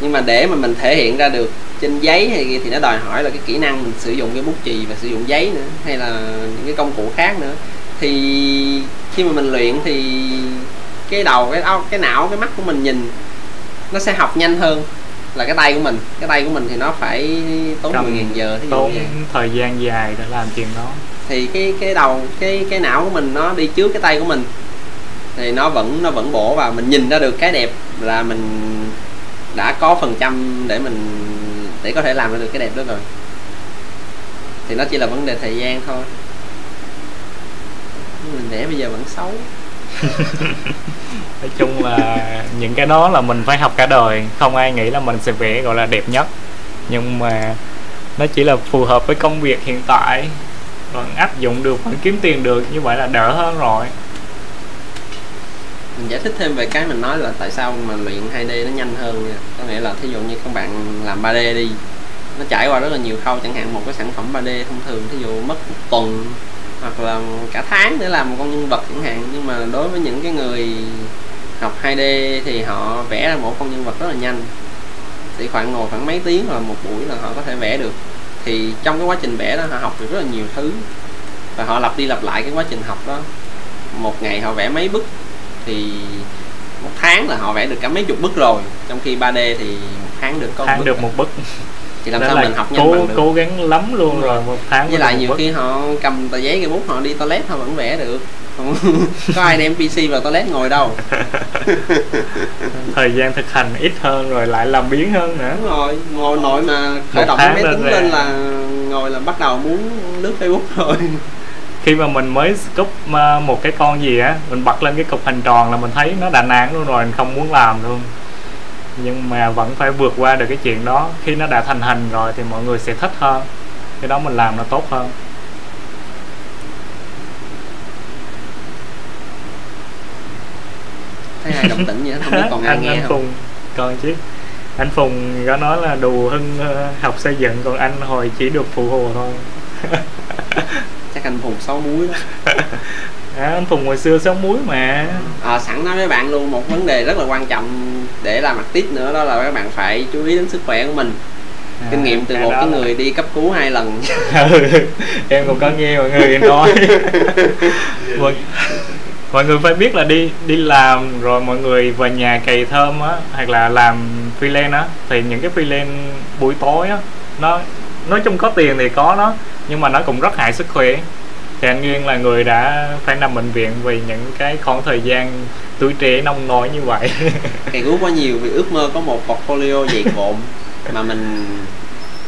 nhưng mà để mà mình thể hiện ra được trên giấy hay thì nó đòi hỏi là cái kỹ năng mình sử dụng cái bút chì và sử dụng giấy nữa, hay là những cái công cụ khác nữa. Thì khi mà mình luyện thì cái đầu, cái óc, cái não, cái mắt của mình nhìn nó sẽ học nhanh hơn là cái tay của mình. Cái tay của mình thì nó phải tốn mười nghìn giờ, tốn thời gian dài để làm chuyện đó. Thì cái cái đầu, cái cái não của mình nó đi trước cái tay của mình, thì nó vẫn nó vẫn bổ vào, mình nhìn ra được cái đẹp là mình đã có phần trăm để mình để có thể làm được cái đẹp đó rồi. Thì nó chỉ là vấn đề thời gian thôi. Mình vẽ bây giờ vẫn xấu. Nói chung là những cái đó là mình phải học cả đời, không ai nghĩ là mình sẽ vẽ gọi là đẹp nhất, nhưng mà nó chỉ là phù hợp với công việc hiện tại, vẫn áp dụng được, vẫn kiếm tiền được, như vậy là đỡ hơn rồi. Mình giải thích thêm về cái mình nói là tại sao mà luyện hai D nó nhanh hơn nha. Có nghĩa là thí dụ như các bạn làm ba D đi, nó trải qua rất là nhiều khâu, chẳng hạn một cái sản phẩm ba D thông thường thí dụ mất một tuần hoặc là cả tháng để làm một con nhân vật chẳng hạn, nhưng mà đối với những cái người học hai D thì họ vẽ ra một con nhân vật rất là nhanh, thì khoảng ngồi khoảng mấy tiếng hoặc là một buổi là họ có thể vẽ được. Thì trong cái quá trình vẽ đó họ học được rất là nhiều thứ, và họ lặp đi lặp lại cái quá trình học đó. Một ngày họ vẽ mấy bức, thì một tháng là họ vẽ được cả mấy chục bức rồi, trong khi ba D thì một tháng được có một tháng bức, được một bức. Thì làm đó sao mình học nhanh cố, bằng được. Cố gắng lắm luôn rồi, rồi một tháng. Với lại nhiều bức. Khi họ cầm tờ giấy cái bút họ đi toilet họ vẫn vẽ được. Có ai đem pê xê vào toilet ngồi đâu. Thời gian thực hành ít hơn rồi lại làm biến hơn nữa. Đúng rồi, ngồi nội mà khởi động máy tính lên là ngồi là bắt đầu muốn lướt Facebook rồi. Khi mà mình mới cúp một cái con gì á, mình bật lên cái cục hình tròn là mình thấy nó đã nản luôn rồi, mình không muốn làm luôn. Nhưng mà vẫn phải vượt qua được cái chuyện đó. Khi nó đã thành hình rồi thì mọi người sẽ thích hơn, cái đó mình làm nó tốt hơn. Thấy ai động tĩnh vậy không biết còn ai anh, nghe anh không? Phùng, còn chứ. Anh Phùng có nói là Đù Hưng học xây dựng, còn anh hồi chỉ được phụ hồ thôi. Chắc anh Phùng sáu múi đó. À, anh Phùng hồi xưa sáu múi mà. À, sẵn nói với bạn luôn một vấn đề rất là quan trọng để làm artist nữa, đó là các bạn phải chú ý đến sức khỏe của mình. À, kinh nghiệm từ một cái người là... đi cấp cứu hai lần. Em cũng có nghe mọi người nói. Mọi người phải biết là đi đi làm rồi mọi người về nhà cày thơm á, hoặc là làm freelance á, thì những cái freelance buổi tối á, nó nói chung có tiền thì có đó, nhưng mà nó cũng rất hại sức khỏe. Thì anh Nguyên là người đã phải nằm bệnh viện vì những cái khoảng thời gian tuổi trẻ nông nổi như vậy. Cày cuốc quá nhiều vì ước mơ có một portfolio dày cộm mà mình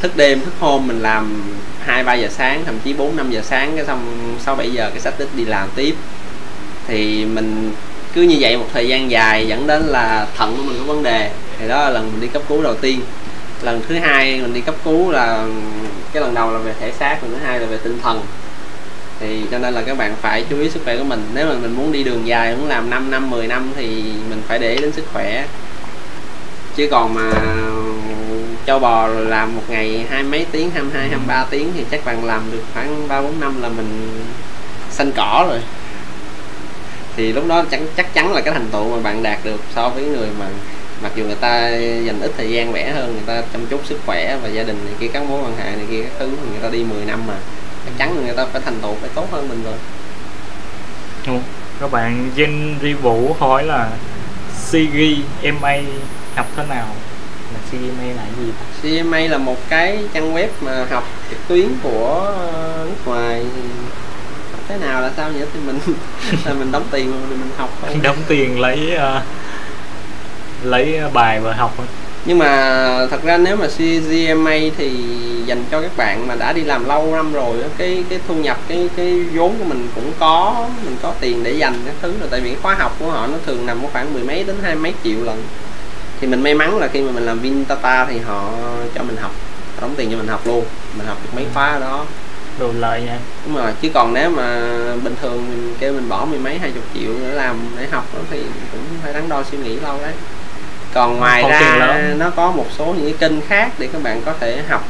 thức đêm thức hôm mình làm hai ba giờ sáng, thậm chí bốn năm giờ sáng, cái xong sáu bảy giờ cái xách đít đi làm tiếp. Thì mình cứ như vậy một thời gian dài dẫn đến là thận của mình có vấn đề. Thì đó là lần mình đi cấp cứu đầu tiên. Lần thứ hai mình đi cấp cứu là cái lần đầu là về thể xác, lần thứ hai là về tinh thần. Thì cho nên là các bạn phải chú ý sức khỏe của mình. Nếu mà mình muốn đi đường dài, muốn làm năm năm, mười năm thì mình phải để ý đến sức khỏe. Chứ còn mà châu bò làm một ngày hai mấy tiếng, hai mươi hai, hai mươi ba tiếng thì chắc bạn làm được khoảng ba bốn năm là mình xanh cỏ rồi. Thì lúc đó chắc, chắc chắn là cái thành tựu mà bạn đạt được so với người mà mặc dù người ta dành ít thời gian vẽ hơn, người ta chăm chút sức khỏe và gia đình này kia, các mối quan hệ này kia các thứ, người ta đi mười năm mà chắc chắn là người ta phải thành tựu phải tốt hơn mình rồi. Ừ. Các bạn Gen Rivu hỏi là xê giê em a học thế nào? Là xê giê em a là gì? xê giê em a là một cái trang web mà học trực tuyến của nước ngoài. Thế nào là sao nhỉ? Thì mình là mình đóng tiền rồi mình học thôi. Đóng tiền lấy uh, lấy bài và học thôi. Nhưng mà thật ra nếu mà xê giê em a thì dành cho các bạn mà đã đi làm lâu năm rồi, cái cái thu nhập, cái cái vốn của mình cũng có, mình có tiền để dành các thứ rồi. Tại vì khóa học của họ nó thường nằm khoảng mười mấy đến hai mấy triệu lần. Thì mình may mắn là khi mà mình làm Vintata thì họ cho mình học, đóng tiền cho mình học luôn, mình học được mấy khóa đó. Đồ lợi nha. Đúng rồi, chứ còn nếu mà bình thường mình kêu mình bỏ mười mấy hai chục triệu để làm để học đó thì cũng phải đắn đo suy nghĩ lâu đấy. Còn ngoài không ra nó có một số những cái kênh khác để các bạn có thể học.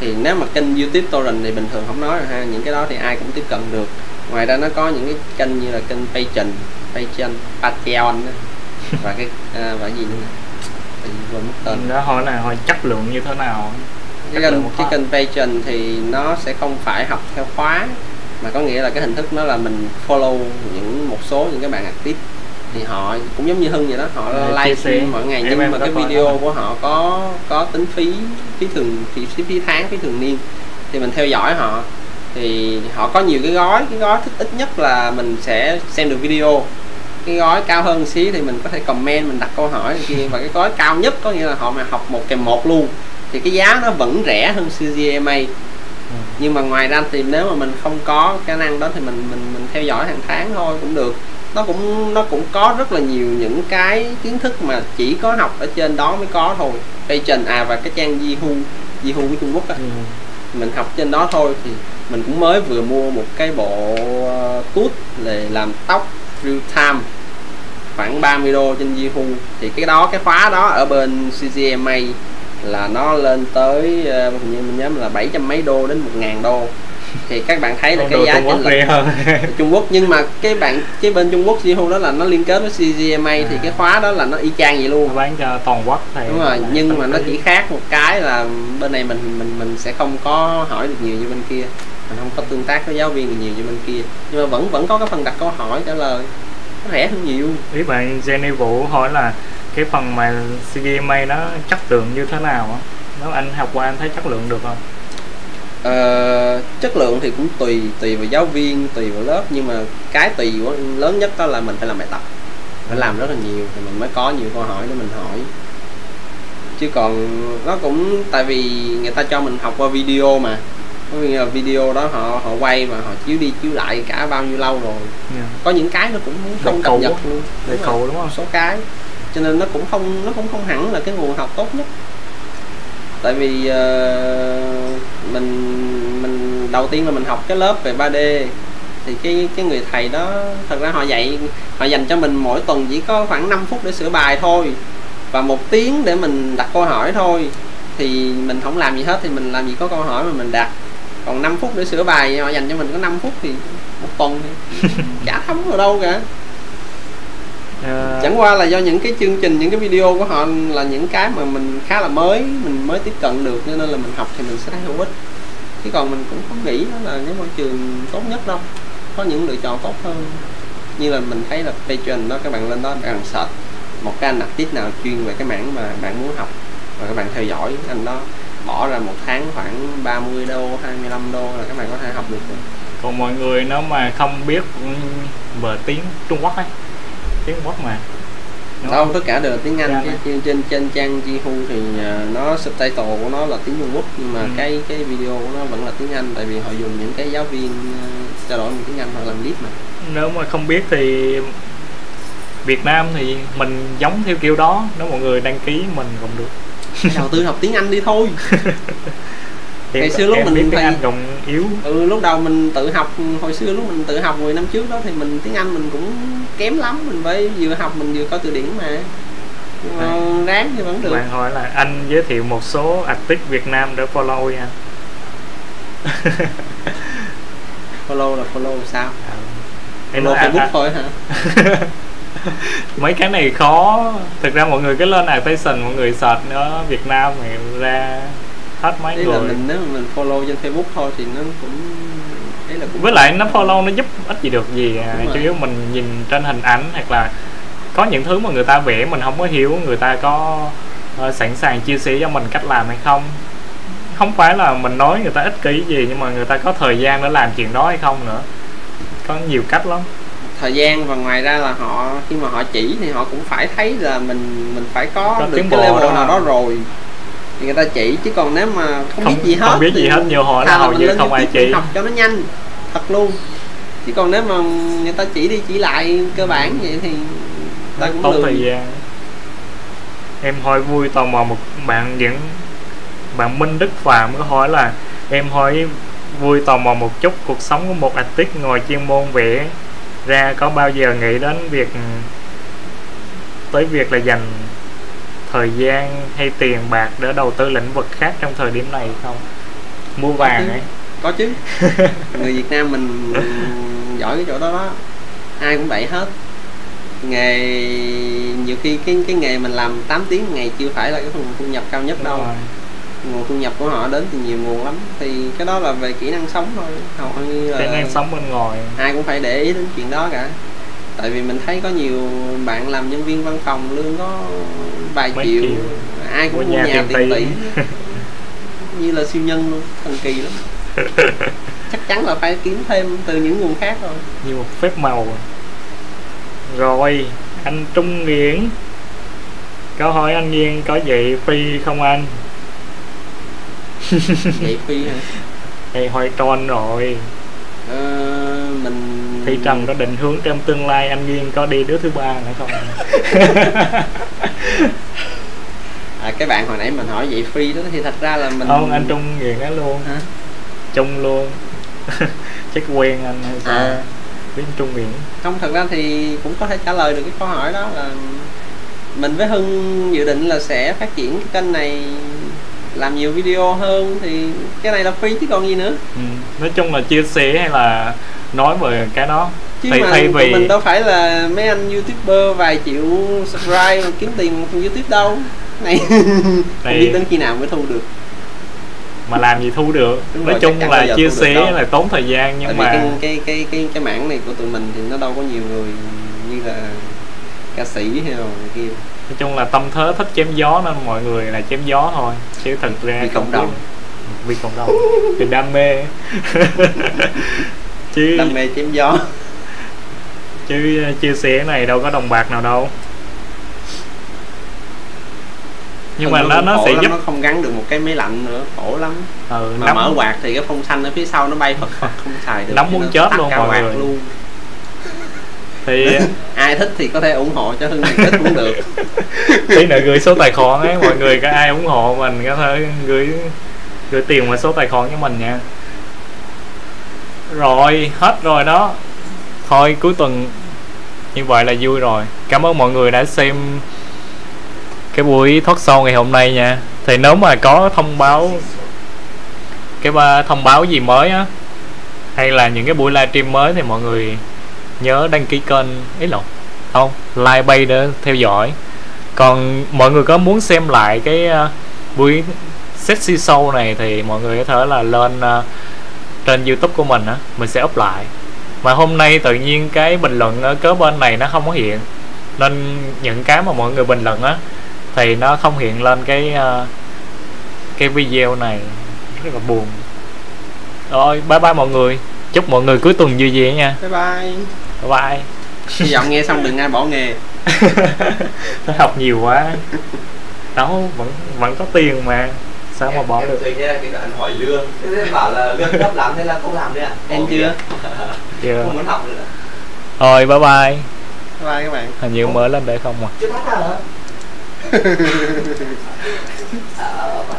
Thì nếu mà kênh YouTube Torrent thì bình thường không nói rồi ha, những cái đó thì ai cũng tiếp cận được. Ngoài ra nó có những cái kênh như là kênh Patreon, Patreon, Patreon đó. Và cái à, và gì nữa. Mình mất tên. Đó hỏi là hỏi chất lượng như thế nào. Cái kênh, cái kênh Patreon thì nó sẽ không phải học theo khóa, mà có nghĩa là cái hình thức nó là mình follow những một số những cái bạn active thì họ cũng giống như Hưng vậy đó, họ like stream mỗi ngày, nhưng mà cái video của họ có có tính phí phí thường phí phí tháng, phí thường niên thì mình theo dõi họ. Thì họ có nhiều cái gói, cái gói thích ít nhất là mình sẽ xem được video, cái gói cao hơn xí thì mình có thể comment, mình đặt câu hỏi kia, và cái gói cao nhất có nghĩa là họ mà học một kèm một luôn thì cái giá nó vẫn rẻ hơn xê giê em a. Ừ. Nhưng mà ngoài ra thì nếu mà mình không có khả năng đó thì mình mình mình theo dõi hàng tháng thôi cũng được. Nó cũng nó cũng có rất là nhiều những cái kiến thức mà chỉ có học ở trên đó mới có thôi. Patreon à, và cái trang Zhihu, Zhihu của Trung Quốc á. Ừ. Mình học trên đó thôi. Thì mình cũng mới vừa mua một cái bộ tút để làm tóc real time khoảng ba mươi đô trên Zhihu. Thì cái đó cái khóa đó ở bên xê giê em a là nó lên tới như mình nhớ là bảy trăm mấy đô đến một ngàn đô. Thì các bạn thấy là cái giá chênh lệch Trung Quốc, nhưng mà cái bạn cái bên Trung Quốc Zhihu đó là nó liên kết với xê giê em a à. Thì cái khóa đó là nó y chang vậy luôn, nó bán cho toàn quốc thì đúng rồi, nhưng mà nó chỉ khác một cái là bên này mình mình mình sẽ không có hỏi được nhiều như bên kia, mình không có tương tác với giáo viên được nhiều như bên kia, nhưng mà vẫn vẫn có cái phần đặt câu hỏi trả lời, nó rẻ hơn nhiều. Ý bạn Jenny Vũ hỏi là cái phần mà xê giê em a nó chất lượng như thế nào á, nếu anh học qua anh thấy chất lượng được không? Ờ, chất lượng thì cũng tùy tùy vào giáo viên, tùy vào lớp, nhưng mà cái tùy của lớn nhất đó là mình phải làm bài tập, phải làm rất là nhiều thì mình mới có nhiều câu hỏi để mình hỏi. Chứ còn nó cũng tại vì người ta cho mình học qua video mà, vì video đó họ họ quay mà họ chiếu đi chiếu lại cả bao nhiêu lâu rồi. Yeah. Có những cái nó cũng không cập nhật luôn, để cầu đúng không? Số cái cho nên nó cũng không nó cũng không hẳn là cái nguồn học tốt nhất. Tại vì uh, mình mình đầu tiên là mình học cái lớp về ba D thì cái cái người thầy đó thật ra họ dạy, họ dành cho mình mỗi tuần chỉ có khoảng năm phút để sửa bài thôi và một tiếng để mình đặt câu hỏi thôi. Thì mình không làm gì hết thì mình làm gì có câu hỏi mà mình đặt, còn năm phút để sửa bài họ dành cho mình có năm phút thì một tuần thì chả thấm vào đâu cả. Chẳng qua là do những cái chương trình, những cái video của họ là những cái mà mình khá là mới, mình mới tiếp cận được nên là mình học thì mình sẽ thấy hữu ích. Chứ còn mình cũng không nghĩ đó là cái môi trường tốt nhất đâu, có những lựa chọn tốt hơn. Như là mình thấy là Patreon đó, các bạn lên đó bạn search một cái anh active nào chuyên về cái mảng mà bạn muốn học và các bạn theo dõi anh đó, bỏ ra một tháng khoảng ba mươi đô, hai mươi lăm đô là các bạn có thể học được rồi. Còn mọi người nếu mà không biết về tiếng Trung Quốc ấy, tiếng Quốc mà nó đâu tất cả đều là tiếng Anh. Trên trên trên trang Zhihu thì nó subtitle của nó là tiếng Trung Quốc nhưng mà ừ. cái cái video của nó vẫn là tiếng Anh, tại vì họ dùng những cái giáo viên trao đổi tiếng Anh họ làm clip mà. Nếu mà không biết thì Việt Nam thì mình giống theo kiểu đó, nếu mọi người đăng ký mình cũng được. Đầu tư học tiếng Anh đi thôi. Ngày xưa lúc mình tiếng Anh cũng yếu. Ừ, lúc đầu mình tự học, hồi xưa lúc mình tự học mười năm trước đó thì mình tiếng Anh mình cũng kém lắm, mình phải vừa học mình vừa coi từ điển mà. Ờ, ráng thì vẫn được. Bạn hỏi là anh giới thiệu một số artist Việt Nam để follow nha. Follow là follow sao? À, em follow Facebook à, thôi hả? Mấy cái này khó. Thực ra mọi người cứ lên ArtStation, mọi người search nó Việt Nam thì ra hết mấy đấy người. Là mình nếu mà mình follow trên Facebook thôi thì nó cũng đấy là cũng với lại nó follow nó giúp ít gì được gì à. Chủ yếu mình nhìn trên hình ảnh hoặc là có những thứ mà người ta vẽ mình không có hiểu, người ta có uh, sẵn sàng chia sẻ cho mình cách làm hay không. Không phải là mình nói người ta ích kỷ gì, nhưng mà người ta có thời gian để làm chuyện đó hay không nữa. Có nhiều cách lắm. Thời gian, và ngoài ra là họ khi mà họ chỉ thì họ cũng phải thấy là mình mình phải có, có được cái level đó nào đó rồi thì người ta chỉ, chứ còn nếu mà không, không biết gì hết không biết gì hết nhiều hồi là hầu như không ai chỉ, học cho nó nhanh thật luôn. Chứ còn nếu mà người ta chỉ đi chỉ lại cơ bản vậy thì ta cũng tốn thời gian. Em hỏi vui tò mò một bạn vẫn bạn Minh Đức Phạm có hỏi là em hỏi vui tò mò một chút, cuộc sống của một artist ngồi chuyên môn vẽ ra có bao giờ nghĩ đến việc tới việc là dành thời gian hay tiền bạc để đầu tư lĩnh vực khác trong thời điểm này không? Mua vàng ấy. Có chứ. Người Việt Nam mình giỏi cái chỗ đó đó. Ai cũng vậy hết. Nghề nhiều khi cái cái nghề mình làm tám tiếng một ngày chưa phải là cái nguồn thu nhập cao nhất. Đúng đâu. Rồi. Nguồn thu nhập của họ đến từ nhiều nguồn lắm, thì cái đó là về kỹ năng sống thôi. Hầu như là kỹ năng sống bên ngoài ai cũng phải để ý đến chuyện đó cả. Tại vì mình thấy có nhiều bạn làm nhân viên văn phòng lương có vài triệu, ai cũng mua nhà, nhà tiền tỷ như là siêu nhân luôn, thần kỳ lắm. Chắc chắn là phải kiếm thêm từ những nguồn khác thôi, như một phép màu. Rồi anh Trung Nghiễn có hỏi anh Nghiên có dạy phi không anh? Dạy phi hả? Dạy hoài tròn rồi. Ờ, mình Thị Trần có định hướng trong tương lai anh Nghiên có đi đứa thứ ba nữa không? À, cái bạn hồi nãy mình hỏi dạy phi đó thì thật ra là mình không, anh Trung Nghiền đó luôn hả? Trung luôn. Chắc quen anh hay sao? À, biết Trung Nghiền không? Thật ra thì cũng có thể trả lời được cái câu hỏi đó là mình với Hưng dự định là sẽ phát triển cái kênh này, làm nhiều video hơn, thì cái này là free chứ còn gì nữa. Ừ, nói chung là chia sẻ hay là nói về cái đó chứ thì mà thay vì mình đâu phải là mấy anh YouTuber vài triệu subscribe kiếm tiền từ YouTube đâu này. Không biết đến khi nào mới thu được, mà làm gì thu được. Đúng, nói rồi, chung là chia sẻ là tốn thời gian, nhưng mà cái cái cái cái cái mảng này của tụi mình thì nó đâu có nhiều người như là ca sĩ hay là kia. Nói chung là tâm thế thích chém gió nên mọi người là chém gió thôi, chứ thật ra vì cộng đồng, vì cộng đồng vì đam mê. Chứ đam mê chém gió, chứ chia sẻ này đâu có đồng bạc nào đâu. Nhưng thật mà nó nó sẽ giúp, nó không gắn được một cái máy lạnh nữa, khổ lắm. Ừ, mà nắm... mở quạt thì cái phong xanh ở phía sau nó bay phật phật không xài được, nóng muốn chết luôn mọi người luôn. Thì ai thích thì có thể ủng hộ cho Hưng, này thích cũng được. Tí nữa gửi số tài khoản ấy, mọi người có ai ủng hộ mình có thể gửi gửi tiền vào số tài khoản cho mình nha. Rồi hết rồi đó. Thôi cuối tuần như vậy là vui rồi. Cảm ơn mọi người đã xem cái buổi thoát show ngày hôm nay nha. Thì nếu mà có thông báo cái thông báo gì mới á, hay là những cái buổi livestream mới thì mọi người nhớ đăng ký kênh, ý lộn không, like bay để theo dõi. Còn mọi người có muốn xem lại cái uh, buổi sexy show này thì mọi người có thể là lên uh, trên YouTube của mình á, uh, mình sẽ up lại. Mà hôm nay tự nhiên cái bình luận ở kế bên này nó không có hiện, nên những cái mà mọi người bình luận á uh, thì nó không hiện lên cái uh, cái video này, rất là buồn. Rồi bye bye mọi người, chúc mọi người cuối tuần vui vẻ nha. Bye bye. Bye bye. Giọng nghe xong đừng ai bỏ nghề. Nó học nhiều quá. Đâu vẫn vẫn có tiền mà sao em, mà bỏ em được. Em cái đoạn hỏi lương, thế bảo là lương cấp lắm, thế là không làm nữa. Em chưa. Chưa. Không muốn học nữa. Rồi bye bye. Bye bye các bạn. Hình như mới lên để không à. Chưa bắt hả?